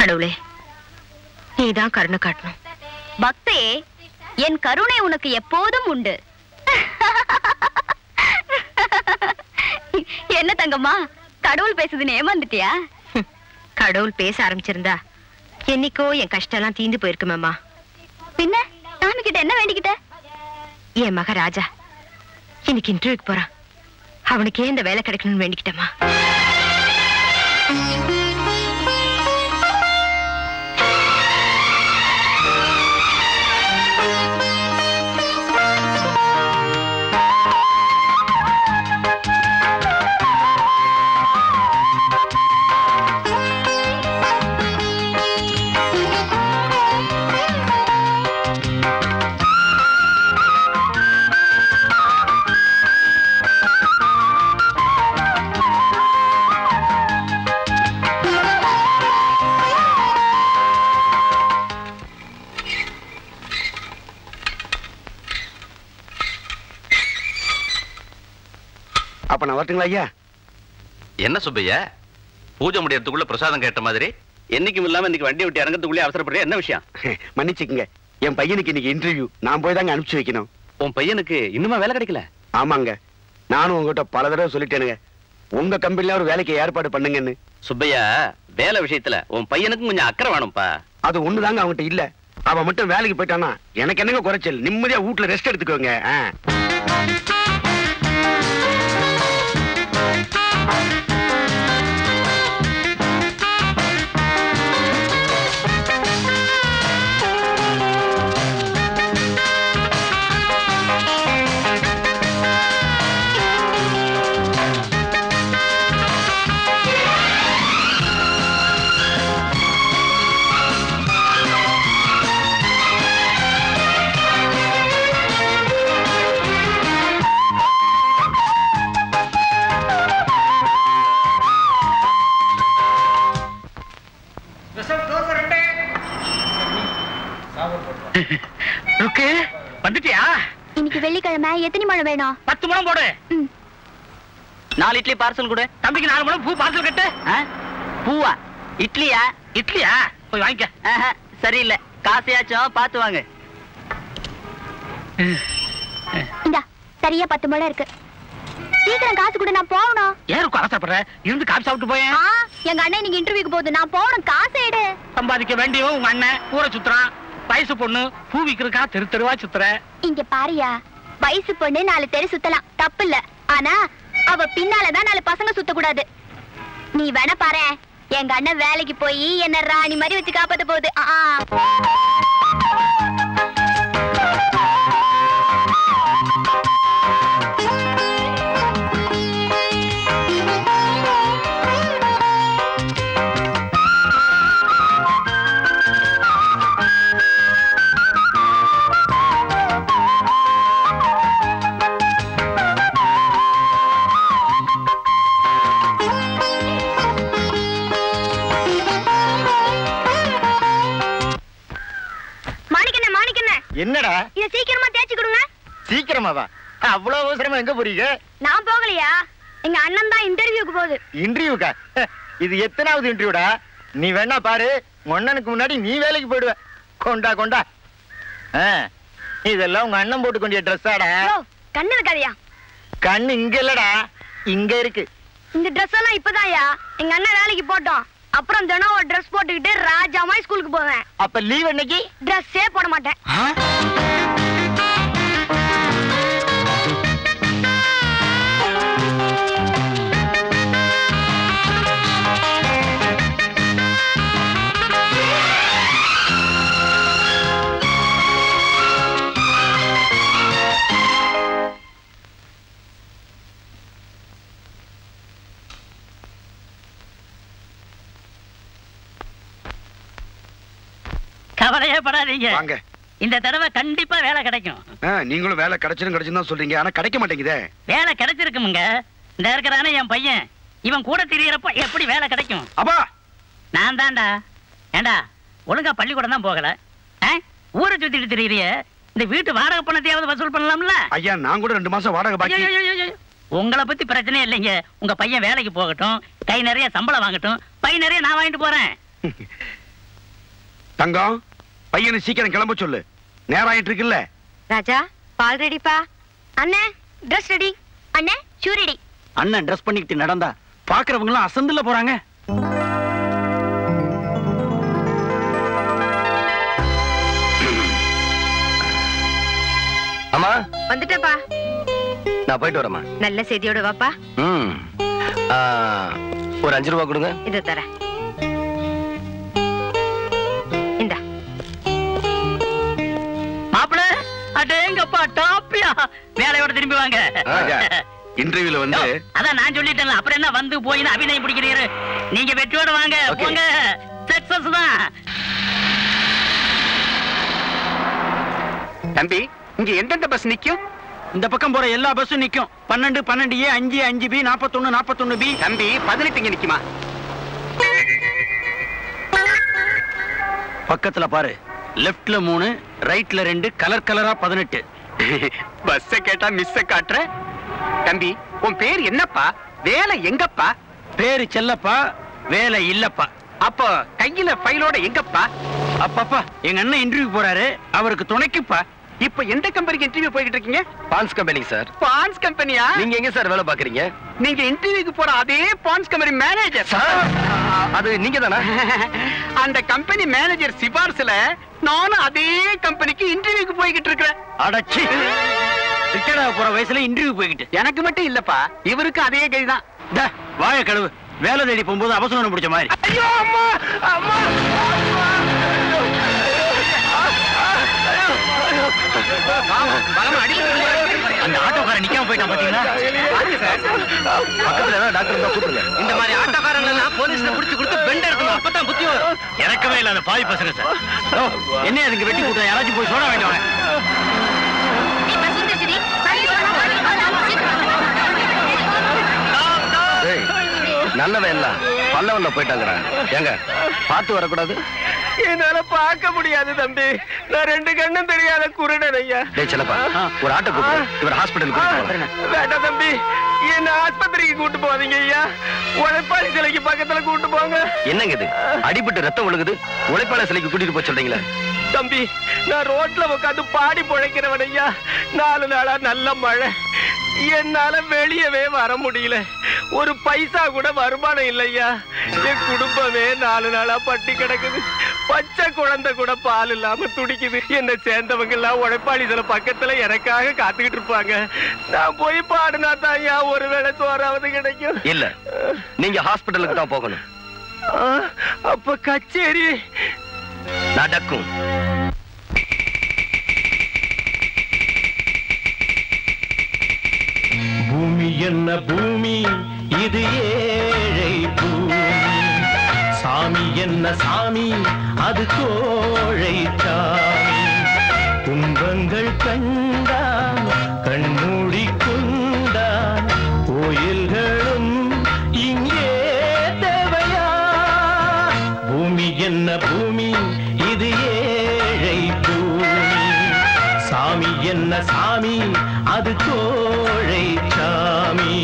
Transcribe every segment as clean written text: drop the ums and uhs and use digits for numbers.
கடவுளே, நீதான் கருணை காட்டணும். பக்தையே, என் கருணை உனக்கு எப்போதும் உண்டு. என்ன தங்கம்மா, கடவுள் பேசுதுன்னு ஏமாந்துட்டியா? கடவுள் பேச ஆரம்பிச்சிருந்தா என்னைக்கோ என் கஷ்டம்லாம் தீந்து போயிருக்குமேம்மா. பின்ன சாமி கிட்ட என்ன வேண்டிக்கிட்ட? என் மக ராஜா இன்னைக்கு இன்டர்வியூக்கு போறான், அவனுக்கே இந்த வேலை கிடைக்கணும்னு வேண்டிக்கிட்டம்மா. என்ன சுப்பையா, பூஜை முடியறதுக்குள்ள பிரசாதம் கேட்ட மாதிரி என்னைக்கும் இல்லாம இன்னைக்கு வண்டி விட்டு இறங்கறதுக்குள்ளே அவசரப்படுற என்ன விஷயம்? மன்னிச்சுக்கங்க, என் பையனுக்கு இன்னைக்கு இன்டர்வியூ, நான் போய் தாங்க அனுப்பிச்சு வைக்கணும். உன் பையனுக்கு இன்னுமா வேலை கிடைக்கல? ஆமாங்க, நானும் உங்ககிட்ட பல தடவை சொல்லிட்டேனுங்க, உங்க கம்பெனில ஒரு வேலைக்கு ஏற்பாடு பண்ணுங்கன்னு. சுப்பையா, வேலை விஷயத்துல உன் பையனுக்கும் கொஞ்சம் அக்கறை வேணும்பா. அது ஒண்ணுதாங்க அவங்ககிட்ட இல்ல. அவன் மட்டும் வேலைக்கு போயிட்டானா எனக்கு என்னங்க குறைச்சல், நிம்மதியா வீட்டுல ரெஸ்ட் எடுத்துக்கோங்க. வெள்ளிக்கிழமை எத்தனை மழை வேணும்? 10 முழம் போடு. 4 இட்லி பார்சல் கொடு. தம்பிக்கு 4 முழம் பூ பார்சல் கட்டு. பூவா? இட்லியா? இட்லியா, போய் வாங்கிக்க. சரியில்லை, காசையாச்சும் பார்த்து வாங்க. இந்தா சரியா 10 முழம் இருக்கு. சீக்கிரம் காசு கொடு, நான் போகணும். ஏருக்கு அவசரப்படுற, இருந்து காசு சாப்பிட்டு போய். எங்க அண்ணன் நீங்க இன்டர்வியூக்கு போகுது, நான் போகணும். காசை எடு. சம்பாதிக்க வேண்டியவன் உங்க அண்ணன் ஊரை சுத்துறான், வயசு பொண்ணு பூ விக்கிறதுக்கா தெரு தெருவா சுத்துற. இங்க பாரியா, வயசு பொண்ணு 4 தெரு சுத்தலாம், தப்பு இல்ல. ஆனா அவ பின்னாலதான் 4 பசங்க சுத்த கூடாது. நீ வேணா பாரு, எங்க அண்ணன் வேலைக்கு போய் என்ன ராணி மாதிரி வச்சு காப்பாத்த போகுது. என்னடா இத சீக்கிரமா தேய்ச்சி கொடுங்க. சீக்கிரமாவா? அவ்வளவு அவசரமா எங்க போறீங்க? நான் போகலையா, எங்க அண்ணன் தான் இன்டர்வியூக்கு போகுது. இன்டர்வியூக்கா? இது எத்தனாவது இன்டர்வியூடா? நீ வேணா பாரு, அண்ணனுக்கு முன்னாடி நீ வேலைக்கு போயிடுவ. கொண்டா கொண்டா, இதெல்லாம் உங்க அண்ணன் போட்டு கொண்டிய ட்ரெஸ்ஸாடா? கண்ணு இருக்காதியா? கண்ணு இங்க இல்லடா, இங்க இருக்கு. இந்த ட்ரெஸ் எல்லாம் இப்பதான்யா எங்க அண்ணன் வேலைக்கு போட்டோம். அப்புறம் தினம் ஒரு ட்ரெஸ் போட்டுக்கிட்டு ராஜாமாய் ஸ்கூலுக்கு போவேன். அப்ப லீவ் அன்னைக்கு ட்ரெஸ்ஸே போட மாட்டேன். கவலையே படாதீங்க, இந்த தடவை கண்டிப்பா வேலை கிடைக்கும். நீங்களும் வேலை கிடைச்சிருன்னு சொல்றீங்க, ஆனா கிடைக்க மாட்டேங்குதே. வேலை கிடைச்சிருக்குங்க, இந்த இருக்கிறானே என் பையன், இவன் கூட தெரியறப்ப எப்படி வேலை கிடைக்கும்? அப்பா நான் தான்டா. ஏண்டா ஒழுங்கா பள்ளிக்கூடம் தான் போகல, ஊரை சுத்திட்டு தெரியறிய, இந்த வீட்டு வாடகை பணத்தையாவது வசூல் பண்ணலாம்ல? ஐயா நான் கூட 2 மாசம் வாடகை பாக்கி. உங்களை பத்தி பிரச்சனையே இல்லைங்க, உங்க பையன் வேலைக்கு போகட்டும், கை நிறைய சம்பளம் வாங்கட்டும், பை நிறைய நான் வாங்கிட்டு போறேன். தங்கம், பையனை சீக்கிரம் கிளம்ப சொல்லு. நேரம் ஆயிட்டு இருக்குல்ல. ராஜா, பால் ரெடிப்பா. அண்ணே, ட்ரெஸ் ரெடி. அண்ணே, ஷூ ரெடி. அண்ணன் ட்ரெஸ் பண்ணிக்கிட்டு நடந்தா பாக்குறவங்க எல்லாம் அசந்துல போறாங்க. அம்மா வந்துட்டப்பா. நான் போயிட்டு வரமா. நல்ல செய்தியோட வாப்பா. ஒரு 5 ரூபா கொடுங்க. இதை தரேன். வேலையோட திரும்பி வாங்க. இன்டர்வியூல வந்து அதான் நான் சொல்லிட்டேன். அப்புறம் என்ன வந்து போயின்னு அபிநயம் பிடிக்கிறீங்க. நீங்க வெற்றியோட வாங்க போங்க. சக்சஸ் தான் தம்பி. இங்க எந்தெந்த பஸ் நிக்கும்? இந்த பக்கம் போற எல்லா பஸ்ஸும் நிக்கும். 12, 12A, 5, 5B, 41, 41B. தம்பி 18 இங்க நிக்குமா? பக்கத்துல பாரு. லெப்ட்ல 3, ரைட்ல 2, கலர் கலரா 18. பஸ்ஸ கேட்டா மிஸ்ஸ காட்ற. தம்பி உன் பேர் என்னப்பா? வேலை எங்கப்பா? பேரு செல்லப்பா, வேலை இல்லப்பா. அப்ப கையில ஃபைலோட எங்கப்பா? அப்பப்பா, எங்க அண்ணன் இன்டர்வியூ போறாரு, அவருக்கு துணைக்குப்பா. இப்ப எந்த கம்பெனிக்கு இன்டர்வியூ போயிட்டு இருக்கீங்க? பான்ஸ் கம்பெனி சார். பான்ஸ் கம்பெனியா? நீங்க எங்க சார் வேலை பாக்குறீங்க? நீங்க இன்டர்வியூக்கு போற அதே பான்ஸ் கம்பெனி மேனேஜர் சார். அது நீங்க தானா? அந்த கம்பெனி மேனேஜர் சிபார்சுல நானும் அதே கம்பெனிக்கு இன்டர்வியூக்கு போய்கிட்டு இருக்கிறேன். அடச்சி, ரிட்டர்ட் ஆக போற வயசுல இன்டர்வியூ போய்கிட்டு. எனக்கு மட்டும் இல்லப்பா, இவருக்கு அதே கைதான். வாய கழுவு. வேலை தேடி போகும்போது அவசரம் பிடிச்ச மாதிரி. ஐயோ அம்மா, அம்மா, அந்த ஆட்டோக்கார நிக்காம போயிட்டான் பாத்தீங்களா? பக்கத்துல ஏதாவது டாக்டர் இருந்தா கூப்பிடுங்க. இந்த மாதிரி ஆட்டோக்காரங்களா போலீஸ்ல புடிச்சு கொடுத்து பெண்ட் எடுக்கணும். அப்பதான் புத்தி வரும். இறக்கவே இல்லை அந்த பாவி பசங்க சார். என்ன அதுக்கு வெட்டி கூட்ட யாராச்சும் போய் சோடா வேண்டாம். நல்லவன் எல்லாம் பல்லவன்ல போயிட்டாங்கிறான். எங்க பார்த்து வரக்கூடாது? என்னால பார்க்க முடியாது தம்பி. நான் 2 கண்ணும் தெரியாத குருடன் ஐயா. டேய் செல்லப்பா, ஒரு ஆட்டோ கூப்பிடு. இவர் ஹாஸ்பிடலுக்கு கூட்டிட்டு போ. வேண்டா தம்பி, என்ன ஆஸ்பத்திரிக்கு கூட்டிட்டு போவீங்க ஐயா? உழைப்பாளி சிலைக்கு பக்கத்துல கூட்டிட்டு போங்க. என்னங்க இது? அடிபட்டு ரத்தம் ஒழுகுது, உழைப்பாளி சிலைக்கு கூட்டிட்டு போக சொல்றீங்களா? தம்பி, நான் ரோட்ல உட்காந்து பாடி பொழைக்கிறவன் ஐயா. 4 நாளா நல்ல மழை. என்னால வெளியவே வர முடியல. ஒரு பைசா கூட வருமானம் இல்லையா. என் குடும்பமே 4 நாளா பட்டி கிடக்குது. பச்சை குழந்தை கூட பால் இல்லாம துடிக்குது. என்னை சேர்ந்தவங்க எல்லாம் உழைப்பாளி சில பக்கத்துல எனக்காக காத்துக்கிட்டு இருப்பாங்க. நான் போய் பாடுனா தான் ஏன் ஒருவேளை சோறாவது கிடைக்கும். இல்ல, நீங்க ஹாஸ்பிட்டலுக்கு தான் போகணும். அப்ப கச்சேரி நடக்கும். பூமி என்ன பூமி இது, ஏழை பூமி. சாமி என்ன சாமி அது, கோழை சாமி. துன்பங்கள் கண்டான் கண்மூடி கொண்டான். கோயில்களும் இங்கே தேவையா? பூமி என்ன பூமி இது, ஏழை பூமி. சாமி என்ன சாமி அது, கோழை சாமி.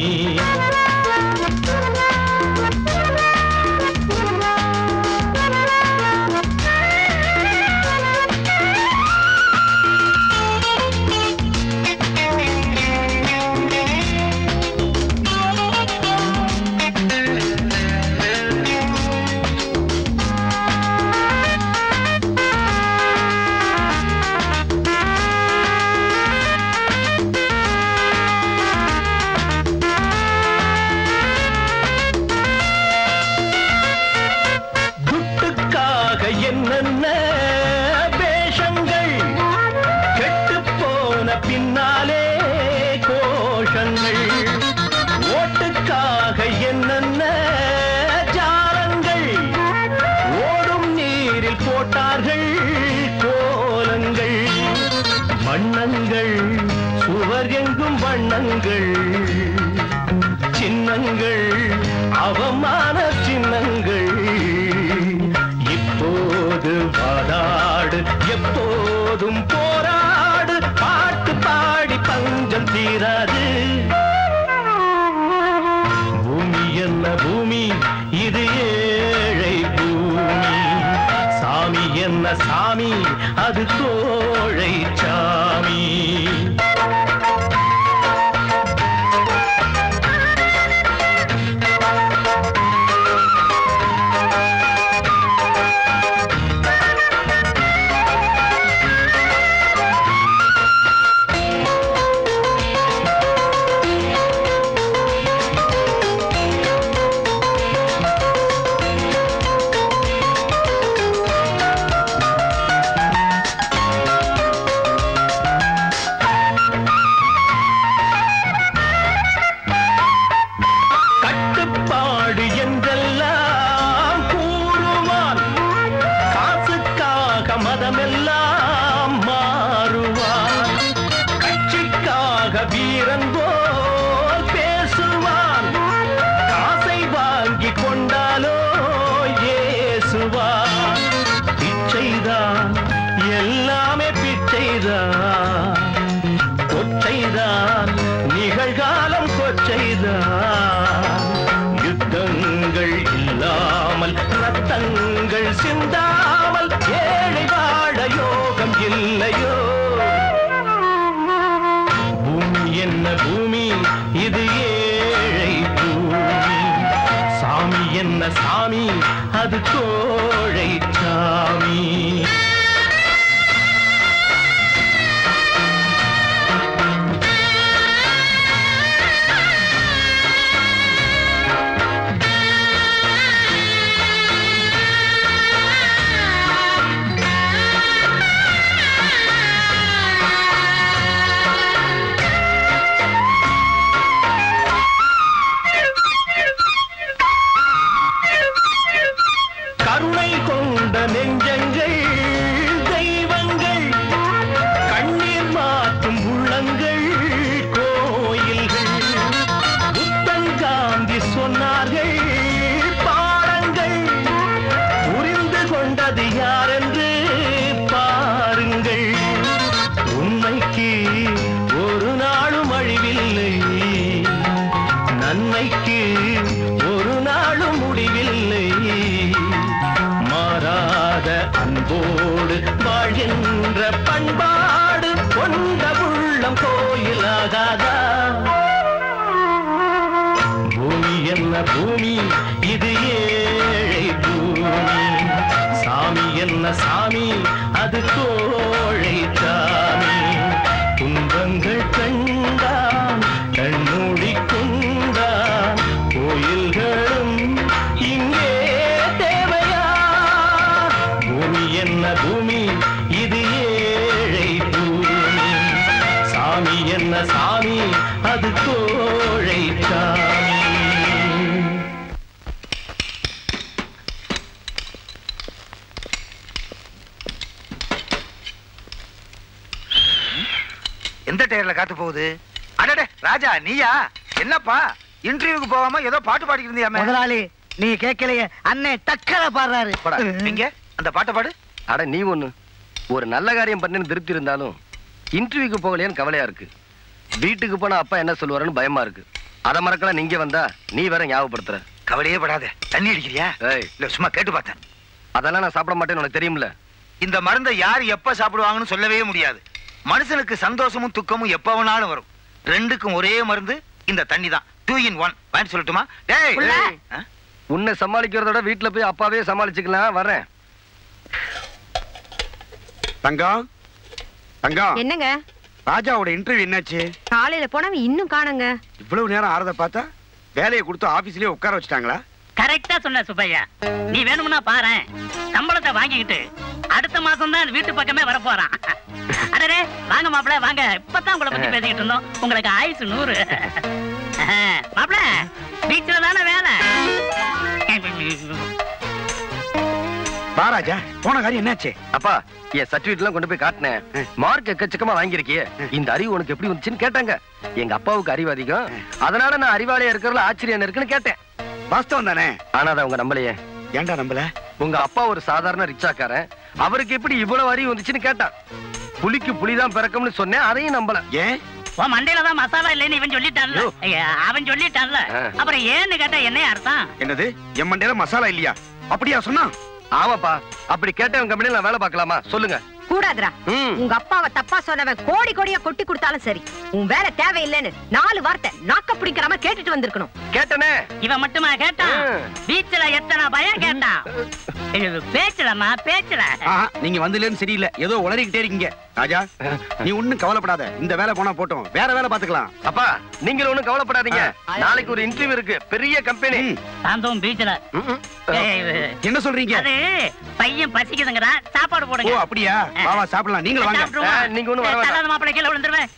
சின்னங்கள், அவமான சின்னங்கள். இப்போது வாதாடு, எப்போதும் போராடு. பாட்டு பாடி பஞ்சம் தீராது. பூமி என்ன பூமி இது, ஏழை பூமி. சாமி என்ன அது கோழை சாமி. சாமி அது கோழை சாமி. சாமி அது கோழை சாமி. துன்பங்கள் கண்டான் கண்மூடி கொண்டான் கோயில்களும் இங்கே தேவையா? பூமி என்ன பூமி இது ஏழை பூமி. சாமி என்ன சாமி அது கோழை சாமி. காத்து போகுது. அடடே ராஜா நீயா? என்னப்பா இன்டர்வியூக்கு போகாம ஏதோ பாட்டு பாடிட்டு இருந்தியா? முதலாளி நீ கேட்கலையே, அண்ணே டக்கர பாடுறாரு. நீங்க அந்த பாட்டை பாடு. அட நீ ஒண்ணு, ஒரு நல்ல காரியம் பண்ணேன்னு திருப்தி இருந்தாலும் இன்டர்வியூக்கு போகலையான்னு கவலையா இருக்கு. வீட்டுக்கு போனா அப்பா என்ன சொல்லுவாருன்னு பயமா இருக்கு. அத மறக்கலாம் நீங்க வந்தா நீ வேற ஞாபகப்படுத்துற. கவலையே படாத. தண்ணி அடிக்கிறியா? இல்ல சும்மா கேட்டு பார்த்தேன். அதெல்லாம் நான் சாப்பிட மாட்டேன்னு உனக்கு தெரியும்ல. இந்த மருந்தை யார் எப்ப சாப்பிடுவாங்கன்னு சொல்லவே முடியாது. மனுஷனுக்கு சந்தோஷமும் துக்கமும் எப்பவனாலும் வரும். ரெண்டுக்கும் ஒரே மருந்து இந்த தண்ணி தான். 2 in 1 வாங்கி சொல்லட்டுமா? உன்னை சமாளிக்கிறதோட வீட்டுல போய் அப்பாவே சமாளிச்சுக்கலாம். வரேன். தங்கம் தங்கம் என்னங்க? ராஜாவோட இன்டர்வியூ என்னாச்சு? காலையில போனவன் இன்னும் காணுங்க. இவ்வளவு நேரம் ஆறத பார்த்தா வேலையை கொடுத்து ஆபீஸ்லயே உட்கார வச்சுட்டாங்களா? கரெக்டா சொன்ன சுப்பையா. நீ வேணும்னா பாரு, சம்பளத்தை வாங்கிக்கிட்டு அடுத்த மாசம் தான் வீட்டு பக்கமே வர போறான். அடரே வாங்க மாப்பிள்ள வாங்க. இப்பதான் உங்களை பத்தி பேசிக்கிட்டு இருந்தோம். உங்களுக்கு ஆயுசு 100. மாப்பிள்ள பீச்ல தானே வேலை. பாராஜா போன காரியம் என்னாச்சு? அப்பா என் சர்டிபிகேட் எல்லாம் கொண்டு போய் காட்டினேன். மார்க் எக்கச்சக்கமா வாங்கியிருக்கியே, இந்த அறிவு உனக்கு எப்படி வந்துச்சுன்னு கேட்டாங்க. எங்க அப்பாவுக்கு அறிவு அதிகம், அதனால நான் அறிவாளியா இருக்கிறதுல ஆச்சரியம் இருக்குன்னு கேட்டேன். வாஸ்தவம் தானே. ஆனா அதை அவங்க நம்பலையே. ஏண்டா நம்பல? உங்க அப்பா ஒரு சாதாரண ரிச்சாக்காரன், அவருக்கு எப்படி இவ்வளவு அறிவு வந்துச்சுன்னு கேட்டான். புலிக்கு புலிதான் பிறக்கும்னு சொன்னே, அதையும் நம்பல. ஏன் உன் மண்டையிலதான் மசாலா இல்லைன்னு இவன் சொல்லிட்டான்ல. அவன் சொல்லிட்டான்ல அப்புறம் ஏன்னு கேட்டா என்ன அர்த்தம்? என்னது என் மண்டையில மசாலா இல்லையா? அப்படியா சொன்னா? ஆமாப்பா. அப்படி கேட்டவன் கம்பெனியில நான் வேலை பார்க்கலாமா? சொல்லுங்க. கூடாதுரா, உங்க அப்பாவை தப்பா சொன்னவன் கோடி கோடியா கொட்டி கொடுத்தாலும் சரி உன் வேலை தேவையில்லைன்னு 4 வார்த்தை நாக்க பிடிக்கிற மாதிரி கேட்டுட்டு வந்திருக்கணும். கேட்டனே இவன் மட்டுமா கேட்டான், பீச்சல எத்தனை பயம் கேட்டான். பேச்சலமா பேச்சல நீங்க வந்துலன்னு சரியில்லை, ஏதோ உளறிக்கிட்டே இருக்கீங்க. ராஜா நீ ஒண்ணும் கவலைப்படாத, இந்த வேலை போனா போட்டோம், வேற வேலை பாத்துக்கலாம். அப்பா நீங்களும் ஒண்ணும் கவலைப்படாதீங்க, நாளைக்கு ஒரு இன்டர்வியூ இருக்கு, பெரிய கம்பெனி. சாந்தோம் பீச்சல என்ன சொல்றீங்க? பையன் பசிக்குதுங்கடா, சாப்பாடு போடுங்க. ஓ அப்படியா, வா சாப்பிடலாம், நீங்க வாங்க. நீங்க ஒண்ணு வர வேண்டாம், மாப்பிளை கீழ விழுந்துருவேன்.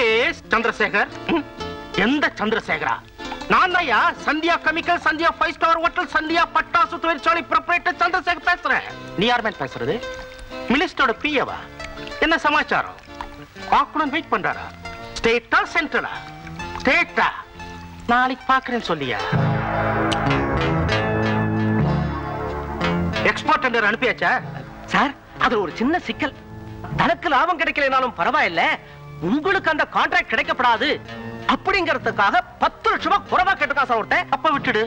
ஏஸ் சந்திரசேகர். எந்த சந்திரசேகரா? நான் தான்யா Sandhya chemical, Sandhya 5 star hotel, Sandhya பட்டாசு தொழிற்சாலை ப்ரொப்ரைட்டர் சந்திரசேகர் பேசுறேன். நீ யார் மேன் பேசுறது? மினிஸ்டரோட பிஏவா? என்ன சமாச்சாரம்? பார்க்கணும் வெயிட் பண்றாரா? ஸ்டேட்டா சென்ட்ரலா? ஸ்டேட்டா. நாளைக்கு பார்க்கறேன்னு சொல்லியா? Export tender அனுப்பியாச்சா? சார் அதுல ஒரு சின்ன சிக்கல். தனக்கு லாபம் கிடைக்கலனாலும் பரவாயில்ல, உங்களுக்கு அந்த கான்ட்ராக்ட் கிடைக்கப்படாது அப்படிங்கறதுக்காக 10 லட்சம் ரூபாய் குறைவா கேட்டுக்காசா ஒருத்தன். அப்ப விட்டுடு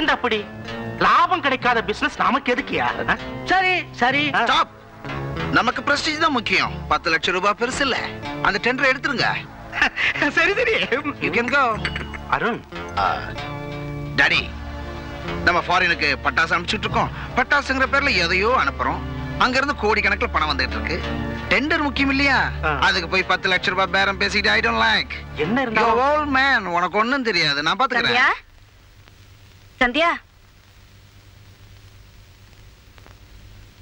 இந்த அப்படி லாபம் கிடைக்காத பிசினஸ் நமக்கு எதுக்கியா? சரி சரி ஸ்டாப். நமக்கு பிரஸ்டீஜ் தான் முக்கியம். 10 லட்சம் ரூபாய் பெருசு இல்ல, அந்த டெண்டர் எடுத்துருங்க. சரி சரி you can go. Arun daddy, நம்ம ஃபாரினுக்கு பட்டாசு அனுப்பிச்சுட்டு இருக்கோம். பட்டாசுங்கிற பேர்ல எதையோ அனுப்புறோம், அங்க இருந்து கோடிக்கணக்கில் பணம் வந்துட்டு இருக்கு. டெண்டர் முக்கியம் இல்லையா? அதுக்கு போய் 10 லட்சம் ரூபாய் பேரம் பேசிட்டு ஐ டோன்ட் லைக். என்ன இருந்தா யூ ஆல் மேன், உனக்கு ஒண்ணும் தெரியாது, நான் பாத்துக்கறேன். சந்தியா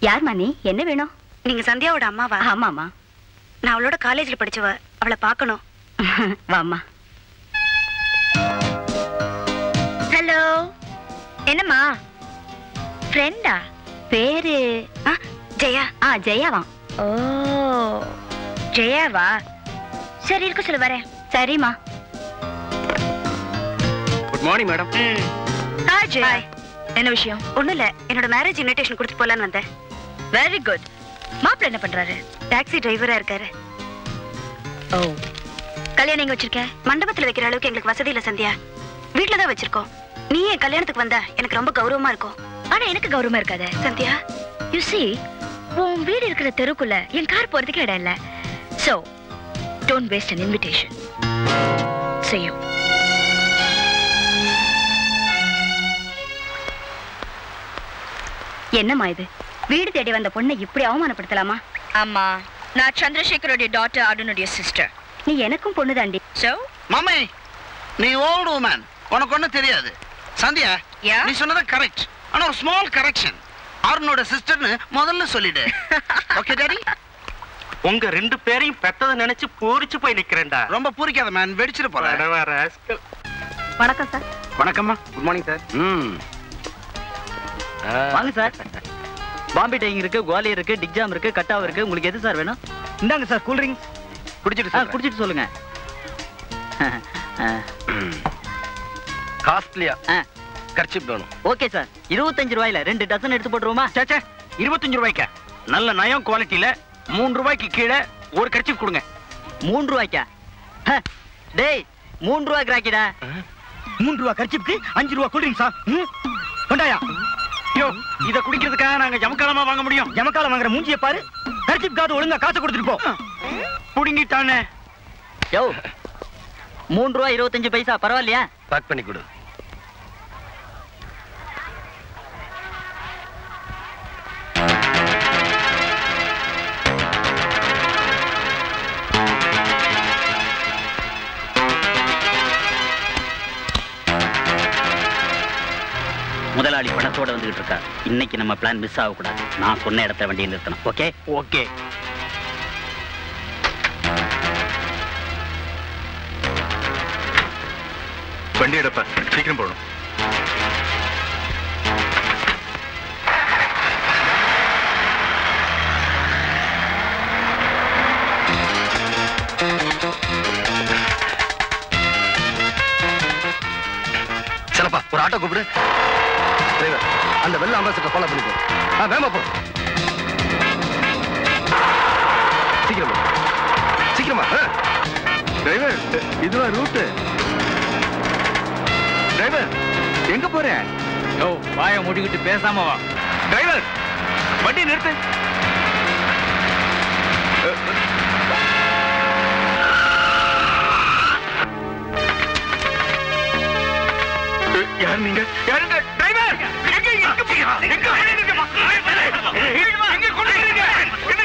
யார் மணி? என்ன வேணும்? நீங்க சந்தியாவோட அம்மாவா? ஆமாமா, நான் அவளோட காலேஜ்ல படிச்சவ, அவளை பார்க்கணும். வாம்மா. ஹலோ என்னம்மா ஃப்ரெண்டா? பேரு ஜெயா. ஜெயாவா? ஓ ஜெயாவா, சரி இருக்கு சொல்லு வரேன். சரிம்மா. Good morning madam. Hi Jaya. என்ன விஷயம்? ஒண்ணும் இல்ல, என்னோட மேரேஜ் இன்விடேஷன் கொடுத்து போலான்னு வந்தேன். Very good. மாப்பிள்ள என்ன பண்றாரு? டாக்ஸி டிரைவரா இருக்காரு. ஓ கல்யாணம் எங்க வச்சிருக்க? மண்டபத்துல வைக்கிற அளவுக்கு எங்களுக்கு வசதி இல்ல சந்தியா, வீட்டுல தான் வச்சிருக்கோம். நீ என் கல்யாணத்துக்கு வந்தா எனக்கு ரொம்ப கௌரவமா இருக்கும். ஆனா எனக்கு கௌரவமா இருக்காது சந்தியா. யூ சீ, உன் வீடு இருக்கிற தெருக்குள்ள என் கார் போறதுக்கு இடம் இல்ல. So don't waste an invitation. See you. என்னம்மா இது? வீடு தேடி வந்த பொண்ணை இப்படி அவமானப்படுத்தலாமா? ஆமா, நான் சந்திரசேகரோட டாட்டர், அருணுடைய சிஸ்டர். நீ எனக்கும் பொண்ணு தாண்டி. சோ மாமே நீ ஓல்ட் வுமன், உனக்கு ஒண்ணு தெரியாது. சந்தியா நீ சொன்னது கரெக்ட், ஆனா ஒரு ஸ்மால் கரெக்ஷன். அருணோட சிஸ்டர்னு முதல்ல சொல்லிடு. Okay daddy? உங்க 2 பேரையும் பெத்தத நினைச்சு பூரிச்சு போய் நிக்கிறேன்டா. ரொம்ப பூரிக்காத மேன், வெடிச்சிர போறே. வணக்கம் சார். வணக்கம்மா. Good morning sir. வாங்க சார். பாம்பே டைங் இருக்கு, குவாலியர் இருக்கு, டிக்ஜாம் இருக்கு, கட்டாவ இருக்கு. உங்களுக்கு எது சார் வேணும்? இந்தாங்க சார் கூல் ட்ரிங்க்ஸ். குடிச்சிட்டு சார். குடிச்சிட்டு சொல்லுங்க. காஸ்ட்லியா? கர்ச்சிப் வேணும். Okay sir. 25 ரூபாயில 2 டசன் எடுத்து போட்டுருவோமா? சாச்சா 25 ரூபாய்க்கா? நல்ல நயம் குவாலிட்டியில 3 ரூபாய்க்கு கீழே ஒரு கர்ச்சிப் கொடுங்க. 3 ரூபாய்க்கா? டேய் 3 ரூபா கிராக்கிடா. 3 ரூபா கர்ச்சிப்க்கு 5 ரூபா கூல்ட்ரிங்க்ஸா? கொண்டாயா. யோ இதை குடிக்கிறதுக்காக நாங்க ஜமக்காலமா வாங்க முடியும்? ஜமக்காலம் வாங்குற மூஞ்சியை பாரு. கர்ச்சிப்காவது ஒழுங்கா காசை கொடுத்துட்டு போ. புடுங்கிட்டானே. யோ 3 ரூபா 25 பைசா பரவாயில்லையா? பேக் பண்ணி கொடு. முதலாளி பணத்தோட வந்துகிட்டு இருக்காரு. இன்னைக்கு நம்ம பிளான் மிஸ் ஆகக்கூடாது. நான் சொன்ன இடத்துல வண்டியை நிறுத்தணும். Okay okay. வண்டி எடுப்பா, சீக்கிரம் போகணும். சிலப்பா ஒரு ஆட்டோ கூப்பிடு. அந்த வெள்ள அம்பாசிட்டர் ஃபாலோ பண்ணிக்கோ. வேமா போ. சீக்கிரமா சீக்கிரமா. டிரைவர் இதுவா ரூட்டு? டிரைவர் எங்க போறேன்? யோ வாயை மூடிக்கிட்டு பேசாம வா. டிரைவர் வண்டி நிறுத்து. யார் நீங்க? யாருங்க? டிரைவர் எங்க எங்க போறீங்க? எங்க போறீங்கமா? எங்க கொண்டு போறீங்க? எங்க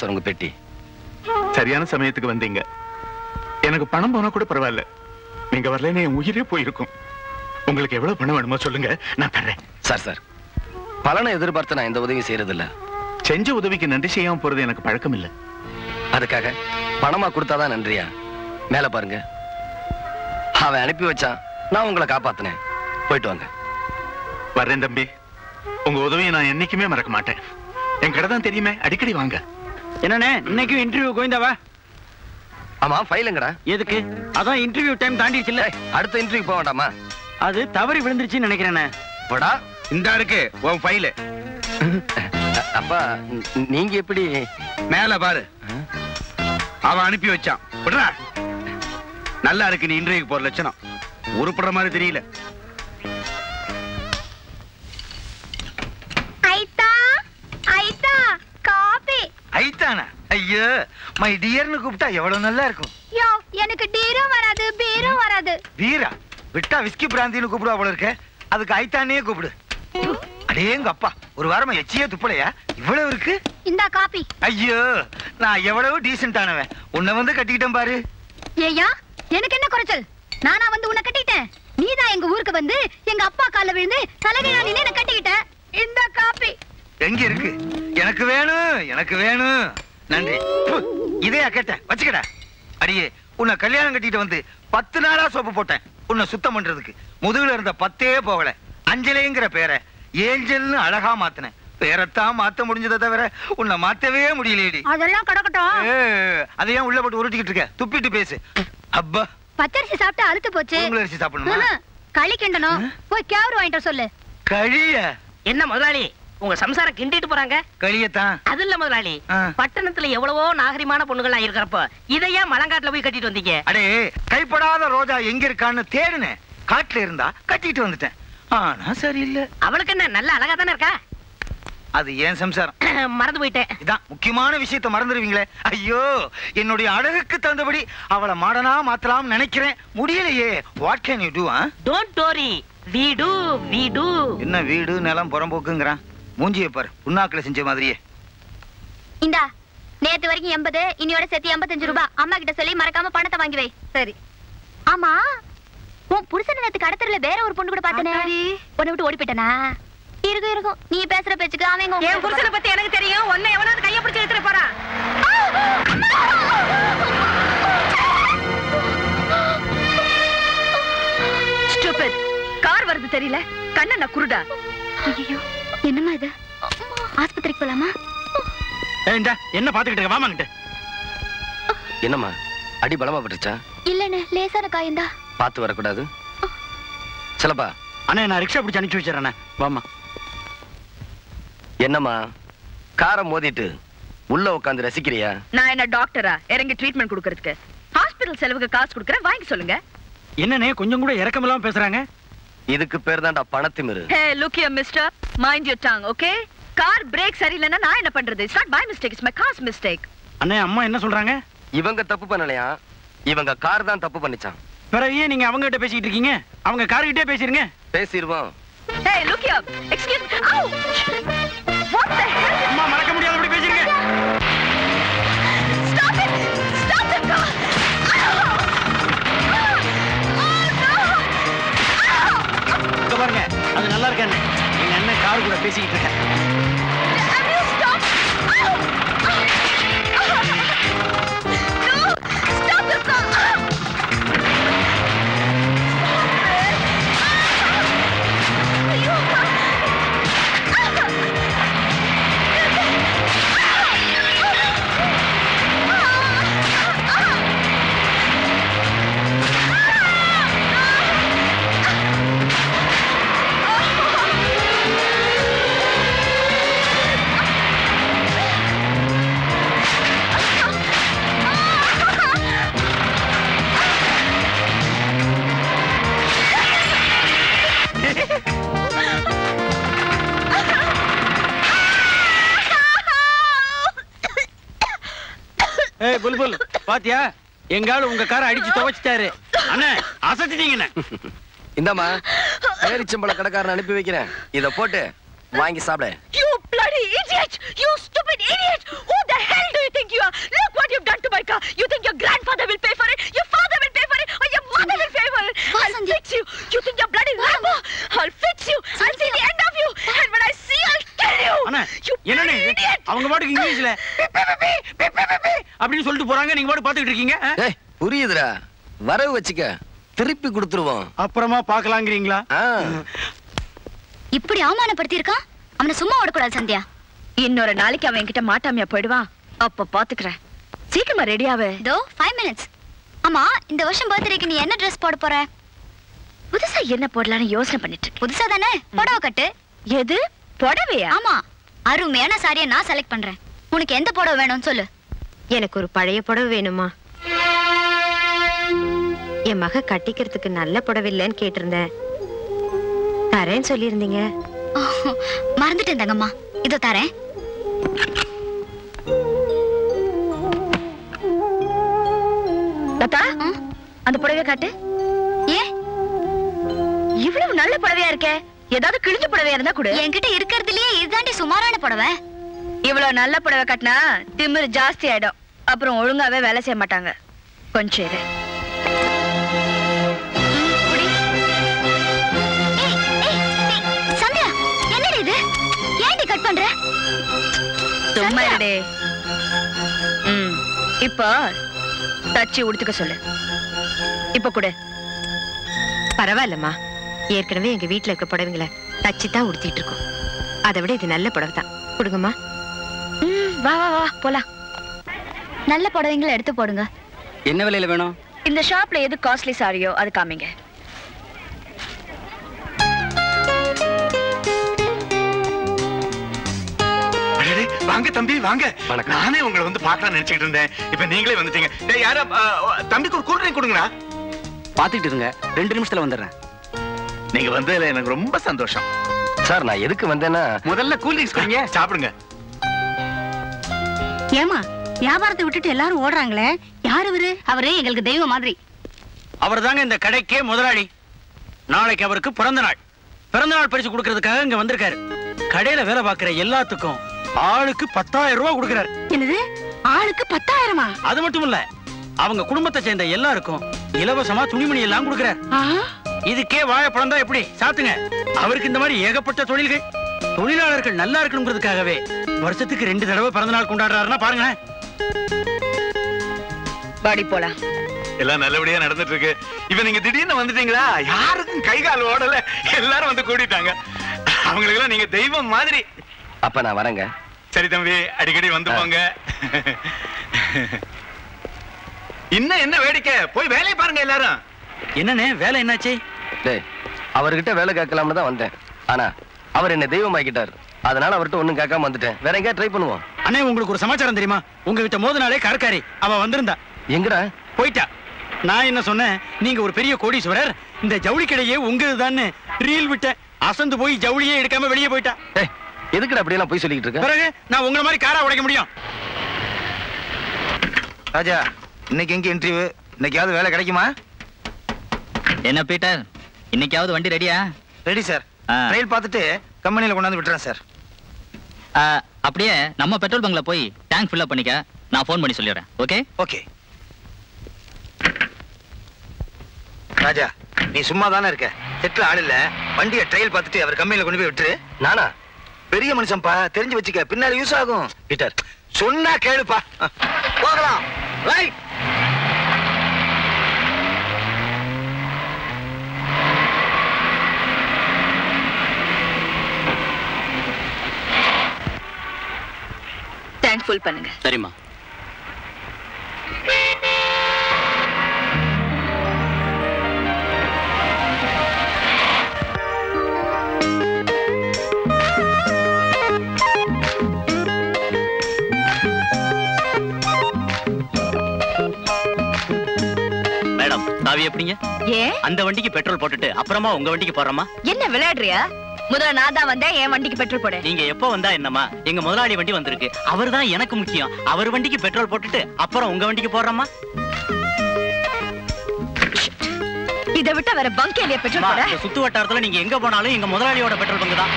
சார் உங்க பெட்டி சரியான சமயத்துக்கு வந்தீங்க. எனக்கு பணம் போனா கூட பரவாயில்ல, நீங்க வரலன்னு என் உயிரே போயிருக்கும். உங்களுக்கு எவ்வளவு பணம் வேணுமோ சொல்லுங்க, நான் தர்றேன். சார் சார் பலனை எதிர்பார்த்து நான் எந்த உதவியும் செய்யறதில்ல. செஞ்ச உதவிக்கு நன்றி செய்யாம போறது எனக்கு பழக்கம் இல்லை. அதுக்காக பணமா கொடுத்தாதான் நன்றியா? மேல பாருங்க, அவன் அனுப்பி வச்சான், நான் உங்களை காப்பாத்தினேன். போயிட்டு வாங்க. வர்றேன் தம்பி, உங்க உதவியை நான் என்னைக்குமே மறக்க மாட்டேன். என் கடை தான் தெரியுமே, அடிக்கடி வாங்க. என்னண்ணே இன்னைக்கு இன்டர்வியூ கோயந்தாவா? ஆமா, ஃபைல் எங்கடா? எதுக்கு? அதான் இன்டர்வியூ டைம் தாண்டிடுச்சு இல்ல, அடுத்த இன்டர்வியூ போக வேண்டாமா? அது தவறி விழுந்துருச்சுன்னு நினைக்கிறேனே. போடா, இந்த இருக்கு உன் ஃபைல். அப்பா நீங்க எப்படி? மேல பாரு. அவன் அனுப்பி வச்சான். விடுறா, நல்லா இருக்கு நீ இன்றைக்கு போற லட்சணம், உருப்படுற மாதிரி தெரியல. ஐயோ மை டியர்னு கூப்பிட்டா எவ்வளவு நல்லா இருக்கும். யோ எனக்கு டீரும் வராது பீரும் வராது. பீரா விட்டா விஸ்கி பிராந்தின்னு கூப்பிடுவா போல இருக்க, அதுக்கு ஐத்தானே கூப்பிடு. அடேங்க அப்பா, ஒரு வாரமா எச்சியே துப்பலையா இவ்வளவு இருக்கு. இந்த காபி. ஐயோ நான் எவ்வளவு டீசென்டானவன், உன்னை வந்து கட்டிக்கிட்டேன் பாரு. ஏயா எனக்கு என்ன குறைச்சல், நானா வந்து உன்னை கட்டிட்டேன்? நீதான் எங்க ஊருக்கு வந்து எங்க அப்பா கால விழுந்து தலையில நின்னு என்ன கட்டிட்ட. இந்த காபி எங்க இருக்கு? எனக்கு வேணும் எனக்கு வேணும். நன்றி. இதையா கேட்டேன், வச்சுக்கடா. அடியே உன்னை கல்யாணம் கட்டிட்டு வந்து 10 நாளா சோப்பு போட்டேன் உன்னை சுத்தம் பண்றதுக்கு. முதுகுல இருந்த 10ஏ போகல. அஞ்சலிங்கிற பேரை ஏஞ்சல்னு அழகா மாத்தினேன். பேரத்தான் மாத்த முடிஞ்சதை தவிர உன்னை மாத்தவே முடியலடி. அதெல்லாம் கடக்கட்டும். அதையும் உள்ள போட்டு உருட்டிக்கிட்டு இருக்க, துப்பிட்டு பேசு. அப்பா பச்சரிசி சாப்பிட்டு அழுத்து போச்சு. அரிசி சாப்பிடணுமா? களி கிண்டணும், போய் கேவரு வாங்கிட்டு சொல்லு. களிய? என்ன முதலாளி உங்க சம்சாரம் கிண்டிட்டு போறாங்க களியத்தான். அது இல்ல முதலாளி, பட்டணத்துல எவ்வளவோ நாகரிகமான பொண்ணுகள் இருக்கிறப்போ இதையா மலங்காட்டுல போய் கட்டிட்டு வந்தீங்க? அடே கைப்படாத ரோஜா எங்க இருக்கான்னு தேடுனேன், காட்டுல இருந்தா கட்டிட்டு வந்துட்டேன். ஆனா சரியில்லை. அவளுக்கு என்ன நல்ல அழகா தானே இருக்கா? அது ஏன் சம்சாரம், மறந்து போயிட்டேன். இதான் முக்கியமான விஷயத்த மறந்துடுவீங்களே. ஐயோ என்னுடைய அழகுக்கு தகுந்தபடி அவளை மாடனா மாத்தலாம் நினைக்கிறேன், முடியலையே. What can you do? Don't worry, வீடு வீடு. என்ன வீடு நிலம் புறம்போக்குங்கிறான். மூஞ்சியை பாரு, உண்ணாக்கலை செஞ்ச மாதிரியே. இந்தா நேத்து வரைக்கும் 80, இன்னியோட சேர்த்து 85 ரூபாய். அம்மா கிட்ட சொல்லி மறக்காம பணத்தை வாங்கி வை. சரி. ஆமா உன் புருஷன் நேத்து கடத்தறல வேற ஒரு பொண்ணு கூட பார்த்தனே, உன்னை விட்டு ஓடி போயிட்டானா? இருக்கு இருக்கும், நீ பேசுற பேச்சுக்கு அவன். என் புருஷனை பத்தி எனக்கு தெரியும், உன்னை எவனாவது கைய பிடிச்சு எடுத்துட்டு போறான். ஸ்டூபிட், கார் வருது தெரியல, கண்ணன குருடா. ஐயோ என்னமா இது, ஆஸ்பத்திரிக்கு போலாமா? என்ன பாத்துக்கிட்டு வாமா கிட்ட. என்னம்மா அடி பலமா பட்டுச்சா? இல்லண்ணே லேசான காயந்தா. பாத்து வரக்கூடாது சிலப்பா. அண்ணா நான் ரிக்ஷா பிடிச்சு அனுப்பிச்சு வச்சிடறேண்ணே, வாமா. என்னம்மா காரை மோதிட்டு உள்ள உட்காந்து ரசிக்கிறியா? நான் என்ன டாக்டரா இறங்கி ட்ரீட்மெண்ட் கொடுக்கறதுக்கு? ஹாஸ்பிட்டல் செலவுக்கு காசு கொடுக்குறேன், வாங்கி சொல்லுங்க. என்னண்ணே கொஞ்சம் கூட இறக்கமில்லாம பேசுறாங்க. இதுக்கு பேர் தான்டா பணத்திமிரு. Hey look here mister, mind your tongue okay. Car brake சரியில்லைன்னா நான் என்ன பண்றது? It's not my mistake, it's my car's mistake. அண்ணே அம்மா என்ன சொல்றாங்க? இவங்க தப்பு பண்ணலையா, இவங்க கார் தான் தப்பு பண்ணிச்சான். பிறகு ஏன் நீங்க அவங்க கிட்ட பேசிட்டு இருக்கீங்க? அவங்க கார் கிட்டே பேசிருங்க. பேசிடுவோம். Hey look here, excuse me. Ah what the hell. அம்மா மறக்க முடியாத அப்படி பேசிருங்க. Stop it, stop the car. பாருங்க அது நல்லா இருக்கானே, எங்க அண்ணன் கார் கூட பேசிக்கிட்டு இருக்கேன். புல்புல் பாத்தியா, எங்காலும் உங்க காரை அடிச்சு துவைச்சிட்டாரு. அண்ணே அசத்திட்டீங்கண்ணே. இந்தாம்மா பேரிச்சம்பழ கடைக்காரன் அனுப்பி வைக்கிறேன், இத போட்டு வாங்கி சாப்பிடு. You bloody idiot, you stupid idiot, who the hell do you think you are? Look what you've done to my car. You think your grandfather will pay for it, your father will pay for it, or your mother will pay for it. I'll fix you. You think you're bloody Rambo? I'll fix you. I'll see the end of you, and when I see I'll kill you. அண்ணே என்னண்ணே அவங்க பாட்டுக்கு இங்கிலீஷ்ல அப்படின்னு சொல்லிட்டு போறாங்க, நீங்க பாட்டு பாத்துக்கிட்டு இருக்கீங்க. ஏய் புரியுதுடா, வரவு வச்சுக்க திருப்பி கொடுத்துருவோம், அப்புறமா பாக்கலாம்ங்கறீங்களா? இப்படி அவமானப்படுத்தி இருக்கான், அவனை சும்மா ஓடக்கூடாது சந்தியா. இன்னொரு நாளைக்கு அவன் கிட்ட மாட்டாமையா போயிடுவான், அப்ப பாத்துக்கிறேன். சீக்கிரமா ரெடியாவே. இதோ 5 minutes. ஆமா இந்த வருஷம் பர்த்டேக்கு நீ என்ன ட்ரெஸ் போட போற? புதுசா என்ன போடலாம்னு யோசனை பண்ணிட்டு இருக்கேன். புதுசா தானே, புடவை கட்டு. எது புடவையா? ஆமா அருமையான சாரியை நான் செலக்ட் பண்றேன், உனக்கு எந்த புடவை வேணும்னு சொல்லு. எனக்கு ஒரு பழைய புடவை வேணுமா? என் மக கட்டிக்கிறதுக்கு நல்ல புடவை இல்லைன்னு கேட்டிருந்தேன். தரேன்னு சொல்லியிருந்தீங்க. மறந்துட்டேன் தங்கம்மா, இதோ தரேன். லதா, அந்த புடவை காட்டு. ஏன் இவ்வளவு நல்ல புடவையா இருக்கே? ஏதாவது கிழிஞ்ச புடவையா இருந்தா கூட. என்கிட்ட இருக்கிறதுலயே இதுதாண்டி சுமாரான புடவை. இவ்வளவு நல்ல புடவை கட்டினா திமிரு ஜாஸ்தி ஆயிடும், அப்புறம் ஒழுங்காவே வேலை செய்ய மாட்டாங்க. கொஞ்சம் இரு. என்னடி இது, ஏன்டி கட் பண்ற? சும்மா இருடே. இப்போ தச்சி உடுத்துக்க சொல்லு. இப்ப கூட பரவாயில்லம்மா, ஏற்கனவே எங்க வீட்டுல இருக்க புடவைங்களை தச்சி தான் உடுத்திட்டு இருக்கோம். அதை விட இது நல்ல புடவை தான், கொடுங்கம்மா. வா வா வா போலாம். நல்ல புடவைங்களை எடுத்து போடுங்க. என்ன விலையில வேணும்? இந்த ஷாப்ல எது காஸ்ட்லி சாரியோ அது காமிங்க. வாங்க தம்பி வாங்க. நானே உங்களை வந்து பார்க்கலாம்னு நினைச்சிட்டு இருந்தேன், இப்ப நீங்களே வந்துட்டீங்க. டேய் யாரா, தம்பிக்கு ஒரு கூல் ட்ரிங்க் கொடுங்கடா. பாத்துக்கிட்டு இருங்க, 2 நிமிஷத்துல வந்துடுறேன். நீங்க வந்ததுல எனக்கு ரொம்ப சந்தோஷம். சார், நான் எதுக்கு வந்தேன்னா, முதல்ல கூல் ட்ரிங்க்ஸ் குடிங்க, சாப்பிடுங்க. ஏமா, வியாபாரத்தை விட்டுட்டு எல்லாரும் ஓடுறாங்களே, யார் அவரு? அவரு எங்களுக்கு தெய்வ மாதிரி. அவர் தாங்க இந்த கடைக்கே முதலாளி. நாளைக்கு அவருக்கு பிறந்த நாள். பிறந்த நாள் பரிசு கொடுக்கறதுக்காக இங்க வந்திருக்காரு. கடையில வேலை பார்க்கிற எல்லாத்துக்கும் ஆளுக்கு 10,000 ரூபாய் கொடுக்கிறாரு. என்னது, ஆளுக்கு 10,000? அது மட்டும் இல்ல, அவங்க குடும்பத்தை சேர்ந்த எல்லாருக்கும் இலவசமா துணிமணி எல்லாம் கொடுக்கிறார். இதுக்கே வாழை பழந்தா எப்படி சாத்துங்க. அவருக்கு இந்த மாதிரி ஏகப்பட்ட தொழில்கள். தொழிலாளர்கள் நல்லா இருக்கணுங்கிறதுக்காகவே வருஷத்துக்கு 2 தடவை பிறந்த நாள் கொண்டாடுறாருன்னா பாருங்க. பாடி போலாம். எல்லாம் நல்லபடியா நடந்துட்டு இருக்கு. இப்ப நீங்க திடீர்னு வந்துட்டீங்களா, யாருக்கும் கை கால் ஓடல, எல்லாரும் வந்து கூடிட்டாங்க. அவங்களுக்கு எல்லாம் நீங்க தெய்வம் மாதிரி. அப்ப நான் வரேங்க. சரி தம்பி, அடிக்கடி வந்து போங்க. இன்னும் என்ன வேடிக்கை, போய் வேலையை பாருங்க எல்லாரும். என்னன்னு வேலை என்னாச்சு? அவர்கிட்ட வேலை கேட்கலாம்னு தான் வந்தேன், ஆனா அவர் என்ன தெய்வமாக்கிட்டார். அதனால அவர்கிட்ட ஒண்ணும் கேட்காம வந்துட்டேன். வேற எங்க ட்ரை பண்ணுவோம். அண்ணே, உங்களுக்கு ஒரு சமாச்சாரம் தெரியுமா? உங்ககிட்ட மோதினாலே கரக்காரி அவ வந்திருந்தா. எங்கடா போயிட்டா? நான் என்ன சொன்னேன், நீங்க ஒரு பெரிய கோடீஸ்வரர், இந்த ஜவுளி கடையே உங்கதுதான்னு ரீல் விட்ட. அசந்து போய் ஜவுளியே எடுக்காம வெளியே போயிட்டா. எதுக்குடா அப்படி எல்லாம் போய் சொல்லிக்கிட்டு இருக்க? பிறகு நான் உங்களை மாதிரி காரா உடைக்க முடியும்? ராஜா, இன்னைக்கு எங்க இன்டர்வியூ? இன்னைக்காவது வேலை கிடைக்குமா? என்ன பீட்டர், இன்னைக்காவது வண்டி ரெடியா? Ready sir. ட்ரையல் பார்த்துட்டு கம்பெனியில கொண்டாந்து விட்டுறேன் சார். அப்படியே நம்ம பெட்ரோல் பங்க்ல போய் டேங்க் ஃபில் அப் பண்ணிக்க, நான் ஃபோன் பண்ணி சொல்லிடுறேன். Okay okay. ராஜா, நீ சும்மா தானே இருக்க? செட்டில் ஆள் இல்ல, வண்டியை ட்ரையல் பார்த்துட்டு அவர் கம்பெனியில கொண்டு போய் விட்டுரு. நானா பெரிய மனுஷன்பா, தெரிஞ்சு வச்சுக்க, பின்னால யூஸ் ஆகும். பீட்டர் சொன்னா கேளுப்பா. போகலாம். ரைட். Thankful பண்ணுங்க. சரிமா. மேடம், சாவி எப்படிங்க? ஏன் அந்த வண்டிக்கு பெட்ரோல் போட்டுட்டு அப்புறமா உங்க வண்டிக்கு போறமா? என்ன விளையாடுறியா? முதல்ல நான் தான் வந்தேன், என் வண்டிக்கு பெட்ரோல் போட. நீங்க எப்போ வந்தா என்னமா, எங்க முதலாளி வண்டி வந்திருக்கு, அவர் தான் எனக்கு முக்கியம். அவர் வண்டிக்கு பெட்ரோல் போட்டுட்டு அப்புறம் உங்க வண்டிக்கு போடுறமா? இதை விட்டு வேற பங்கேலியா பெட்ரோல் போட? சுத்து வட்டாரத்துல நீங்க எங்க போனாலும் எங்க முதலாளியோட பெட்ரோல் பங்கு தான்.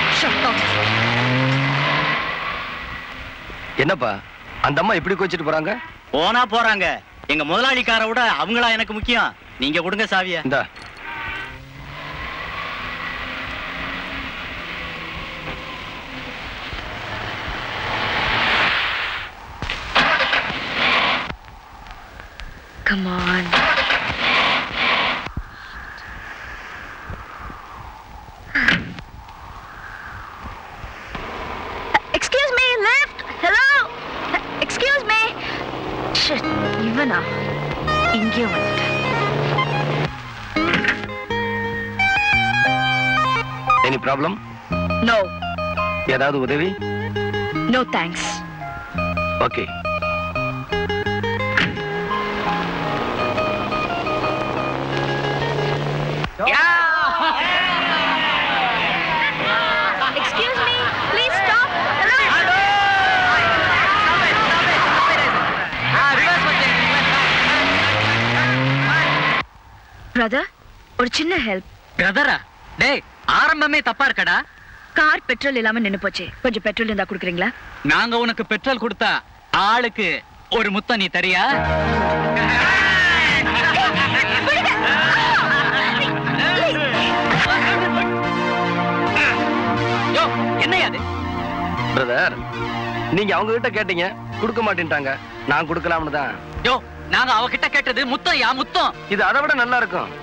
என்னப்பா அந்த அம்மா இப்படி கோச்சிட்டு போறாங்க? போனா போறாங்க, எங்க முதலாளிக்கார விட அவங்களா எனக்கு முக்கியம். நீங்க கொடுங்க சாவியா. இந்த Come on. Excuse me, left. Hello. Excuse me. Shit, Ivana. Inge vandha. Any problem? No. Yadadu udavi? No thanks. Okay. Yeah. Yeah. Excuse me, please stop. Hello. Hello. Stop it, stop it, stop it. Reverse machine. Brother, ஒரு சின்ன help. Brother-ஆ? டேய், ஆரம்பமே தப்பா இருக்கடா. Car petrol இல்லாம நின்னு போச்சு. கொஞ்சம் பெட்ரோல் இருந்தா குடுக்குறீங்களா? நாங்க உனக்கு பெட்ரோல் கொடுத்தா ஆளுக்கு ஒரு முத்த நீ தரியா? பிரதர், நீங்க அவங்க கிட்ட கேட்டீங்க, கொடுக்க மாட்டேன்ட்டாங்க. நான் கொடுக்கலாம்னு தான். யோ, நாங்க அவங்க கிட்ட கேட்டது முத்தம் யா முத்தம். இது அதை விட நல்லா இருக்கும்.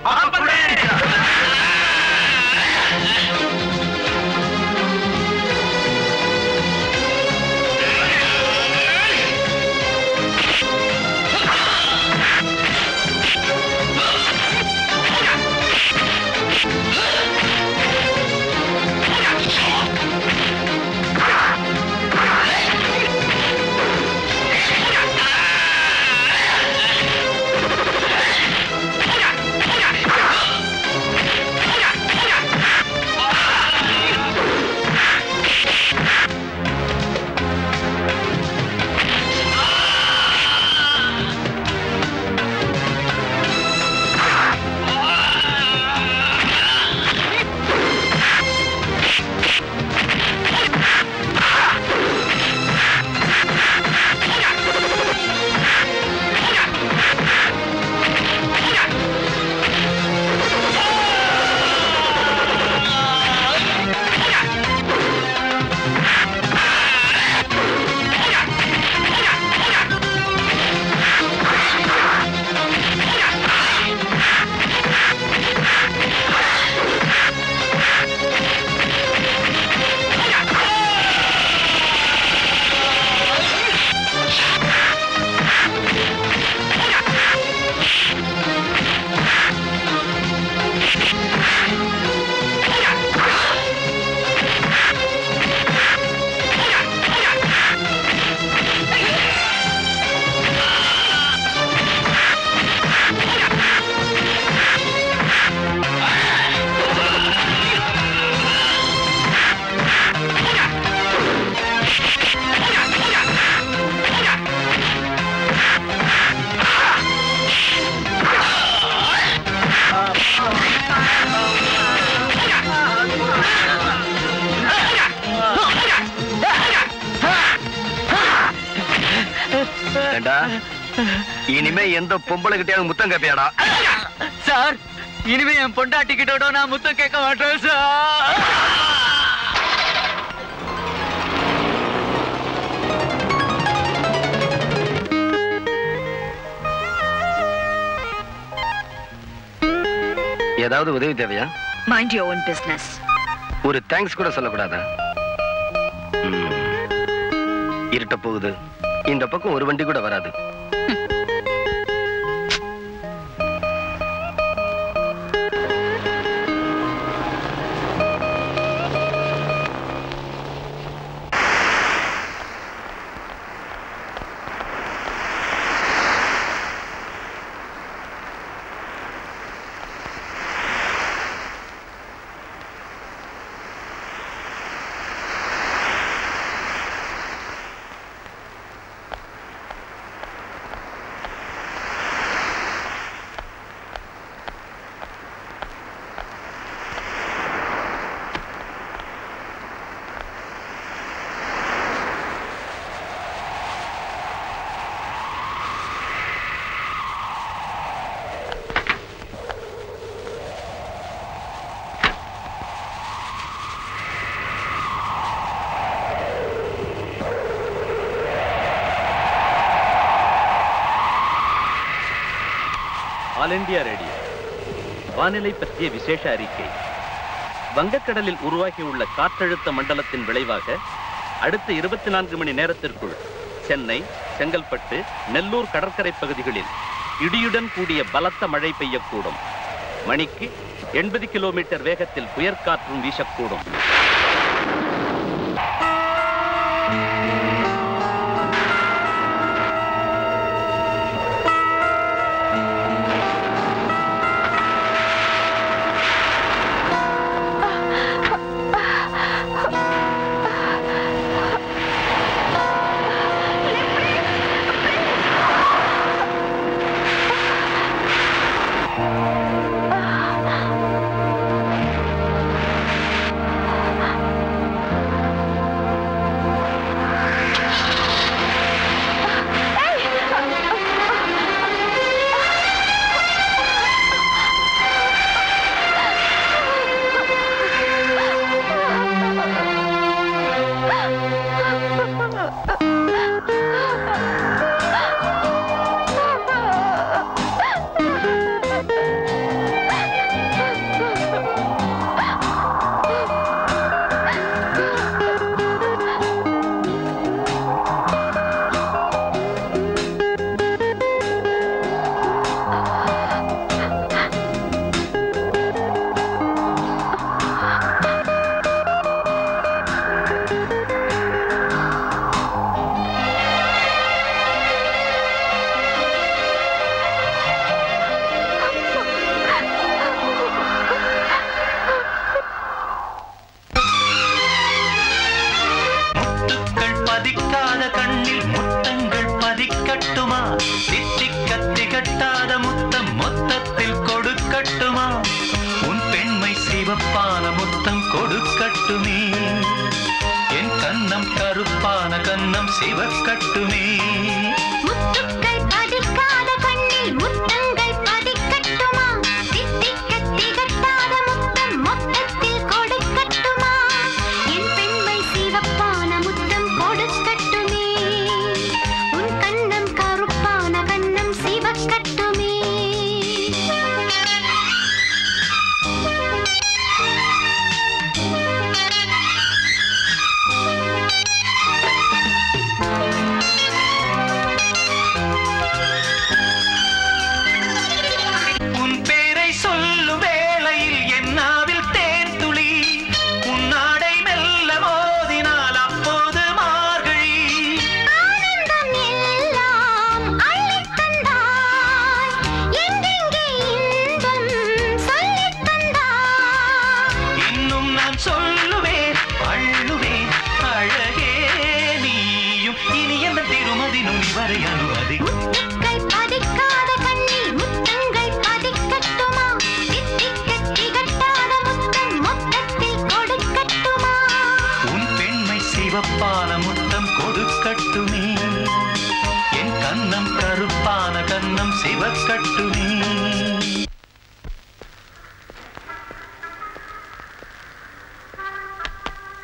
இனிமே எந்த பொம்பளை கிட்டையாவது முத்தம் கேப்பியாடா? சார், இனிமே என் பொண்டாட்டி கிட்டோட நான் முத்தம் கேட்க மாட்டேன் சார். ஏதாவது உதவி தேவையா? Mind your own business. ஒரு தேங்க்ஸ் கூட சொல்லக்கூடாதா? இருட்ட போகுது, இந்த பக்கம் ஒரு வண்டி கூட வராது. இந்தியா ரேடியோ வானிலை பற்றிய விசேஷ அறிக்கை. வங்கக்கடலில் உருவாகியுள்ள காற்றழுத்த மண்டலத்தின் விளைவாக அடுத்த 24 மணி நேரத்திற்குள் சென்னை, செங்கல்பட்டு, நெல்லூர் கடற்கரை பகுதிகளில் இடியுடன் கூடிய பலத்த மழை பெய்யக்கூடும். மணிக்கு 80 கிலோமீட்டர் வேகத்தில் புயற்காற்றும் வீசக்கூடும்.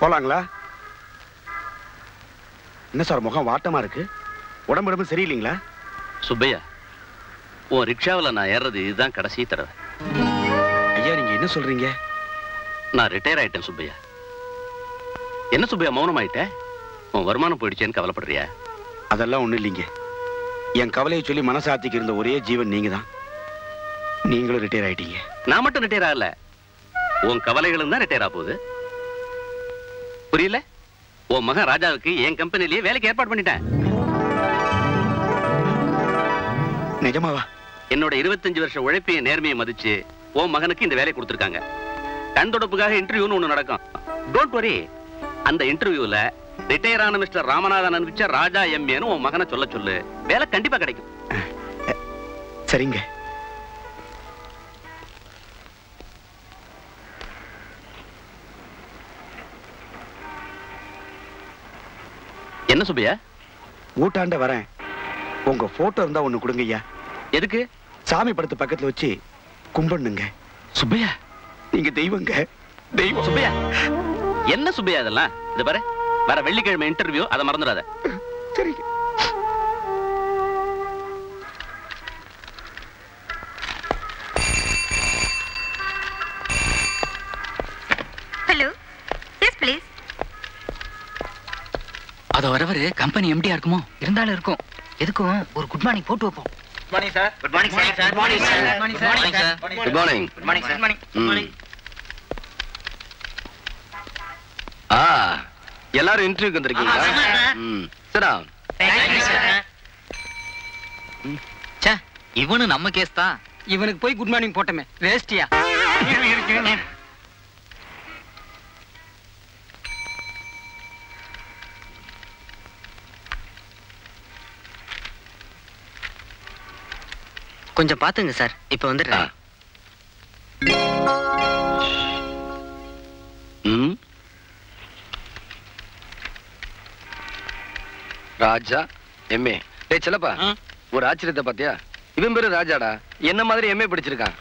போலாங்களா? என்ன சார் முகம் வாட்டமா இருக்கு? உடம்பு சரியில்லைங்களா? சுப்பையா, உன் ரிக்ஷாவில் நான் ஏறது இதுதான் கடைசி தடவை. ஐயா, நீங்க என்ன சொல்றீங்க? நான் ரிட்டையர் ஆயிட்டேன் சுப்பையா. என்ன சுப்பையா மௌனம் ஆயிட்டேன்? உன் வருமானம் போயிடுச்சேன்னு கவலைப்படுறியா? அதெல்லாம் ஒண்ணும் இல்லைங்க. என் கவலையை சொல்லி மனசாத்திக்கு இருந்த ஒரே ஜீவன் நீங்க தான். நீங்களும் ரிட்டையர் ஆயிட்டீங்க. நான் மட்டும் ரிட்டையர் ஆகல, உன் கவலைகளும் தான் ரிட்டையர் ஆக போகுது. புரியல? உன் மகன் ராஜாவுக்கு என் கம்பெனிலேயே வேலைக்கு ஏற்பாடு பண்ணிட்டேன். நிஜமாவா? என்னோட 25 வருஷ உழைப்பைய நேர்மையை மதிச்சு உன் மகனுக்கு இந்த வேலையை கொடுத்துருக்காங்க. கண் தொடப்புக்காக இன்டர்வியூன்னு ஒண்ணு நடக்கும். டோன்ட் வரி, அந்த இன்டர்வியூல ரிட்டையர் ஆன மிஸ்டர் ராமநாதன் அனுப்பிச்ச ராஜா எம்ஏன்னு உன் மகனை சொல்ல சொல்லு. வேலை கண்டிப்பா கிடைக்கும். சரிங்க. என்ன சுப்பையா? ஊட்டாண்ட வரேன். உங்க போட்டோ இருந்தா ஒண்ணு கொடுங்கய்யா. எதுக்கு? சாமி படத்து பக்கத்துல வச்சு கும்பிடுங்க. சுப்பையா, நீங்க தெய்வங்க, தெய்வம். சுப்பையா, என்ன சுப்பையா இதெல்லாம்? இது பாரு, வர வெள்ளிக்கிழமை இன்டர்வியூ, அதை மறந்துடாத. சரி. Hello, yes please. அது வரவரு கம்பெனி எம்டியா இருக்குமோ? இருந்தாலும் இருக்கும். எதுக்கும் ஒரு குட் மார்னிங் போட்டு வைப்போம். Good morning sir. Good morning sir. Good morning sir. Good morning sir. Good morning. Good morning sir. Good morning. ஆ, எல்லாரும் இன்டர்வியூக்கு வந்திருக்கீங்களா? ம். சரி. Thank you sir. சே, இவனு நம்ம கேஸ் தான். இவனுக்கு போய் குட் மார்னிங் போட்டமே வேஸ்டியா. இருக்கு. கொஞ்சம் பாத்துங்க சார், இப்ப வந்துடுறேன். ராஜா எம்ஏ. டேய் செல்லப்பா, ஒரு ஆச்சரியத்தை பாத்தியா? இவன் பேரு ராஜாடா, என்ன மாதிரி எம்ஏ படிச்சிருக்கான்.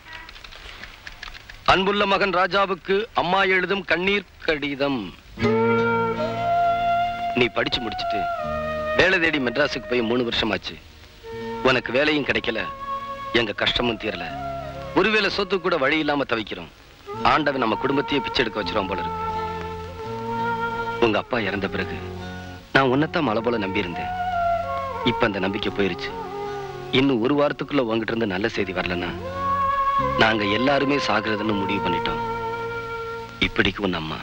அன்புள்ள மகன் ராஜாவுக்கு அம்மா எழுதும் கண்ணீர் கடிதம். நீ படிச்சு முடிச்சுட்டு வேலை தேடி மெட்ராஸுக்கு போய் 3 வருஷமாச்சு. உனக்கு வேலையும் கிடைக்கல, எங்க கஷ்டமும் தீரல. ஒருவேளை சொத்து கூட வழி இல்லாம தவிக்கிறோம். ஆண்டவன் நம்ம குடும்பத்தையே பிச்சை எடுக்க வச்சிரும் போல இருக்கு. உங்க அப்பா இறந்த பிறகு நான் உன்னைத்தான் மலை போல நம்பி இருந்தேன். இப்ப அந்த நம்பிக்கை போயிருச்சு. இன்னும் 1 வாரத்துக்குள்ள உங்ககிட்ட இருந்து நல்ல செய்தி வரலன்னா நாங்க எல்லாருமே சாகிறதுன்னு முடிவு பண்ணிட்டோம். இப்படிக்கு உன் அம்மா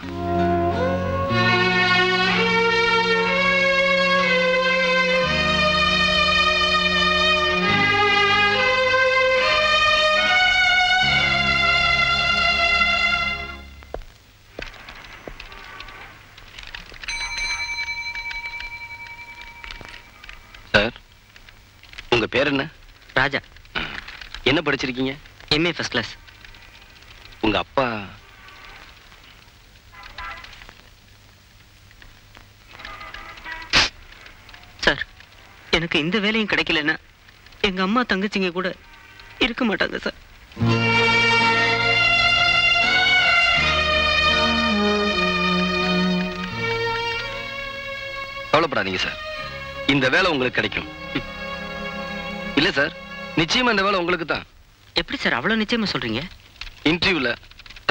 பேர் என்ன? ராஜா. என்ன படிச்சிருக்கீங்க? MA first class. உங்க அப்பா சார், எனக்கு இந்த வேலையும் கிடைக்கலன்னா எங்க அம்மா தங்கச்சிங்க கூட இருக்க மாட்டாங்க சார். கவலைப்படாதீங்க சார், இந்த வேலை உங்களுக்கு கிடைக்கும். இல்ல சார், நிச்சயமா இந்த வேலை உங்களுக்கு தான். எப்படி சார் அவ்வளவு நிச்சயமா சொல்றீங்க? இன்டர்வியூல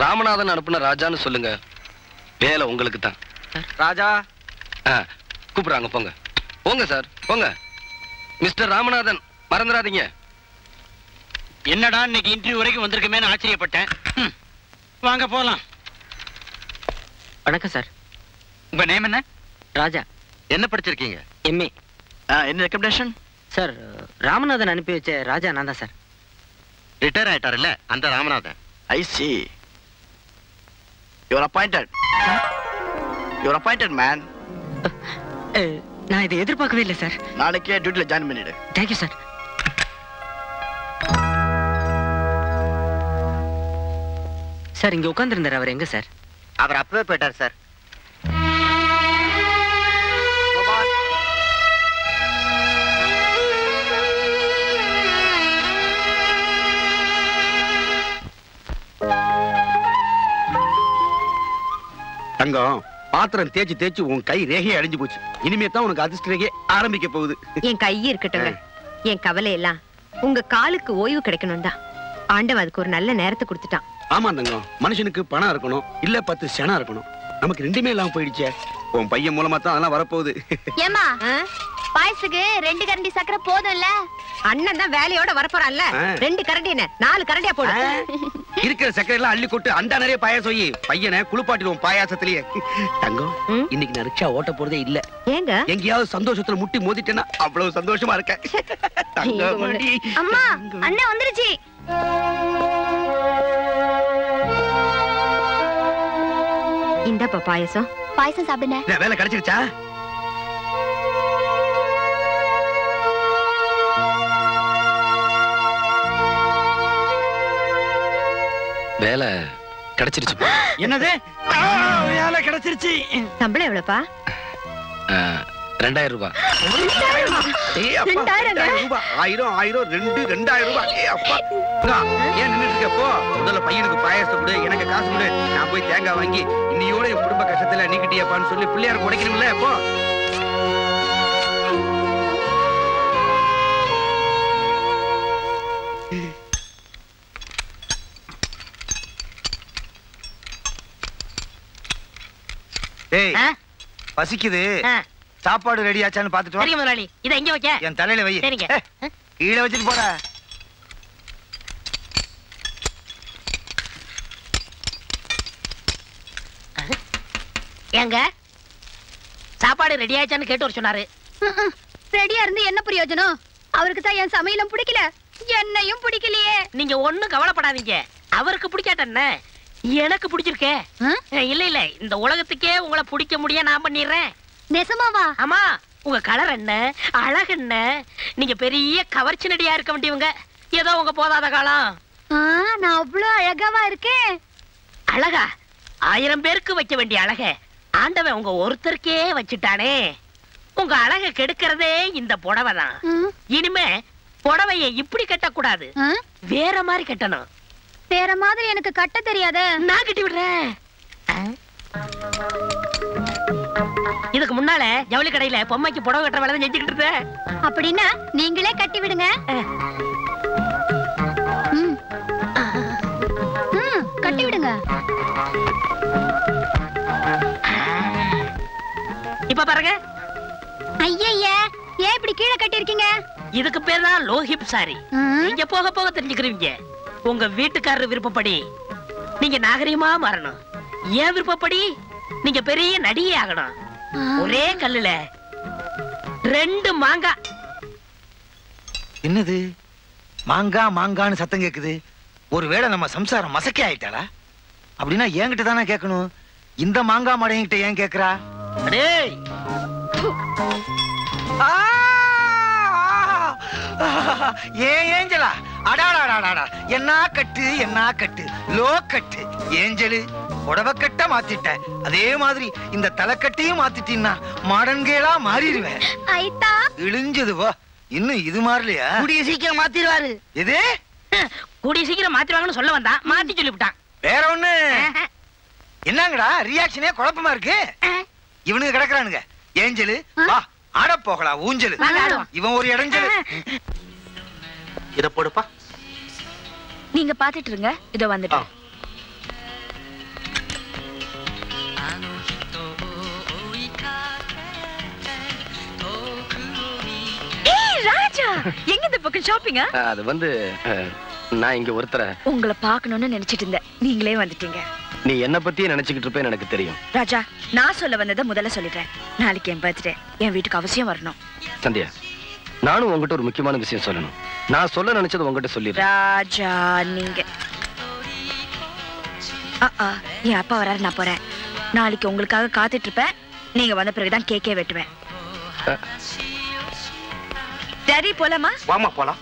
ராமநாதன் அனுப்புன ராஜான்னு சொல்லுங்க, வேலை உங்களுக்கு தான். ராஜா கூப்பிடுறாங்க, போங்க. போங்க சார், போங்க. மிஸ்டர் ராமநாதன், மறந்துடாதீங்க. என்னடா இன்னைக்கு இன்டர்வியூ வரைக்கும் வந்திருக்குமேன்னு ஆச்சரியப்பட்டேன். வாங்க போலாம். வணக்கம் சார். உங்க நேம் என்ன? ராஜா. என்ன படிச்சிருக்கீங்க? எம்ஏ. என்ன ரெக்கமெண்டேஷன்? சார், ராமநாதன் அனுப்பி வச்ச ராஜா நான் தான் சார். ரிட்டையர் ஆயிட்டார் இல்ல அந்த Ramanathan? I see. You are appointed. You are appointed man. நான் இதை எதிர்பார்க்கவே இல்லை சார். நாளைக்கே டியூட்டில ஜாயின் பண்ணிடு. Thank you sir. சார், இங்க உட்கார்ந்திருந்தார், அவர் எங்க சார்? அவர் அப்பவே போயிட்டார் சார். தங்கம், பாத்திரம் தேய்ச்சி தேய்ச்சி உன் கை ரேகையை அழிஞ்சு போச்சு. இனிமே தான் உனக்கு அதிர்ஷ்ட ரேகை ஆரம்பிக்க போகுது. என் கை இருக்கட்டுங்க, என் கவலை எல்லாம் உங்க காலுக்கு ஓய்வு கிடைக்கணும் தான். ஆண்டவன் அதுக்கு ஒரு நல்ல நேரத்தை கொடுத்துட்டான். ஆமா தங்கம், மனுஷனுக்கு பணம் இருக்கணும், இல்ல 10 செனா இருக்கணும். நமக்கு ரெண்டுமே எல்லாம் போயிடுச்சே. உன் பையன் மூலமா தான் அதெல்லாம் வரப்போகுது. ஏமா, பாயசுக்கு 2 கரண்டி சக்கரை போதும்ல? அண்ணன் தான் வேலையோட வரப்போறான்ல, 2 கரண்டி என்ன 4 கரண்டியா போடு. இருக்கிற சக்கரை எல்லாம் அள்ளி கொட்டு அண்டா நிறைய பாயாசம் பையனை குளிப்பாட்டிடுவோம் பாயாசத்திலேயே. தங்கம், இன்னைக்கு நான் ரிக்ஷா ஓட்ட போறதே இல்ல. ஏங்க? எங்கேயாவது சந்தோஷத்துல முட்டி மோதிட்டேன்னா அவ்வளவு சந்தோஷமா இருக்கேன். அம்மா, அண்ணன் வந்துருச்சு. இந்தப்பா பாயாசம். பாயசம் சாப்பிடுங்க. வேலை கிடைச்சிருச்சா? வேலை கிடைச்சிருச்சு. என்னது வேலை கிடைச்சிருச்சு? சம்பளம் எவ்வளவுப்பா? 2000 ரூபாய். 2000 ரூபாய்? 1000 2000 ரூபாய். ஏன் நின்று இருக்கப்போ? முதல்ல பையனுக்கு பாயசம் கொடு, எனக்கு காசு கொடு, நான் போய் தேங்காய் வாங்கி இன்னையோட என் குடும்ப கஷ்டத்துல நீக்கிட்டியப்பான்னு சொல்லி பிள்ளையாருக்கு உடைக்கணும்ல. அப்போ பசிக்குது, சாப்பாடு ரெடி ஆச்சான்னு பாத்துட்டு வரேன் முதலாளி. இத எங்க வைக்க? என் தலையில வை. சரிங்க, கீழ வச்சிட்டு போற. எங்க சாப்பாடு ரெடி ஆச்சான்னு கேட்டு வர சொன்னாரு. ரெடியா இருந்து என்ன பிரயோஜனம்? அவருக்கு தான் என் சமையலும் பிடிக்கல, என்னையும் பிடிக்கலையே. நீங்க ஒண்ணும் கவலைப்படாதீங்க, அவருக்கு பிடிக்காட்டன்ன எனக்கு பிடிச்சிருக்கே. இல்ல இல்ல, இந்த உலகத்துக்கே உங்களை பிடிக்க முடிய நான் பண்ணிடுறேன். நெசமாவா? ஆமா. உங்க கலர் என்ன, அழகு என்ன, நீங்க பெரிய கவர்ச்சி நடியா இருக்க வேண்டியவங்க. ஏதோ உங்க போதாத காலம். நான் அவ்வளவு அழகாவா இருக்கேன்? அழகா? 1000 பேருக்கு வைக்க வேண்டிய அழக ஆண்டவன் உங்க ஒருத்தருக்கே வச்சுட்டானே. உங்க அழக கெடுக்கிறதே இந்த புடவை தான். இனிமே புடவைய இப்படி கட்டக்கூடாது, வேற மாதிரி கட்டணும். வேற மாதிரி எனக்கு கட்ட தெரியாத, நான் கட்டி விடுறேன். இதுக்கு முன்னால ஜவுளி கடையில பொம்மைக்கு புடவை கட்டுற வேலை செஞ்சுக்கிட்டு இருக்கேன். அப்படின்னா நீங்களே கட்டி விடுங்க. கட்டி விடுங்க. இப்ப பாருங்க. ஐயய்யா, ஏன் இப்படி கீழே கட்டி இருக்கீங்க? இதுக்கு பேர் தான் லோ ஹிப் சாரி. நீங்க போக போக தெரிஞ்சுக்கிறீங்க. உங்க வீட்டுக்காரர் விருப்பப்படி நீங்க நாகரிகமா மாறணும். ஏன் விருப்பப்படி நீங்க பெரிய நடிகை ஆகணும். ஒரே கல்லுல ரெண்டு மாங்காய். என்னது மாங்காய் மாங்கான்னு சத்தம் கேக்குது? ஒருவேளை நம்ம சம்சாரம் மசக்கே ஆயிட்டாளா? அப்படின்னா என்கிட்ட தானே கேட்கணும். இந்த மாங்காய் மடையங்கிட்ட ஏன் கேக்குறா? டேய், ஏன் ஏஞ்சலா? அடாடாடாடா, என்ன கட்டு என்ன கட்டு, லோ கட்டு ஏஞ்சலு. புடவை கட்ட மாத்திட்ட, அதே மாதிரி இந்த தலைக்கட்டையும் மாத்திட்டீன்னா மாடன்கேலா மாறிடுவேன். இழிஞ்சதுவா, இன்னும் இது மாறலையா? கூடிய சீக்கிரம் மாத்திடுவாரு. எது கூடிய சீக்கிரம் மாத்திடுவாங்கன்னு சொல்ல வந்தா மாத்தி சொல்லிவிட்டான். வேற ஒண்ணு. என்னங்கடா ரியாக்ஷனே குழப்பமா இருக்கு. இவனுக்கு கிடக்குறானுங்க. ஏஞ்சலு வா, ஆட போகலாம். ஊஞ்சலு இவன் ஒரு இடைஞ்சலு. இத போடுப்பா, நீங்க பாத்துட்டு இருங்க, இதோ வந்துட்டேன். எங்க இந்த பக்கம் ஷாப்பிங்கா? அது வந்து நான் இங்க ஒருத்தர உங்களை பார்க்கணும்னு நினைச்சிட்டு இருந்தேன். நீங்களே வந்துட்டீங்க. நீ என்ன பத்தியே நினைச்சுக்கிட்டு இருப்பேன்னு எனக்கு தெரியும். ராஜா, நான் சொல்ல வந்ததை முதல்ல சொல்லிடுறேன். நாளைக்கு என் பர்த்டே, என் வீட்டுக்கு அவசியம் வரணும். சந்தியா, நானும் உங்ககிட்ட ஒரு முக்கியமான விஷயம் சொல்லணும். நான் சொல்ல நினைச்சது உங்ககிட்ட சொல்லிடுறேன். ராஜா, நீங்க என் அப்பா வராரு, நான் போறேன். நாளைக்கு உங்களுக்காக காத்துட்டு இருப்பேன். நீங்க வந்த பிறகுதான் கேக்கே வெட்டுவேன். சரி, போலாமா? வாமா போலாம்.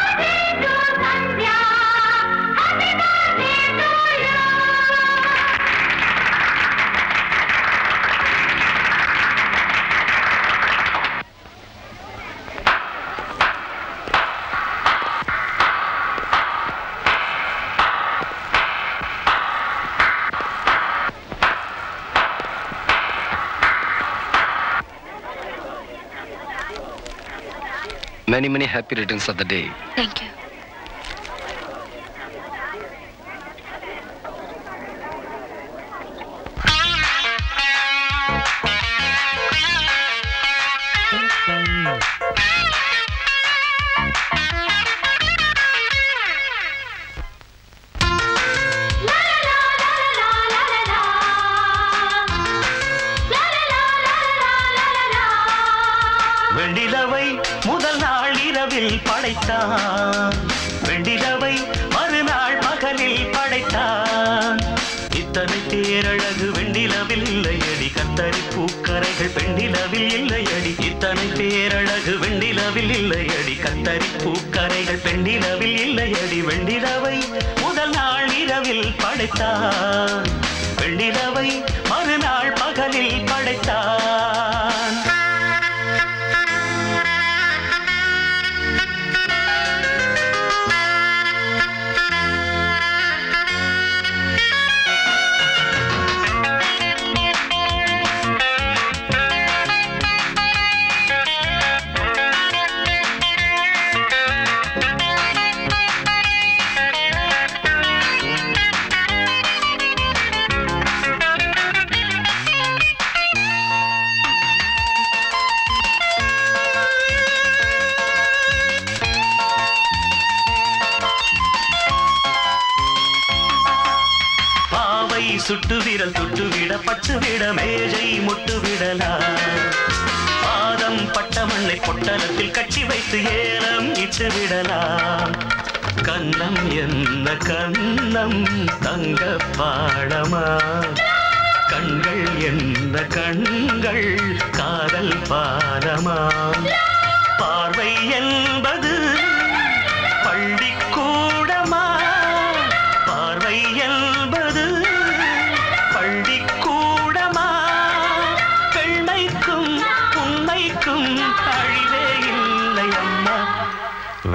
Many, many happy returns of the day. Thank you.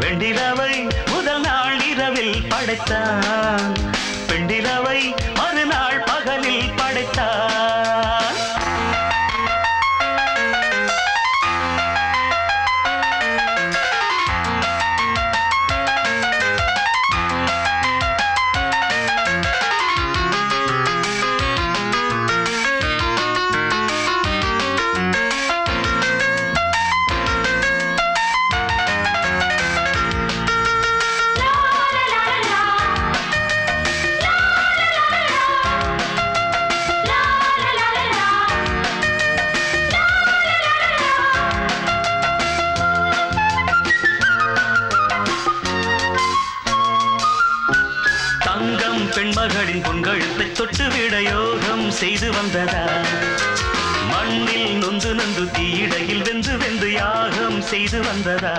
வெண்டிரவை முதல் நாள் இரவில் படைத்தான், பெண்டிரவை மறுநாள் பகலில் படைத்தான். பெண்மகளின் பொன்கழுத்தை தொட்டு விட யோகம் செய்து வந்ததா, மண்ணில் நொந்து நந்து தீயிடையில் வெந்து வெந்து யாகம் செய்து வந்ததா,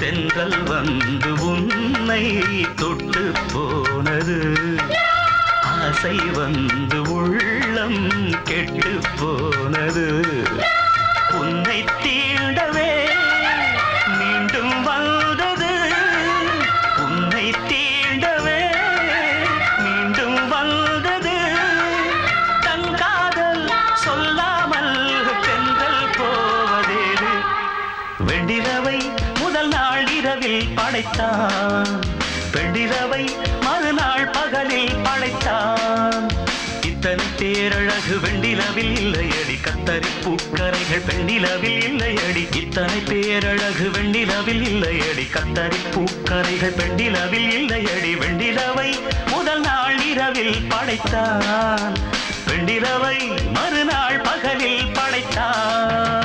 தென்றல் வந்து உன்னை தொட்டு போனது, ஆசை வந்து உள்ளம் கெட்டு போனது, உன்னை தீண்டவே மீண்டும் வந்தது, உன்னை தீண்டவே மீண்டும் வந்தது, தன் காதல் சொல்லாமல் தென்றல் போவதேது. வெண்டிரவை முதல் நாள் இரவில் படைத்தான், வெண்டிரவை மறுநாள் பகலில் படைத்தான். இத்தனை பேரழகு வெண்டிலவில் இல்லையடி, கத்தரி பூக்கரைகள் வெண்டிலவில் இல்லையடி, இத்தனை பேரழகு வெண்டிலவில் இல்லையடி, கத்தரி பூக்கரைகள் வெண்டிலவில் இல்லையடி. வெண்டிரவை முதல் நாள் இரவில் படைத்தான், வெண்டிரவை மறுநாள் பகலில் படைத்தான்.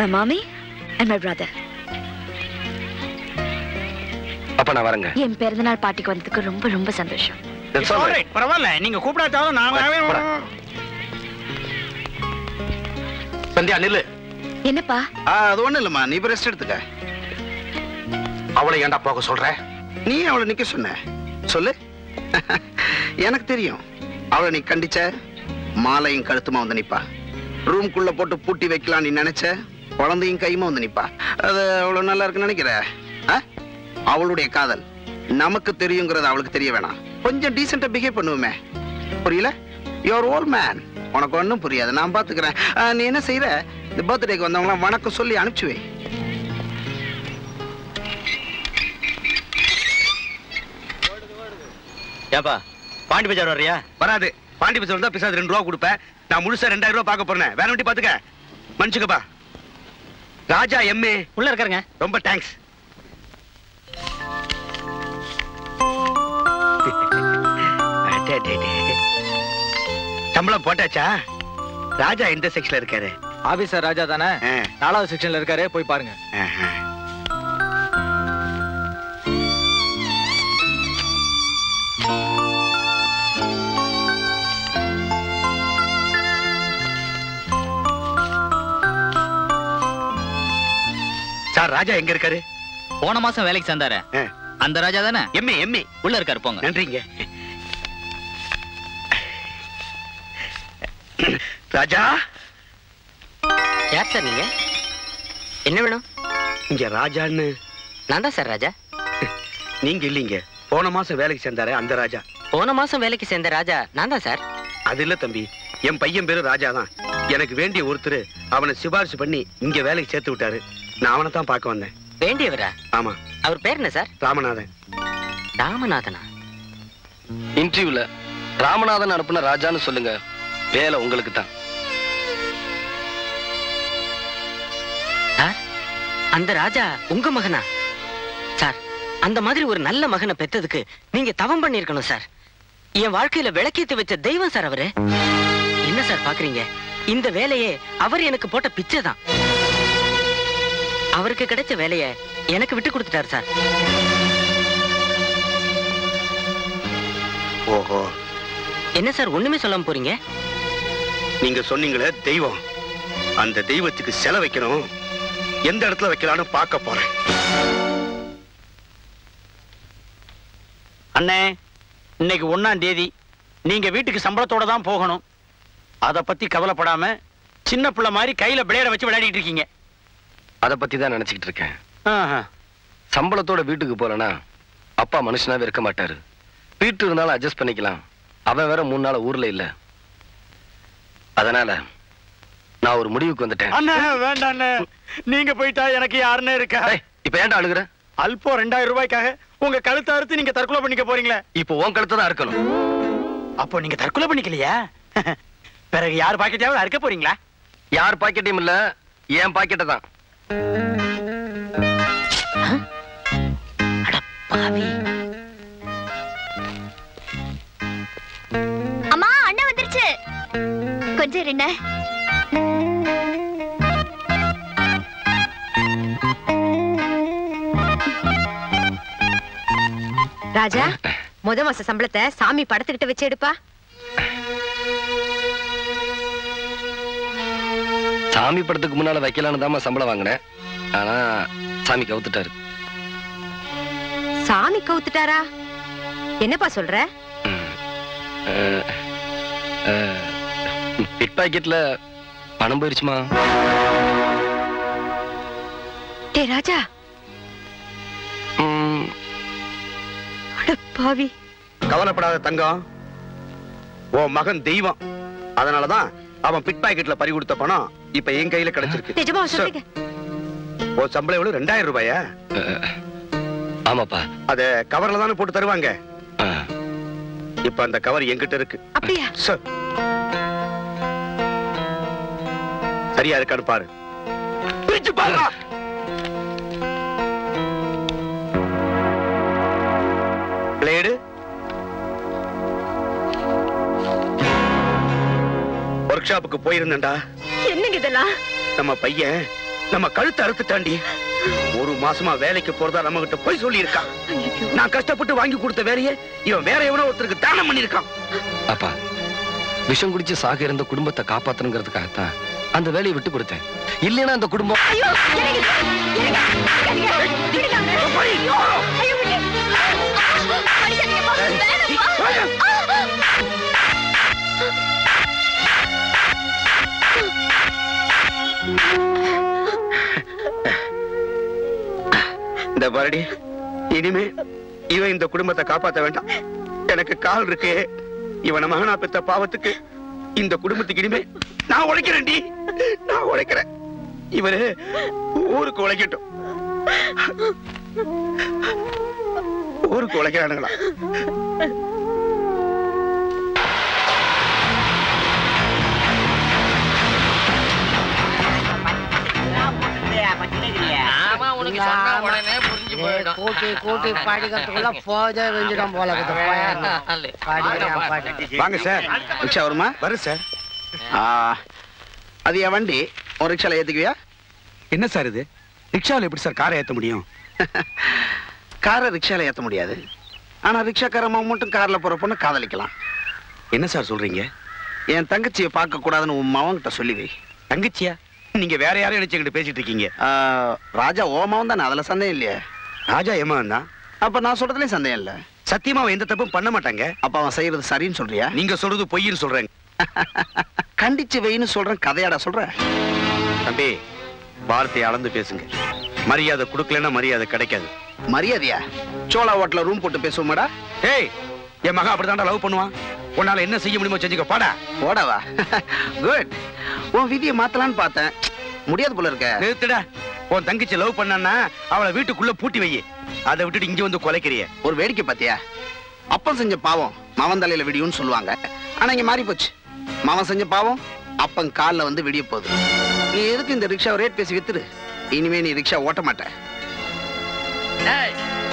My mommy and my brother. அப்ப நான் வரேங்க. என் பிறந்தநாள் பார்ட்டிக்கு வந்ததுக்கு ரொம்ப ரொம்ப சந்தோஷம். It's all right. பரவாயில்லை, நீங்க கூப்பிடாதாலும் நானாவே வரேன். சந்தியா நில்லு. என்னப்பா? அது ஒண்ணு இல்லம்மா, நீ ரெஸ்ட் எடுத்துக்க. அவளை ஏன்டா போக சொல்ற? நீ அவளை நிக்க சொன்ன சொல்லு. எனக்கு தெரியும் அவளை நீ கண்டிச்ச, மாலையும் கழுத்துமா வந்து நிப்பா, ரூம்குள்ள போட்டு பூட்டி வைக்கலாம் நீ நினைச்ச, குழந்தையும் கைமா வந்து நிப்பா. அது அவ்வளவு நல்லா இருக்குன்னு நினைக்கிற? அவளுடைய காதல் நமக்கு தெரியுங்கிறது அவளுக்கு தெரிய வேணாம். கொஞ்சம் டீசென்ட்டா பிஹேவ் பண்ணுவோமே, புரியல? யுவர் ஓல்ட் மேன், உனக்கு ஒன்றும் புரியாது, நான் பார்த்துக்கிறேன். நீ என்ன செய்யற, இந்த பர்த்டேக்கு வந்தவங்களாம் வணக்கம் சொல்லி அனுப்பிச்சுவே. ஏப்பா பாண்டி பஜார் வர்றியா? வராது, பாண்டி பஜார் தான் பிசாது 2 ரூபா கொடுப்பேன், நான் முழுசா 2000 ரூபா பார்க்க போறேன், வேற ஒட்டி பார்த்துக்க, மன்னிச்சுக்கப்பா. ராஜா எம்ஏ உள்ள இருக்காருங்க, ரொம்ப தேங்க்ஸ். சம்பளம் போட்டாச்சா? ராஜா எந்த செக்ஷன்ல இருக்காரு? ஆபீசர் ராஜா தானே, 4வது செக்ஷன்ல இருக்காரு, போய் பாருங்க. சார் ராஜா எங்க இருக்காரு? போன மாசம் வேலைக்கு சேர்ந்தாரு அந்த ராஜா தானே, எம்ஏ எம்ஏ உள்ள இருக்காரு, போங்க. நன்றிங்க. ராஜா யார் சார் நீங்க? என்ன வேணும்? இங்க ராஜான்னு நான் தான் சார் ராஜா. நீங்க இல்லீங்க, போன மாசம் வேலைக்கு சேர்ந்தாரு அந்த ராஜா. போன மாசம் வேலைக்கு சேர்ந்த ராஜா நான் தான் சார். அது இல்ல தம்பி, என் பையன் பேரு ராஜா தான், எனக்கு வேண்டிய ஒருத்தர் அவனை சிபாரிசு பண்ணி இங்க வேலைக்கு சேர்த்து விட்டாரு, நான் அவனை தான் பார்க்க வந்தேன். வேண்டியவரா? ஆமா. அவர் பேர் என்ன சார்? ராமநாதன். ராமநாதனா? இன்டர்வியூல ராமநாதன் அனுப்புன ராஜான்னு சொல்லுங்க, வேலை உங்களுக்கு தான். அந்த ராஜா உங்க மகனா சார்? அந்த மாதிரி ஒரு நல்ல மகனை பெற்றதுக்கு நீங்க தவம் பண்ணிருக்கணும் சார். என் வாழ்க்கையில விளக்கேத்தி வச்ச தெய்வம் சார் அவரு. என்ன சார் பாக்குறீங்க, இந்த வேலையே அவர் எனக்கு போட்ட பிச்சை தான். அவருக்கு கிடைச்ச வேலையை எனக்கு விட்டு கொடுத்துட்டாரு சார். ஓஹோ, என்ன சார் ஒண்ணுமே சொல்லாம போறீங்க? நீங்க சொன்னீங்களே தெய்வம், அந்த தெய்வத்துக்கு சிலை வைக்கணும், எந்த இடத்துல வைக்கலாம்னு பார்க்க போறேன். அண்ணே, இன்னைக்கு 1ஆம் தேதி, நீங்க வீட்டுக்கு சம்பளத்தோட தான் போகணும், அதை பத்தி கவலைப்படாம சின்ன புள்ள மாதிரி கையில பிளேட வச்சு விளையாடிட்டு இருக்கீங்க. அத பத்தி தான் நினைச்சிட்டு இருக்கேன். சம்பளத்தோட வீட்டுக்கு போறேனா அப்பா மனுஷனாவே இருக்க மாட்டாரு. வீட்டு இருந்தாலும் அட்ஜஸ்ட் பண்ணிக்கலாம். அவன் வேற 3 நாளா ஊர்ல இல்ல. அதனால நான் ஒரு முடிவுக்கு வந்துட்டேன். அண்ணா வேண்டாம், நீங்க போயிட்டா எனக்கு யாருன்னு இருக்கா? இப்ப ஏன்டா அழுகுற? அல்போ 2000 ரூபாய்க்காக உங்க கழுத்தை அறுத்து நீங்க தற்கொலை பண்ணிக்க போறீங்களா? இப்போ உன் கழுத்தை தான் அறுக்கணும். அப்போ நீங்க தற்கொலை பண்ணிக்கலையா? பிறகு யார் பாக்கெட்டையாவது அறுக்க போறீங்களா? யார் பாக்கெட்டையும் இல்ல, என் பாக்கெட்டை தான். அம்மா அண்ணா வந்துருச்சு, கொஞ்சம் இருண்ணே. ராஜா, முத மாச சம்பளத்தை சாமி படத்துக்கிட்ட வச்சு எடுப்பா. சாமி படத்துக்கு முன்னால வைக்கலான்னு தான் சம்பளம் வாங்கினேன். ஆனா சாமி கவுத்துட்டாரு. சாமி கவுத்துட்டாரா? என்னப்பா சொல்ற? பிட் பாக்கெட்ல பணம் போயிருச்சுமா. டே ராஜா, பாவி, கவலைப்படாத தங்கம். உன் மகன் தெய்வம். அதனாலதான் அவன் பிட் பாக்கெட்ல பறி கொடுத்த பணம் இப்ப என் கையில கிடைச்சிருக்கு. உன் சம்பளம் எவ்வளவு? 2000 ரூபாயா? ஆமாப்பா, அத கவர்ல தானே போட்டு தருவாங்க. இப்ப அந்த கவர் என்கிட்ட இருக்கு. சரியா இருக்கான்னு பாரு. பிரிச்சு பாரு. பிளேடு ஒர்க் ஷாப்புக்கு போயிருந்தா என்னங்க இதெல்லாம்? நம்ம பையன் நம்ம கழுத்தை அறுத்துட்டாண்டி. 1 மாசமா வேலைக்கு போறதா நம்ம கிட்ட போய் சொல்லி இருக்கான். நான் கஷ்டப்பட்டு வாங்கி கொடுத்த வேலையை இவன் வேற எவனோ ஒருத்தருக்கு தானம் பண்ணிருக்கான். அப்பா, விஷம் குடிச்சு சாக இருந்த குடும்பத்தை காப்பாத்தணுங்கிறதுக்காகத்தான் அந்த வேலையை விட்டு கொடுத்தேன். இல்லைன்னா அந்த குடும்பம். இந்த பாரடி, இனிமே இவன் இந்த குடும்பத்தை காப்பாற்ற வேண்டாம். எனக்கு கால் இருக்கு. இவன மகனா பெத்த பாவத்துக்கு இந்த குடும்பத்துக்கு இனிமே நான் உழைக்கிறேன். நான் உழைக்கிறேன், இவரு ஊருக்கு உழைக்கட்டும். ஊருக்கு உழைக்கிறானுங்களா? வாங்க சார், ரிக்ஷா வருமா? வரும் சார். அது என் வண்டி, ஒரு ரிக்ஷால ஏத்துக்குவியா? என்ன சார் இது, ரிக்ஷாவில் எப்படி சார் காரை ஏற்ற முடியும்? காரை ரிக்ஷால ஏற்ற முடியாது. ஆனா ரிக்ஷாக்காரமா மட்டும் கார்ல போற பொண்ணு காதலிக்கலாம். என்ன சார் சொல்றீங்க? என் தங்கச்சியை பார்க்க கூடாதுன்னு உன் மாவங்கிட்ட சொல்லிவி. தங்கச்சியா? நீங்க வேற யாரையும் நினைச்சுக்கிட்டு பேசிட்டு இருக்கீங்க. ராஜா ஓமாவும் தான், அதுல சந்தேகம் இல்லையா? ராஜா ஏமாவும் தான். அப்ப நான் சொல்றதுலயும் சந்தேகம் இல்ல. சத்தியமா அவன் எந்த தப்பும் பண்ண மாட்டாங்க. அப்ப அவன் செய்யறது சரின்னு சொல்றியா? நீங்க சொல்றது பொய்ன்னு சொல்றேன். கண்டிச்சு வெயின்னு சொல்றேன். கதையாடா சொல்ற? தம்பி, வார்த்தையை அளந்து பேசுங்க. மரியாதை கொடுக்கலன்னா மரியாதை கிடைக்காது. மரியாதையா? சோலா ஹோட்டல்ல ரூம் போட்டு பேசுவோமாடா? ஏய், என் மகன் அப்படிதான்டா லவ் பண்ணுவான். உன்னால என்ன செய்ய முடியுமோ செஞ்சுக்க. பாடா போடாவா? குட். உன் விதியை மாத்தலான்னு பார்த்தேன். முடியாது போல இருக்க. நிறுத்துடா. உன் தங்கச்சி லவ் பண்ணா அவளை வீட்டுக்குள்ள பூட்டி வை. அதை விட்டுட்டு இங்க வந்து கொலைக்கிறிய. ஒரு வேடிக்கை பாத்தியா? அப்பன் செஞ்ச பாவம் மவன் தலையில விடியும்னு சொல்லுவாங்க. ஆனா இங்க மாறி போச்சு. மவன் செஞ்ச பாவம் அப்பன் காலில் வந்து விடிய போகுது. நீ எதுக்கு இந்த ரிக்ஷா ரேட் பேசி வித்துரு? இனிமே நீ ரிக்ஷா ஓட்ட மாட்ட.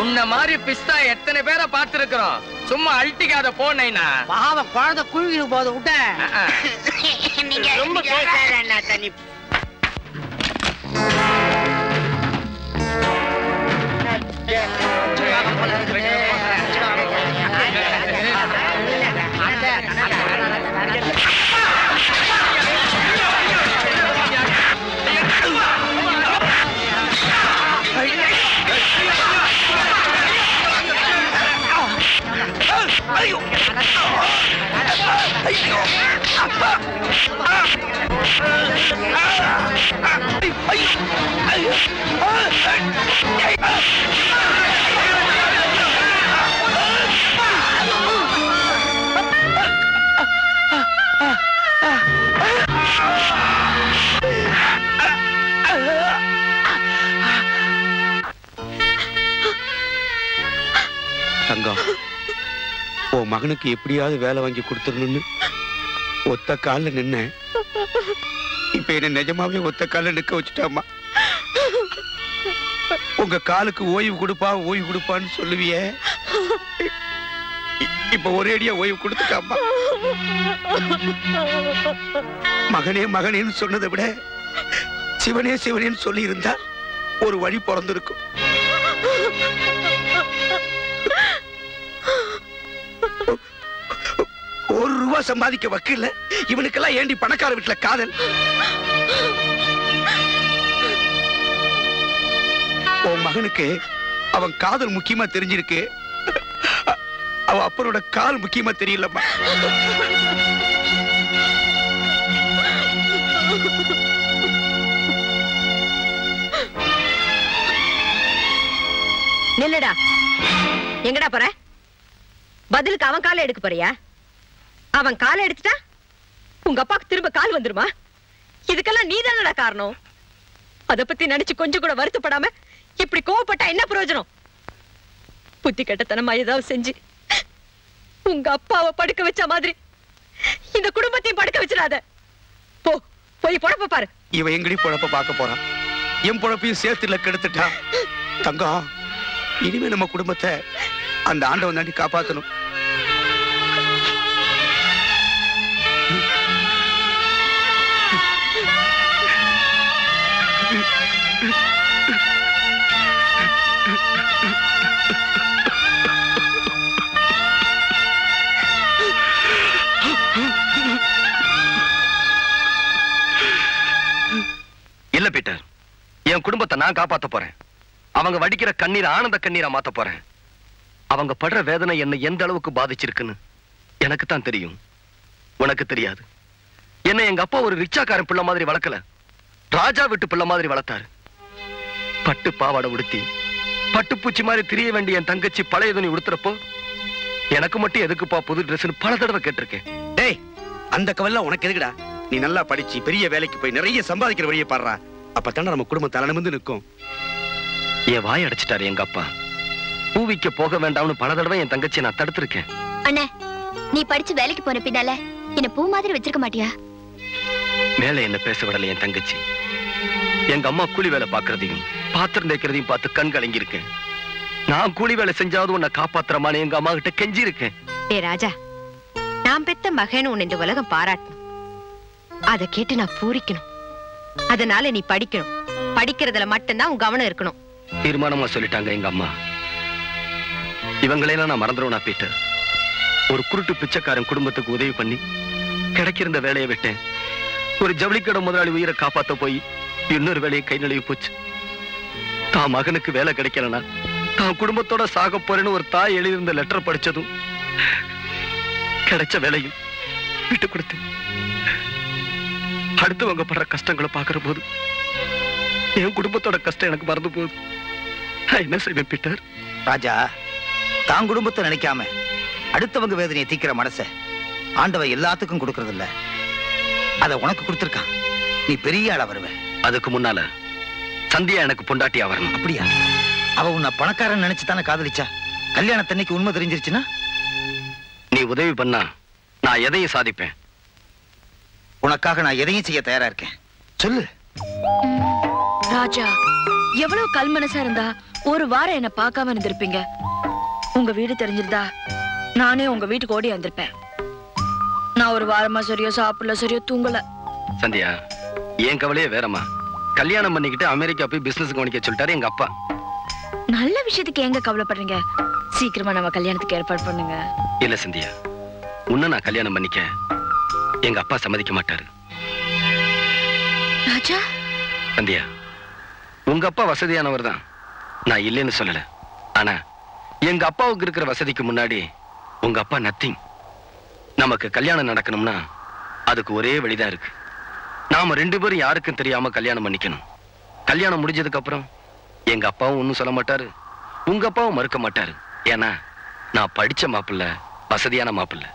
உன்ன மாதிரி பிஸ்தா எத்தனை பேரை பார்த்திருக்கிறோம். சும்மா அழட்டிக்காத போனா பாவ குழந்தை குழுகி போது விட்ட. ரொம்ப ஐயோ! ஐயோ! தங்கம், உன் மகனுக்கு எப்படியாவது வேலை வாங்கி கொடுத்துடணும்னு ஒத்த காலில் நின்னேன். இப்ப என்ன நிஜமாவே ஒத்த காலில் நிக்க வச்சுட்டாமா? உங்க காலுக்கு ஓய்வு கொடுப்பா ஓய்வு கொடுப்பான்னு சொல்லுவிய, இப்ப ஒரேடியா ஓய்வு கொடுத்துட்டாமா? மகனே மகனேன்னு சொன்னதை விட சிவனே சிவனேன்னு சொல்லி இருந்தா ஒரு வழி பிறந்திருக்கும். ஒரு ரூபா சம்பாதிக்க வக்கில்ல, இவனுக்கெல்லாம் ஏண்டி பணக்கார வீட்டுல காதல்? உன் மகனுக்கு அவன் காதல் முக்கியமா தெரிஞ்சிருக்கு, அவ அப்பனோட கால் முக்கியமா தெரியலம்மா. நில்லடா, எங்கடா போற? பதிலுக்கு அவன் காலை எடுக்க போறியா? அவன் காலை எடுத்துட்டா உங்க அப்பாக்கு திரும்ப கால் வந்துருமா? இதுக்கெல்லாம் நீதானடா காரணம். அத பத்தி நினைச்சு கொஞ்சம் கூட வருத்தப்படாம இப்படி கோவப்பட்டா என்ன பிரயோஜனம்? புத்தி கட்டத்தனமா ஏதாவது செஞ்சு உங்க அப்பாவை படுக்க வச்ச மாதிரி இந்த குடும்பத்தையும் படுக்க வச்சிடாத. போ போய் பொழப்ப பாரு. இவன் எங்கடி பொழப்ப பார்க்க போறான்? என் பொழப்பையும் சேர்த்துல கெடுத்துட்டா. தங்கம், இனிமே நம்ம குடும்பத்தை அந்த ஆண்டவன் தாண்டி காப்பாத்தணும். இல்ல பீட்டர், என் குடும்பத்தை நான் காப்பாத்த போறேன். அவங்க வடிக்கிற கண்ணீரை ஆனந்த கண்ணீரா மாத்த போறேன். அவங்க படுற வேதனை என்னை எந்த அளவுக்கு பாதிச்சிருக்குன்னு எனக்கு தான் தெரியும், உனக்கு தெரியாது. என்னை எங்க அப்பா ஒரு ரிச்சாக்காரன் பிள்ளை மாதிரி வளர்க்கல, ராஜா விட்டு பிள்ளை மாதிரி வளர்த்தாரு. பட்டு பாவாடை உடுத்தி பட்டுப்பூச்சி மாதிரி திரிய வேண்டிய என் தங்கச்சி பழைய துணி உடுத்துறப்போ எனக்கு மட்டும் எதுக்குப்பா புது ட்ரெஸ்ன்னு பல தடவை கேட்டிருக்கேன். டேய், அந்த கவலை உனக்கு எதுக்குடா? நீ நல்லா படிச்சு பெரிய வேலைக்கு போய் நிறைய சம்பாதிக்கிற வழியை பாடுறா, அப்பத்தானே நம்ம குடும்பம் தலைநிமிர்ந்து நிற்கும். என் வாய் அடிச்சிட்டாரு எங்க அப்பா. பூவிக்க போக வேண்டாம்னு பல தடவை என் தங்கச்சி நான் தடுத்திருக்கேன். அண்ணே, நீ படிச்சு வேலைக்கு போன பின்னால என்ன பூ மாதிரி வச்சிருக்க மாட்டியா? மேலே என்ன பேச விடல என் தங்கச்சி. எங்க அம்மா கூலி வேலை பாக்குறதையும் பாத்திரம் தேய்க்கிறதையும் பார்த்து கண் கலங்கி இருக்கேன். நான் கூலி வேலை செஞ்சாவது உன்னை காப்பாத்துறமான்னு எங்க அம்மா கிட்ட கெஞ்சி இருக்கேன். ஏ ராஜா, நான் பெத்த மகன் உன் இந்த உலகம் பாராட்டணும், அதை கேட்டு நான் பூரிக்கணும். அதனால நீ படிக்கணும், படிக்கிறதுல மட்டும்தான் உன் கவனம் இருக்கணும். தீர்மானமா சொல்லிட்டாங்க எங்க அம்மா. இவங்களெல்லாம் நான் மறந்துடுவேனா பீட்டர்? ஒரு குருட்டு பிச்சைக்காரன் குடும்பத்துக்கு உதவி பண்ணி கிடைக்கிற வேலையை விட்டேன். ஒரு ஜவுளிக்கடை முதலாளி உயிரை காப்பாத்த போய் இன்னொரு வேலையை கை நழுவி போச்சு. தான் மகனுக்கு வேலை கிடைக்கலனா தான் குடும்பத்தோட சாக போறேன்னு ஒரு தாய் எழுதியிருந்த லெட்டர் படிச்சதும் கிடைச்ச வேலையும் விட்டு கொடுத்து அடுத்தவங்க படுற கஷ்டங்களை பாக்குற போது என் குடும்பத்தோட கஷ்டம் எனக்கு மறந்து போகுது. நான் என்ன செய்வேன் பீட்டர்? ராஜா, தான் குடும்பத்தை நினைக்காம அடுத்தவங்க வேதனையை தீக்கிற மனசை ஆண்டவன் எல்லாத்துக்கும் கொடுக்கறது இல்ல, அதை உனக்கு கொடுத்துருக்கான். நீ பெரிய ஆளா வருவேன். அதுக்கு முன்னால சந்தியா எனக்கு பொண்டாட்டியா வரணும். அப்படியா? அவ உன்னை பணக்காரன் நினைச்சு தானே காதலிச்சா? கல்யாணத்தன்னைக்கு உண்மை தெரிஞ்சிருச்சுன்னா? நீ உதவி பண்ணா நான் எதையும் சாதிப்பேன். உனக்காக நான் எதையும் செய்ய தயாரா இருக்கேன், சொல்லு. ராஜா, எவ்வளவு கல்மனசா இருந்தா ஒரு வாரம் என்ன பார்க்காம இருந்திருப்பீங்க. உங்க வீடு தெரிஞ்சிருந்தா நானே உங்க வீட்டுக்கு ஓடி வந்திருப்பேன். நான் ஒரு வாரமா சரியோ சாப்பிடல, சரியோ தூங்கல. சந்தியா, என் கவலையே வேறமா. கல்யாணம் பண்ணிக்கிட்டு அமெரிக்கா போய் பிசினஸ் கவனிக்க சொல்லிட்டாரு எங்க அப்பா. நல்ல விஷயத்துக்கு எங்க கவலைப்படுறீங்க? சீக்கிரமா நம்ம கல்யாணத்துக்கு ஏற்பாடு பண்ணுங்க. இல்ல சந்தியா, உன்ன நான் கல்யாணம் பண்ணிக்க எங்க அப்பா சம்மதிக்க மாட்டாரு. ராஜா, சந்தியா, உங்க அப்பா வசதியானவர் தான், நான் இல்லைன்னு சொல்லல. ஆனா எங்க அப்பாவுக்கு இருக்கிற வசதிக்கு முன்னாடி உங்க அப்பா நத்திங். நமக்கு கல்யாணம் நடக்கணும்னா அதுக்கு ஒரே வழிதான் இருக்கு. நாம ரெண்டு பேரும் யாருக்கும் தெரியாம கல்யாணம் பண்ணிக்கணும். கல்யாணம் முடிஞ்சதுக்கு அப்புறம் எங்க அப்பாவும் ஒன்னும் சொல்ல மாட்டாரு, உங்க அப்பாவும் மறுக்க மாட்டாரு. ஏன்னா நான் படிச்ச மாப்பிள்ள, வசதியான மாப்பிள்ள.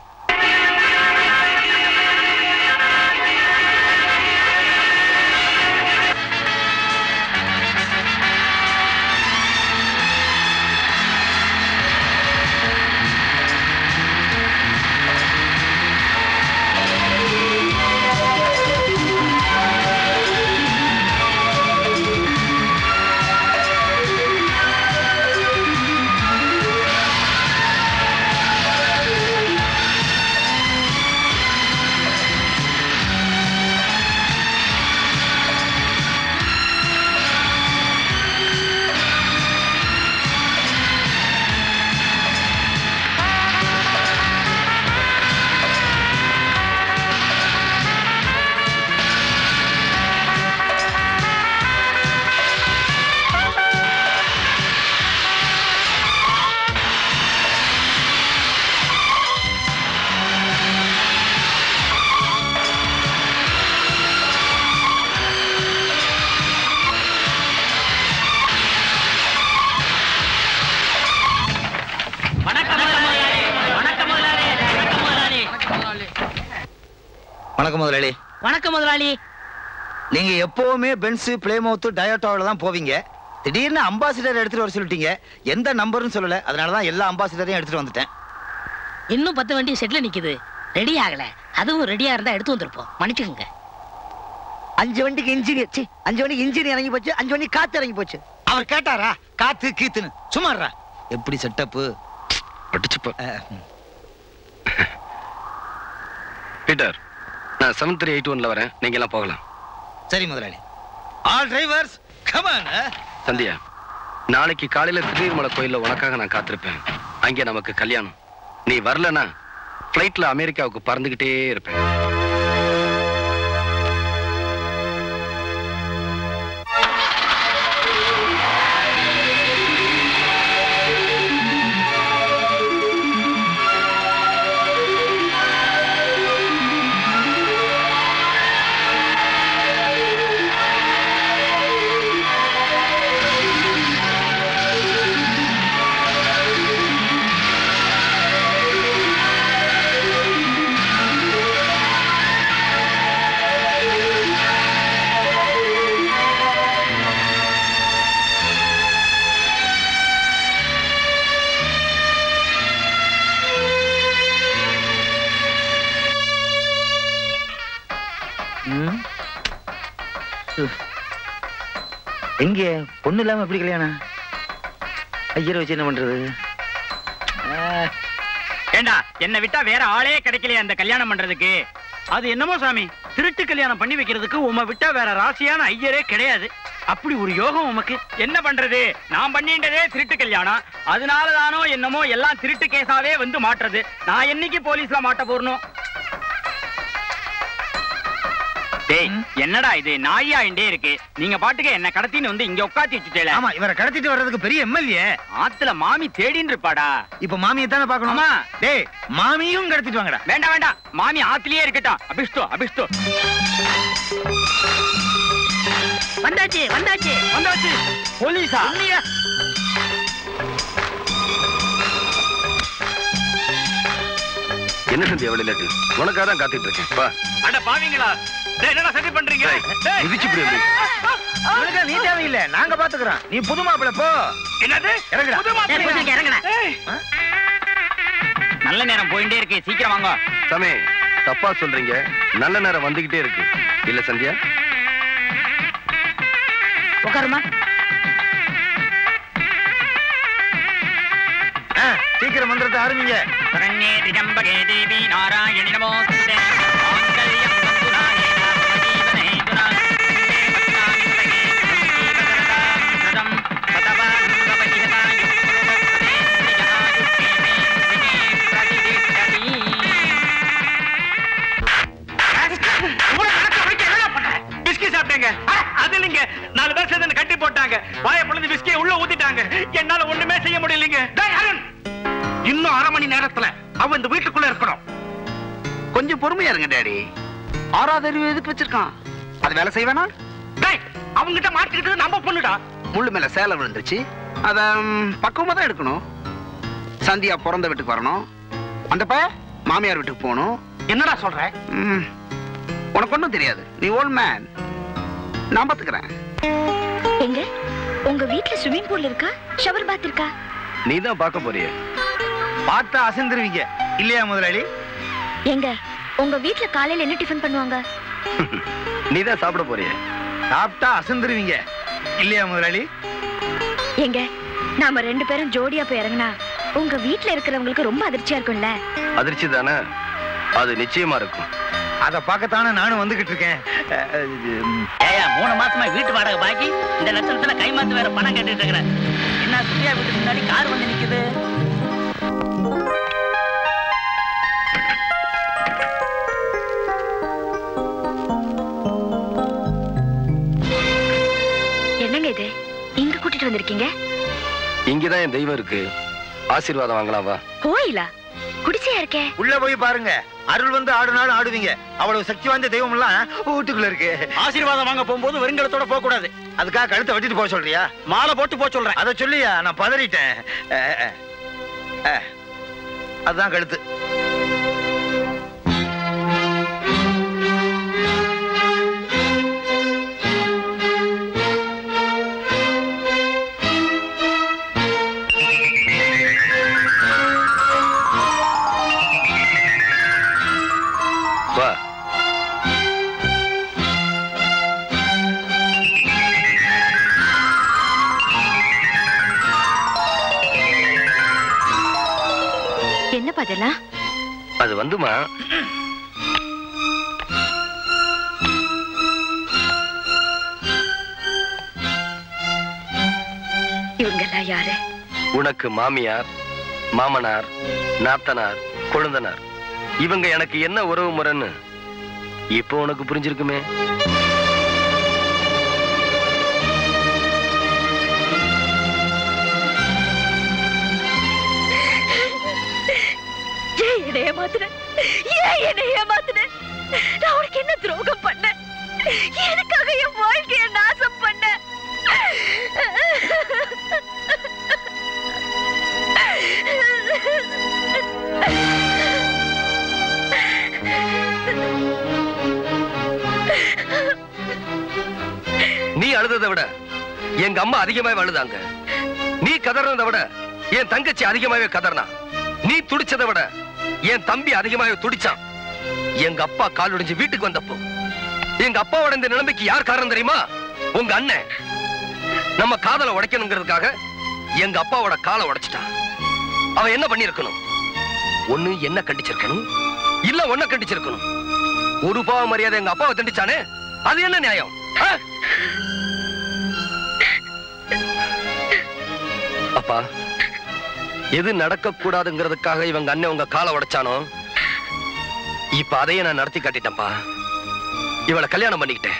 வணக்கம் முதலாளி. நீங்க எப்பவுமே பென்ஸ், பிளேமவுத், டயோட்டாவில தான் போவீங்க. திடீர்னு அம்பாசிடர் எடுத்துட்டு வர சொல்லிட்டீங்க. எந்த நம்பர்னு சொல்லல, அதனால தான் எல்லா அம்பாசிடரையும் எடுத்துட்டு வந்துட்டேன். இன்னும் 10 வண்டி செட்ல நிக்குது, ரெடி ஆகல. அதுவும் ரெடியா இருந்தா எடுத்து வந்திருப்போம், மன்னிச்சுக்கங்க. 5 வண்டிக்கு இன்ஜின், 5 வண்டிக்கு இன்ஜின் இறங்கி போச்சு, 5 வண்டி காத்து இறங்கி போச்சு. அவர் கேட்டாரா காத்து கீத்துன்னு? சும்மாறா. எப்படி செட்டப் பட்டுச்சுப்ப பீட்டர். நான் 7381ல வரேன், நீங்க எல்லாம் போகலாம். சரி முதலாளி. All drivers come on. Sandhya, நாளைக்கு காலையில திருநீர்மலை கோயில்ல உனக்காக நான் காத்திருப்பேன். அங்கே நமக்கு கல்யாணம். நீ வரலனா ஃப்ளைட்ல அமெரிக்காவுக்கு பறந்துகிட்டே இருப்பேன். எங்க பொண்ணு இல்லாம எப்படி கல்யாணம்? ஐயர் வச்சு என்ன பண்றது? ஏண்டா, என்ன விட்டா வேற ஆளே கிடைக்கலையே அந்த கல்யாணம் பண்றதுக்கு. அது என்னமோ சாமி, திருட்டு கல்யாணம் பண்ணி வைக்கிறதுக்கு உம விட்டா வேற ராசியான ஐயரே கிடையாது. அப்படி ஒரு யோகம் உமக்கு. என்ன பண்றது, நான் பண்ணின்றதே திருட்டு கல்யாணம். அதனாலதானோ என்னமோ எல்லாம் திருட்டு கேஸாவே வந்து மாட்டுறது. நான் என்னைக்கு போலீஸ்ல மாட்ட போறணும்? என்னடா இது, நாயாண்டே இருக்கு. நீங்க பாட்டுக்கு என்ன கடத்தின்னு வந்து இங்க உட்காந்து வச்சுட்டேல. ஆமா, இவரை கடத்திட்டு வர்றதுக்கு பெரிய எம்எல்ஏ. ஆத்துல மாமி தேடின்னு இருப்பாடா. இப்ப மாமியை தானே பாக்கணுமா? டேய், மாமியும் கடத்திட்டு வாங்கடா. வேண்டாம் வேண்டாம், மாமி ஆத்துலயே இருக்கட்டும். அபிஷ்டோ அபிஷ்டோ. வந்தாச்சு வந்தாச்சு வந்தாச்சு. போலீஸா? இல்லையா? என்ன சந்தி எவ்வளவு லேட்டு? உனக்காக தான் காத்துட்டு இருக்கேன். பா அட பாவீங்களா, என்னடா சதி பண்றீங்க? டேய் மிதிச்சு போடுங்க. உனக்கு நீ தேவையில்லை, நாங்க பாத்துக்கறோம். நீ புது மாப்பிளை போ. என்னது? இறங்குடா. புது மாப்பிளை போங்க, இறங்குடா. நல்ல நேரம் போயிட்டே இருக்கு, சீக்கிரம் வாங்க. சாமி தப்பா சொல்றீங்க, நல்ல நேரம் வந்துகிட்டே இருக்கு. இல்ல சந்தியா, உட்காருமா. சீக்கிரம் வந்துறது ஆரம்பிங்க. ரன்னே திஜம்பகே தேவி நாராயணி நமோஸ்தே. கட்டி போட்டாங்க, வாயை பொழுது விஸ்கியை உள்ள ஊத்திட்டாங்க. என்னால ஒண்ணுமே செய்ய முடியலங்க. இன்னும் அரை மணி நேரத்துல அவன் இந்த வீட்டுக்குள்ள இருக்கணும். கொஞ்சம் பொறுமையா இருங்க டாடி. ஆறாவது அறிவு எதுக்கு வச்சிருக்கான்? அது வேலை செய்வேனா? அவங்கிட்ட மாட்டிக்கிட்டது நம்ம பொண்ணுடா. முள்ளு மேல சேலை விழுந்துருச்சு, அத பக்குவமா தான் எடுக்கணும். சந்தியா பிறந்த வீட்டுக்கு வரணும், அந்த பைய மாமியார் வீட்டுக்கு போகணும். என்னடா சொல்ற? உனக்கு ஒன்றும் தெரியாது, நீ ஓல்ட் மேன், நான் பாத்துக்கிறேன். எங்க உங்க வீட்டுல ஸ்விமிங் பூல் இருக்கா, ஷவர் பாத் இருக்கா? நீ தான் பார்க்க போறிய, பார்த்தா அசந்துருவீங்க இல்லையா முதலாளி? எங்க உங்க வீட்டுல காலையில என்ன டிஃபன் பண்ணுவாங்க? நீ தான் சாப்பிட போறிய, சாப்பிட்டா அசந்துருவீங்க இல்லையா முதலாளி? எங்க நாம ரெண்டு பேரும் ஜோடியா போய் இறங்கினா உங்க வீட்டுல இருக்கிறவங்களுக்கு ரொம்ப அதிர்ச்சியா இருக்கும்ல? அதிர்ச்சி தானே, அது நிச்சயமா இருக்கும். அத பாக்கத்தானே நானும் வந்துகிட்டு இருக்கேன். 3 மாசமா வீட்டு வாடகை பாக்கி, இந்த லட்சத்துல கை மாத்து வேற பணம் கேட்டுட்டு இருக்கிறேன். என்ன சுத்தியா வீட்டுக்கு முன்னாடி கார் வந்து நிக்குது? என்னங்க இது இங்க கூட்டிட்டு வந்திருக்கீங்க? இங்கதான் என் தெய்வம் இருக்கு, ஆசீர்வாதம் வாங்கலாம் வா. கோயிலா? குடிசையா இருக்கே? உள்ள போய் பாருங்க, அருள் வந்து ஆடுனாலும் ஆடுவீங்க. அவ்வளவு சக்தி வாய்ந்த தெய்வம் எல்லாம் வீட்டுக்குள்ள இருக்கு. ஆசீர்வாதம் வாங்க போகும்போது வெறுங்கலத்தோட போக கூடாது, அதுக்காக கழுத்தை வெட்டிட்டு போக சொல்றியா? மாலை போட்டு போக சொல்றேன். அதை சொல்லியா நான் பதறிட்டேன். அதுதான் கழுத்து. அது வந்துமா இவங்கெல்லாம் யாரு? உனக்கு மாமியார், மாமனார், நாத்தனார், கொழுந்தனார், இவங்க எனக்கு என்ன உறவு முறைன்னு இப்போ உனக்கு புரிஞ்சிருக்குமே. என்ன துரோகம் பண்ண? எனக்காக என் வாழ்க்கையை நாசம் பண்ண? நீ அழுததை விட எங்க அம்மா அதிகமாவே அழுதாங்க. நீ கதறதை விட என் தங்கச்சி அதிகமாவே கதறினா. நீ துடிச்சதை விட என் தம்பி அதிகமாக துடிச்சான். எங்க அப்பா கால் உடைஞ்சு வீட்டுக்கு வந்தப்போ எங்க அப்பாவோட இந்த நிலைமைக்கு யார் காரணம் தெரியுமா? உங்க அண்ணன். நம்ம காதலை உடைக்கணுங்கிறதுக்காக எங்க அப்பாவோட காலை உடைச்சிட்டான். அவன் என்ன பண்ணிருக்கணும்? ஒண்ணு என்ன கண்டிச்சிருக்கணும், இல்ல ஒன்ன கண்டிச்சிருக்கணும். ஒரு பாவ மரியாதை எங்க அப்பாவை தண்டிச்சானே, அது என்ன நியாயம்? அப்பா எது நடக்க கூடாதுங்கிறதுக்காக இவங்க அண்ணன் உங்க காலை உடைச்சானோ, இப்ப அதையே நான் நடத்தி காட்டிட்டேன்ப்பா. இவளை கல்யாணம் பண்ணிக்கிட்டேன்.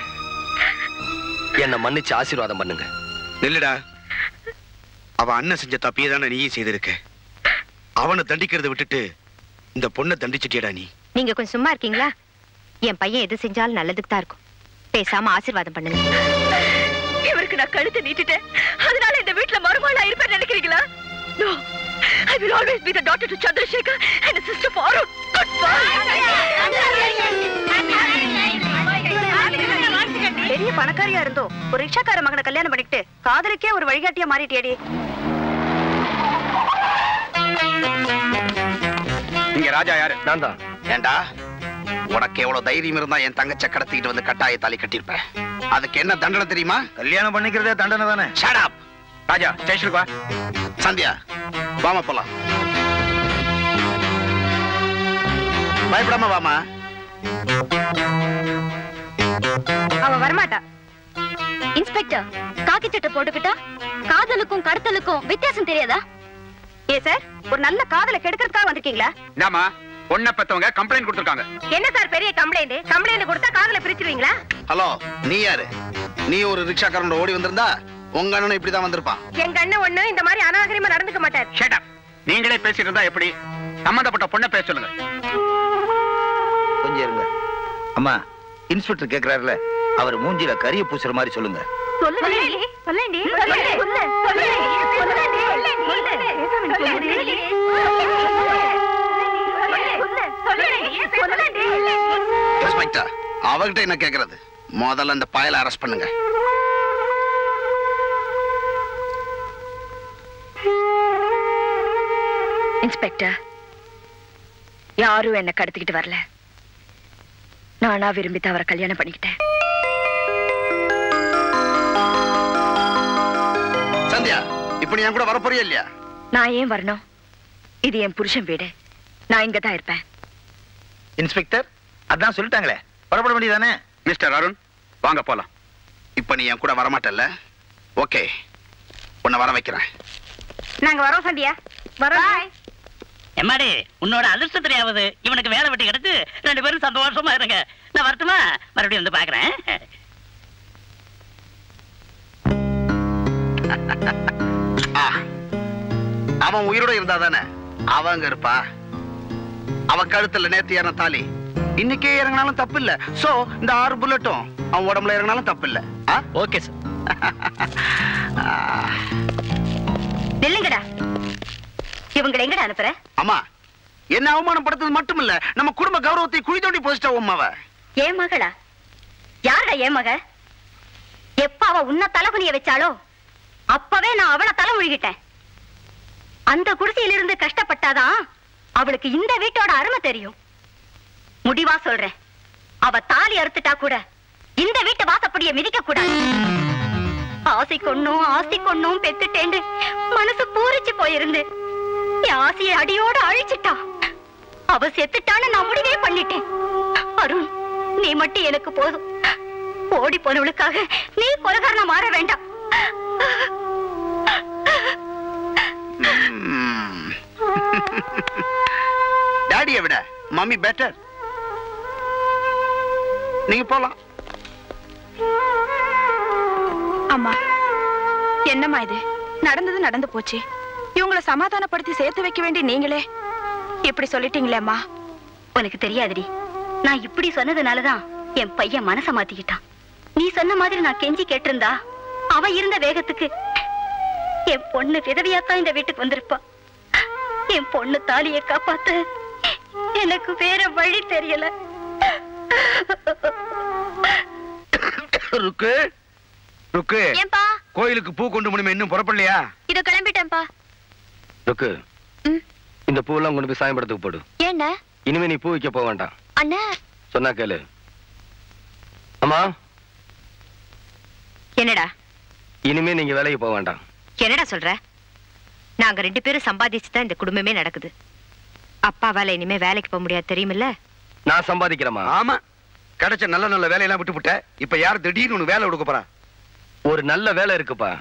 என்ன மன்னிச்சு ஆசீர்வாதம் பண்ணுங்க. நில்லுடா, அவ அண்ணன் செஞ்ச தப்பே தானே நீயும் செய்திருக்க. அவனை தண்டிக்கிறத விட்டுட்டு இந்த பொண்ணை தண்டிச்சிட்டியடா நீ. நீங்க கொஞ்சம் சும்மா இருக்கீங்களா? என் பையன் எது செஞ்சாலும் நல்லதுக்கு தான் இருக்கும். பேசாம ஆசீர்வாதம் பண்ணுங்க. இவருக்கு நான் கழுத்தை நீட்டிட்டேன், அதனால இந்த வீட்டுல மறுவாளா இருப்பேன்னு நினைக்கிறீங்களா? I will always be the daughter to Chandrasekhar and a sister for Arun. Goodbye. பெரிய பணக்காரியா இருந்தோ ஒரு ரிக்ஷாக்கார மகனை கல்யாணம் பண்ணிட்டு காதலுக்கே ஒரு வழிகாட்டியா மாறிட்டேடி. இங்க ராஜா யாரு? நான் தான். ஏண்டா உனக்கு எவ்வளவு தைரியம் இருந்தா என் தங்கச்ச கடத்திட்டு வந்து கட்டாய தாலி கட்டிருப்ப. அதுக்கு என்ன தண்டனை தெரியுமா? கல்யாணம் பண்ணிக்கிறதே தண்டனை தானே. Shut up. ராஜா ஸ்டேஷனுக்கு வா. சந்தியா வாமா போலாம். பயப்படாம வாமா. அவ வரமாட்டா. இன்ஸ்பெக்டர் காக்கி சட்டை போட்டுக்கிட்டா காதலுக்கும் கடத்தலுக்கும் வித்தியாசம் தெரியாதா? ஏ சார், ஒரு நல்ல காதலை கெடுக்கிறதுக்காக வந்திருக்கீங்களா? நாமா ஒன்ன பத்தவங்க கம்ப்ளைண்ட் கொடுத்திருக்காங்க. என்ன சார் பெரிய கம்ப்ளைண்ட்? கம்ப்ளைண்ட் கொடுத்தா காதலை பிரிச்சிருவீங்களா? ஹலோ நீ யாரு? நீ ஒரு ரிக்ஷாக்காரனோட ஓடி வந்திருந்தா உங்க அண்ணன் இப்படிதான் வந்திருப்பான். எங்க அண்ணன் ஒண்ணு இந்த மாதிரி அநாகரிகமா நடந்துக்க மாட்டார். Shut up. நீங்களே பேசிட்டு இருந்தா எப்படி? சம்பந்தப்பட்ட பொண்ணை பேச சொல்லுங்க. கொஞ்சம் இருங்க அம்மா. இன்ஸ்பெக்டர் கேக்குறாருல, அவர் மூஞ்சில கரிய பூசுற மாதிரி சொல்லுங்க. இன்ஸ்பெக்டர் அவகிட்ட என்ன கேக்குறது? முதல்ல அந்த பயலை அரெஸ்ட் பண்ணுங்க. இன்ஸ்பெக்டர், யாரும் என்ன கடத்திக்கிட்டு வரல. நானா விரும்பிட்டு அவரை கல்யாணம் பண்ணிக்கிட்டேன். சந்தியா, இப்ப நீ என் கூட வரப்போறியா இல்லையா? நான் ஏன் வரணும்? இது என் புருஷன் வீடு, நான் இங்க தான் இருப்பேன். இன்ஸ்பெக்டர் அதான் சொல்லிட்டாங்களே, வரப்பட வேண்டியதானே. மிஸ்டர் அருண், வாங்க போலாம். இப்ப நீ என் கூட வரமாட்டல்ல? ஓகே, உன்னை வர வைக்கிறேன். நாங்க வரோம் சந்தியா, வரோம். எம்மாடி, உன்னோட அதிர்ஷ்டத்திரையாவது இவனுக்கு வேலை வெட்டி கிடைச்சு ரெண்டு பேரும் சந்தோஷமா இருங்க. நான் வருத்தமா மறுபடியும் வந்து பாக்குறேன். அவன் உயிரோட இருந்தா தானே அவங்க இருப்பா. அவ கழுத்துல நேத்து ஏறின தாலி இன்னைக்கே இறங்கினாலும் தப்பு இல்ல. சோ இந்த 6 புல்லட்டும் அவன் உடம்புல இறங்கினாலும் தப்பு இல்ல. ஓகே சார், இல்லைங்கடா. இவங்க எங்கடா அனுப்புற? அம்மா, என்ன அவமானப்படுத்தது மட்டும் இல்ல, நம்ம குடும்ப கௌரவத்தை குழி தோண்டி போச்சுட்டா உம்மாவ. ஏன் மகளா? யாரடா ஏன் மக? எப்ப அவ உன்ன தலைகுனிய வச்சாலோ அப்பவே நான் அவளை தலை முழுகிட்டேன். அந்த குடிசையிலிருந்து கஷ்டப்பட்டாதான் அவளுக்கு இந்த வீட்டோட அருமை தெரியும். முடிவா சொல்றேன், அவ தாலி அறுத்துட்டா கூட இந்த வீட்டை வாசப்படிய மிதிக்க கூடாது. ஆசை கொண்ணும் ஆசை கொண்ணும் பெத்துட்டேன்னு மனசு பூரிச்சு போயிருந்து ஆசையை அடியோட அழிச்சிட்டா. அவ செத்துட்டான்னு நான் முடிவே பண்ணிட்டேன். அருண், நீ மட்டும் எனக்கு போதும். ஓடி போனவளுக்காக நீ கொலகாரனா மாற வேண்டாம். டாடியை விட மம்மி பெட்டர். நீங்க போலாம். அம்மா, என்னம்மா இது? நடந்தது நடந்து போச்சு. இவங்களை சமாதானப்படுத்தி சேர்த்து வைக்க வேண்டிய நீங்களே இப்படி சொல்லிட்டீங்களேம்மா. உனக்கு தெரியாதுடி, நான் இப்படி சொன்னதுனாலதான் என் பையன் மனச மாத்திக்கிட்டான். நீ சொன்ன மாதிரி நான் கெஞ்சி கேட்டிருந்தா அவன் இருந்த வேகத்துக்கு என் பொண்ணு விதவியாத்தான் இந்த வீட்டுக்கு வந்திருப்பா. என் பொண்ணு தாலியை காப்பாத்த எனக்கு வேற வழி தெரியல. கோயிலுக்கு பூ கொண்டு முடியுமே, இன்னும் புறப்படலையா? இத கிளம்பிட்டேன்பா. ருக்கு, இந்த பூவெல்லாம் கொண்டு போய் சாயம்படத்துக்கு போடு. ஏன்னா இனிமே நீ பூ வைக்க போக வேண்டாம். அண்ணா சொன்னா கேளு. அம்மா, என்னடா? இனிமே நீங்க வேலைக்கு போக வேண்டாம். என்னடா சொல்ற? நாங்க ரெண்டு பேரும் சம்பாதிச்சுதான் இந்த குடும்பமே நடக்குது. அப்பா வேலை இனிமே வேலைக்கு போக முடியாது, தெரியுமில்ல? நான் சம்பாதிக்கிறேமா. ஆமா, கிடைச்ச நல்ல நல்ல வேலையெல்லாம் விட்டு விட்ட. இப்ப யார் திடீர்னு உனக்கு வேலை கொடுக்க போறான்? ஒரு நல்ல வேலை இருக்குப்பா.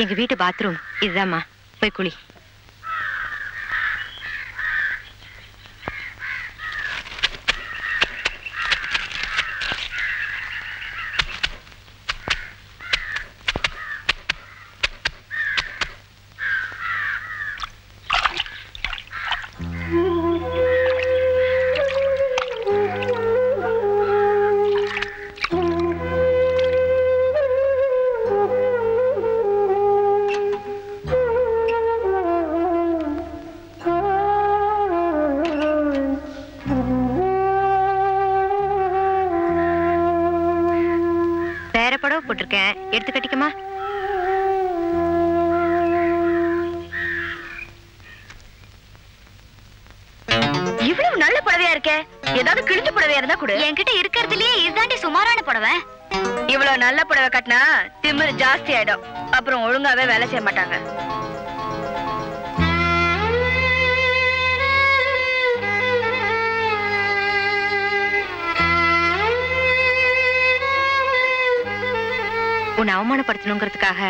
எங்க வீட்டு பாத்ரூம் இதுதான்மா, போய் குளி. எடுத்து கட்டிக்குமா? இவ்வளவு நல்ல புடவையா இருக்கே, ஏதாவது கிழிஞ்சு புடவையா இருந்தா கூட. என்கிட்ட இருக்கிறதுலயே இதாண்டி சுமாரான புடவை. இவ்வளவு நல்ல புடவை கட்டினா திமிரு ஜாஸ்தி ஆயிடும், அப்புறம் ஒழுங்காவே வேலை செய்ய மாட்டாங்க. உன்னை அவமானப்படுத்தணுங்கிறதுக்காக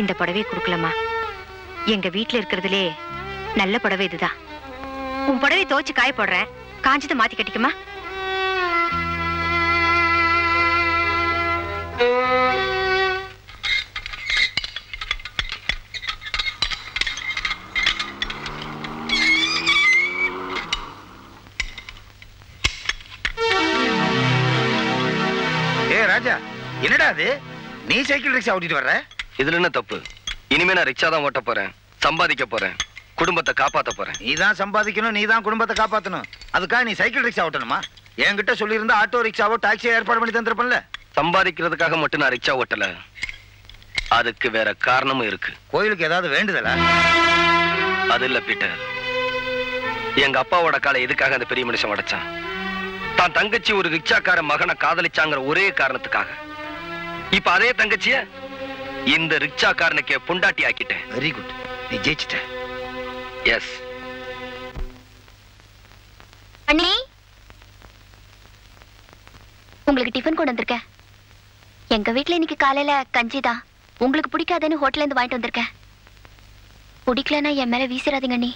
இந்த புடவையை கொடுக்கலமா. எங்க வீட்டுல இருக்கிறதுலே நல்ல புடவை இதுதான். உன் புடவை துவைச்சு காய போடுறேன், காஞ்சதை மாத்தி கட்டிக்குமா? ராஜா, என்னடா அது? நீ சைக்கிள் ரிக்ஷா ஓட்டிட்டு வர்ற? இதுல என்ன தப்பு? இனிமே நான் ரிக்ஷா தான் ஓட்ட போறேன், சம்பாதிக்க போறேன், குடும்பத்தை காப்பாத்த போறேன். நீ தான் சம்பாதிக்கணும், நீ தான் குடும்பத்தை காப்பாத்தணும். அதுக்காக நீ சைக்கிள் ரிக்ஷா ஓட்டணுமா? என்கிட்ட சொல்லியிருந்தா ஆட்டோ ரிக்ஷாவோ டாக்ஸியோ ஏற்பாடு பண்ணி தந்துருப்பல. சம்பாதிக்கிறதுக்காக மட்டும் நான் ரிக்ஷா ஓட்டல, அதுக்கு வேற காரணமும் இருக்கு. கோயிலுக்கு ஏதாவது வேண்டுதலா? அது இல்ல பீட்டர், எங்க அப்பாவோட காலை எதுக்காக அந்த பெரிய மனுஷன் உடைச்சான்? தான் தங்கச்சி ஒரு ரிக்ஷாக்கார மகனை காதலிச்சாங்கிற ஒரே காரணத்துக்காக. இப்ப அதே தங்கச்சிய இந்த ரிக்ஷாக்காரனுக்கு பொண்டாட்டி ஆக்கிட்டேன். வெரி குட், நீ ஜெயிச்சிட்ட. எஸ் அண்ணி, உங்களுக்கு டிஃபன் கொண்டு வந்திருக்கேன். எங்க வீட்டுல இன்னைக்கு காலையில கஞ்சிதான். உங்களுக்கு பிடிக்காதுன்னு ஹோட்டல்ல இருந்து வாங்கிட்டு வந்திருக்கேன். பிடிக்கலன்னா என் மேல வீசிடாதீங்க அண்ணி.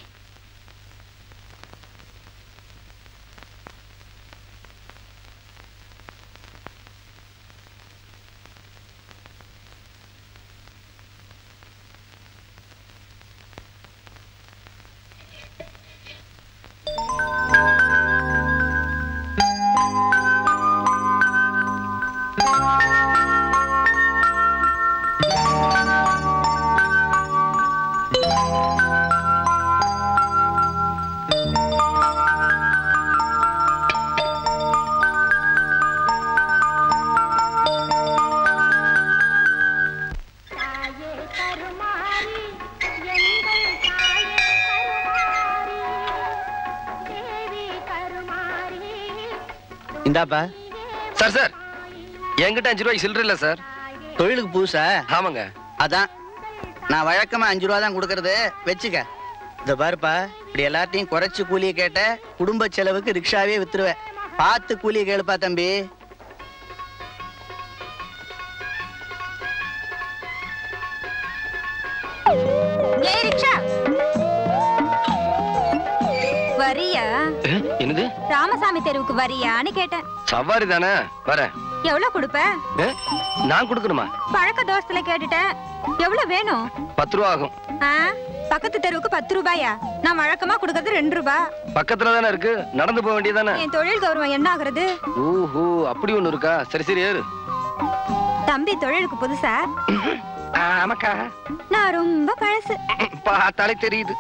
சார் சார், என்கிட்ட 5 ரூபாய் சில்லற இல்ல சார். தொழிலுக்கு புதுசா? ஆமாங்க. அதான் நான் வழக்கமா 5 ரூபா தான் கொடுக்கறது, வச்சுக்க. இந்த பாருப்பா, இப்படி எல்லாத்தையும் குறைச்சு கூலியை கேட்ட குடும்ப செலவுக்கு ரிக்ஷாவே வித்துருவேன். பார்த்து கூலியை கேளுப்பா தம்பி. என்னது ராமசாமி தெருவுக்கு வரியான்னு கேட்டேன். சவாரி தானே வர, எவ்வளவு கொடுப்ப? நான் கொடுக்கணுமா? பழக்க தோசத்துல கேட்டுட்டேன். எவ்வளவு வேணும்? 10 ரூபா ஆகும். பக்கத்து தெருவுக்கு 10 ரூபாயா? நான் வழக்கமா கொடுக்கறது 2 ரூபா. பக்கத்துல தானே இருக்கு, நடந்து போக வேண்டியதானே. என் தொழில் கௌரவம் என்ன ஆகுறது? ஓஹோ, அப்படி ஒண்ணு இருக்கா. சரி சரி ஏறு. தம்பி தொழிலுக்கு புதுசா? ஆமாக்கா, நான் ரொம்ப பழசு. பார்த்தாலே தெரியுது.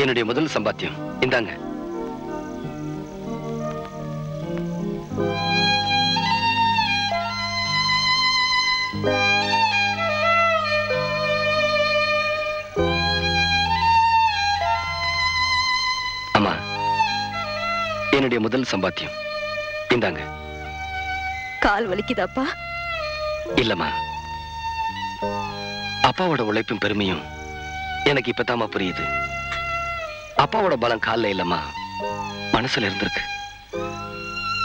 என்னுடைய முதல் சம்பாத்தியம் இந்தாங்க. அம்மா, என்னுடைய முதல் சம்பாத்தியம் இந்தாங்க. கால் வலிக்குதாப்பா? இல்லம்மா, அப்பாவோட உழைப்பும் பெருமையும் எனக்கு இப்பதாமா புரியுது. அப்பாவோட பலம் காலில் இல்லம்மா, மனசுல இருந்திருக்கு.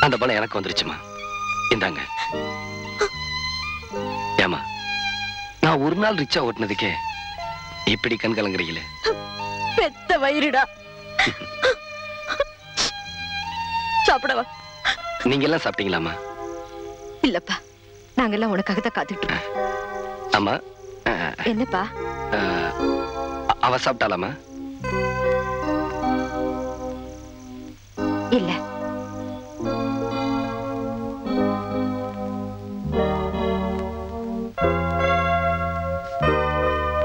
அந்த பலம் எனக்கு வந்துருச்சுமா. இந்தாங்க. ஏமா, நான் ஒரு நாள் ரிச்சா ஓட்டினதுக்கே இப்படி கண் கலங்குறீங்களே. பெத்த வயிறுடா. சாப்பிடவா? நீங்க எல்லாம் சாப்பிட்டீங்களாமா? இல்லப்பா, நாங்கெல்லாம் உனக்காக தான் காத்துக்கிட்டோம். ஆமா என்னப்பா? அவ சாப்பிட்டாலாமா? இல்ல,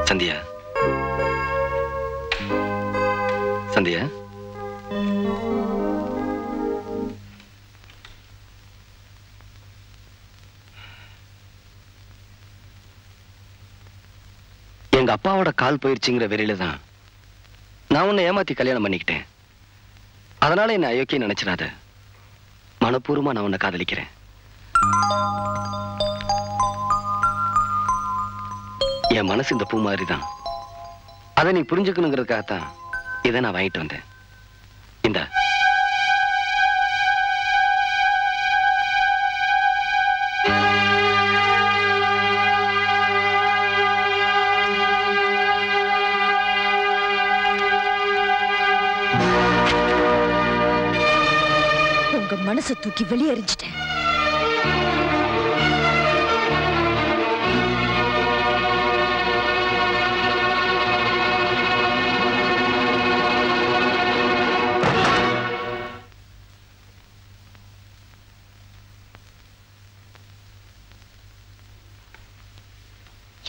சந்தியா சந்தியா, எங்க அப்பாவோட கால் போயிருச்சுங்கிற வெறியில தான் நான் உன்னை ஏமாத்தி கல்யாணம் பண்ணிக்கிட்டேன். அதனால என்ன அயோக்கியம் நினைச்சிடாத. மனப்பூர்வமா நான் உன்னை காதலிக்கிறேன். என் மனசு இந்த பூ மாதிரி தான். அதை நீ புரிஞ்சுக்கணுங்கிறதுக்காகத்தான் இதை நான் வாங்கிட்டு வந்தேன். இந்த உங்க மனசை தூக்கி வெளியெறிஞ்சிட்டேன்.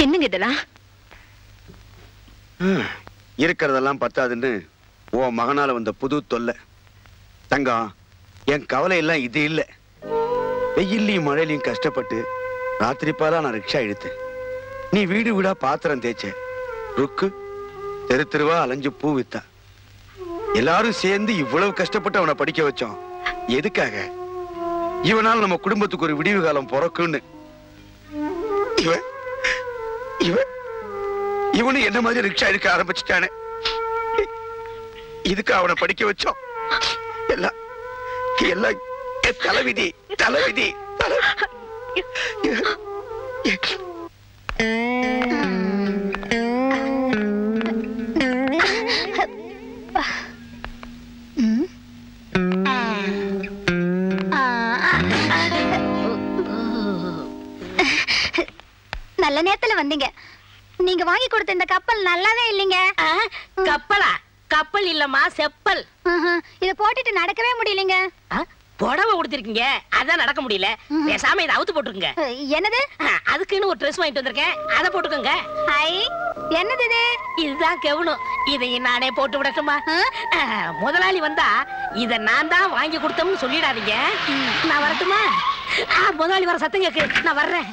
என்னங்க இதெல்லாம்? இருக்கிறதெல்லாம் பத்தாதுன்னு ஓ மகனால வந்த புது தொல்லை. தங்கம், என் கவலை எல்லாம் இது இல்லை. வெயில்லையும் மழையிலையும் கஷ்டப்பட்டு ராத்திரி பாலா நான் ரிக்ஷா இழுத்தேன். நீ வீடு வீடா பாத்திரம் தேய்ச்ச. ருக்கு தெரு தெருவா அலைஞ்சு பூ வித்தா. எல்லாரும் சேர்ந்து இவ்வளவு கஷ்டப்பட்டு அவனை படிக்க வச்சோம். எதுக்காக? இவனால் நம்ம குடும்பத்துக்கு ஒரு விடிவு காலம் பிறக்குன்னு. இவனு என்ன மாதிரி ரிக்ஷா எடுக்க ஆரம்பிச்சுட்டானே. இதுக்கு அவனை படிக்க வச்சோம். எல்லாம் தலைவிதி தலைவிதி. நல்ல நேரத்துல வந்தீங்க. நீங்க வாங்கி கொடுத்த இந்த கப்பல் நல்லாவே இல்லைங்க. கப்பலா? கப்பல் இல்லம்மா, செப்பல். இத போட்டுட்டு நடக்கவே முடியலங்க. புடவை உடுத்திருக்கீங்க, அதான் நடக்க முடியல. பேசாம இதை அவுத்து போட்டுருங்க. என்னது? அதுக்குன்னு ஒரு ட்ரெஸ் வாங்கிட்டு வந்திருக்கேன், அதை போட்டுக்கோங்க. என்னது இது? இதுதான் கெவனும். இதை நானே போட்டு விடட்டுமா? முதலாளி வந்தா இத நான் தான் வாங்கி கொடுத்தோம்னு சொல்லிடாதீங்க. நான் வரட்டுமா? முதலாளி வர சத்தம் கேக்கு, நான் வர்றேன்.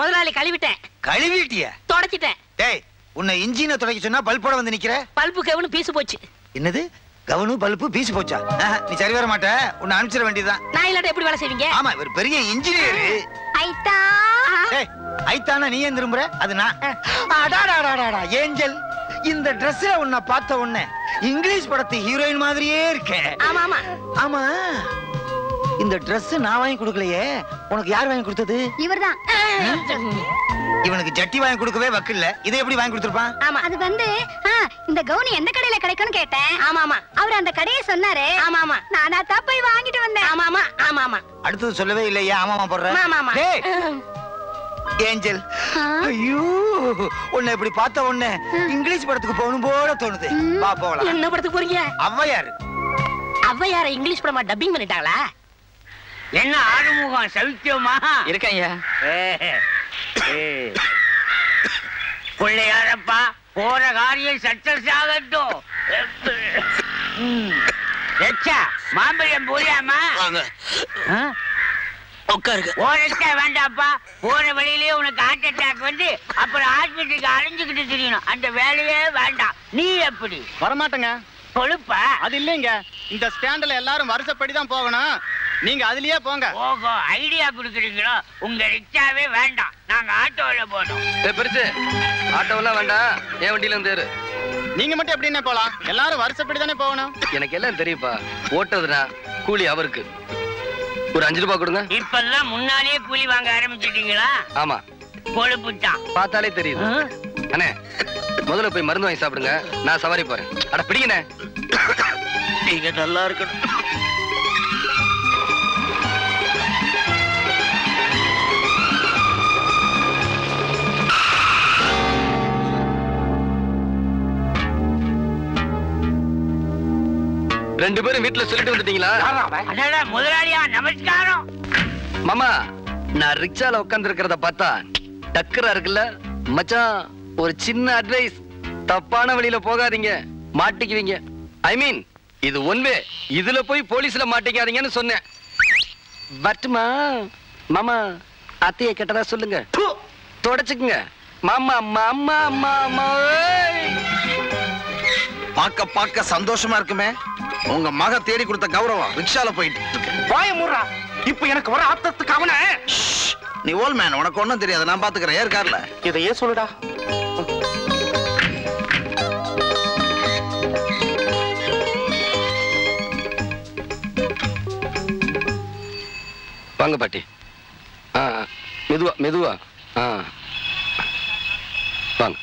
முதலாளி கழுவிட்டேன். கழுவிட்டியா? தொடச்சிட்டேன். டேய், உன்னை இன்ஜினை தொடக்க சொன்னா பல்போட வந்து நிக்கிற. பல்பு கவனு பீசு போச்சு. என்னது? கவனு பல்பு பீசு போச்சா? நீ சரி வர மாட்ட, உன்னை அனுப்பிச்சிட வேண்டியதுதான். நான் இல்லாட்ட எப்படி வேலை செய்வீங்க? ஆமா, இவர் பெரிய இன்ஜினியர். ஐதா. டேய், ஐதானா நீ ஏன் திரும்பற? அது நான். அடடடடடா ஏஞ்சல், இந்த Dressல உன்னை பார்த்த உடனே இங்கிலீஷ் படத்து ஹீரோயின் மாதிரியே இருக்கே. ஆமா ஆமா ஆமா. இந்த Dress நான் வாங்கி கொடுக்கலையே, உனக்கு யார் வாங்கி கொடுத்தது? இவர்தான். இவனுக்கு ஜட்டி வாங்கி கொடுக்கவே வக்கில்ல, இதை எப்படி வாங்கி கொடுத்திருப்பான்? ஆமா, அது வந்து இந்த கவுனி எந்த கடையில கிடைக்கும்னு கேட்டேன். ஆமா ஆமா, அவர் அந்த கடையை சொன்னாரு. ஆமா ஆமா, நானா தான் போய் வாங்கிட்டு வந்தேன். ஆமா ஆமா ஆமா ஆமா. அடுத்து சொல்லவே இல்லையா? ஆமா ஆமா போறேன். ஆமா ஆமா. டேய் ஏஞ்சல், ஐயோ உன்னை இப்படி பார்த்த உடனே இங்கிலீஷ் படத்துக்கு போகணும் போல தோணுது. வா போலாம். என்ன படத்துக்கு போறீங்க? அவ்வையார். அவ்வையார இங்கிலீஷ் படமா டப்பிங் பண்ணிட்டாங்களா? என்ன ஆறுமுகம் சௌக்கியமா இருக்கையா? பிள்ளையாரப்பா, போற காரியம் சக்சஸ் ஆகட்டும். மாம்பழம் புரியாமா? உட்காருங்க. ஓரத்தை வேண்டாம்ப்பா, போற வழியிலேயே உனக்கு ஹார்ட் அட்டாக் வந்து அப்புறம் ஹாஸ்பிட்டலுக்கு அரைஞ்சுக்கிட்டு தெரியணும். அந்த வேலையே வேண்டாம். நீ எப்படி வரமாட்டேங்க? கொழுப்பா? அது இல்லைங்க, இந்த ஸ்டாண்ட்ல எல்லாரும் வருஷப்படிதான் போகணும். நீங்க அதுலயே போங்க. ஓஹோ, ஐடியா குடுக்குறீங்களோ? உங்க ரிக்ஷாவே வேண்டாம், நாங்க ஆட்டோல போறோம். பெருசு ஆட்டோல வேண்டாம், என் வண்டியில வந்து ஏறு. நீங்க மட்டும் எப்படின்னா போலாம், எல்லாரும் வருஷப்படி தானே போகணும். எனக்கு எல்லாம் தெரியுப்பா, ஓட்டுறதுனா கூலி அவருக்கு ஒரு 5 ரூபாய் கொடுங்க. இப்பெல்லாம் முன்னாலேயே கூலி வாங்க ஆரம்பிச்சிட்டீங்களா? ஆமா, கொழுப்புட்டான், பார்த்தாலே தெரியுது. அண்ணே, முதல்ல போய் மருந்து வாங்கி சாப்பிடுங்க, நான் சவாரி போறேன். அட பிடிங்கண்ணே, நீங்க நல்லா இருக்கணும். ரெண்டு பேரும் வீட்டுல சொல்லிட்டு வந்துட்டீங்களா? முதலாளியா நமஸ்காரம். மாமா, நான் ரிக்ஷால உட்கார்ந்து இருக்கிறத பார்த்தா டக்குரா இருக்குல்ல மச்சான், ஒரு சின்ன அட்வைஸ். தப்பான வழியில போகாதீங்க, மாட்டிக்குவீங்க. ஐ மீன், இது ஒன்வே, இதுல போய் போலீஸ்ல மாட்டிக்காதீங்கன்னு சொன்னேன். பட்டுமா மாமா அத்தையை கெட்டதா சொல்லுங்க, தொடச்சுக்குங்க. மாமா மாமா மாமா பார்க்க பார்க்க சந்தோஷமா இருக்குமே. உங்க மக தேடி கொடுத்த கௌரவம் ரிக்ஷால போயிட்டு இப்ப எனக்கு வர ஆத்தத்துக்கு அவன நீ ஓல் மேன், உனக்கு ஒன்னும் தெரியாது, நான் பாத்துக்கிறேன். ஏற்கார்ல இதையே சொல்லுடா. வாங்க பாட்டி, மெதுவா மெதுவா வாங்க.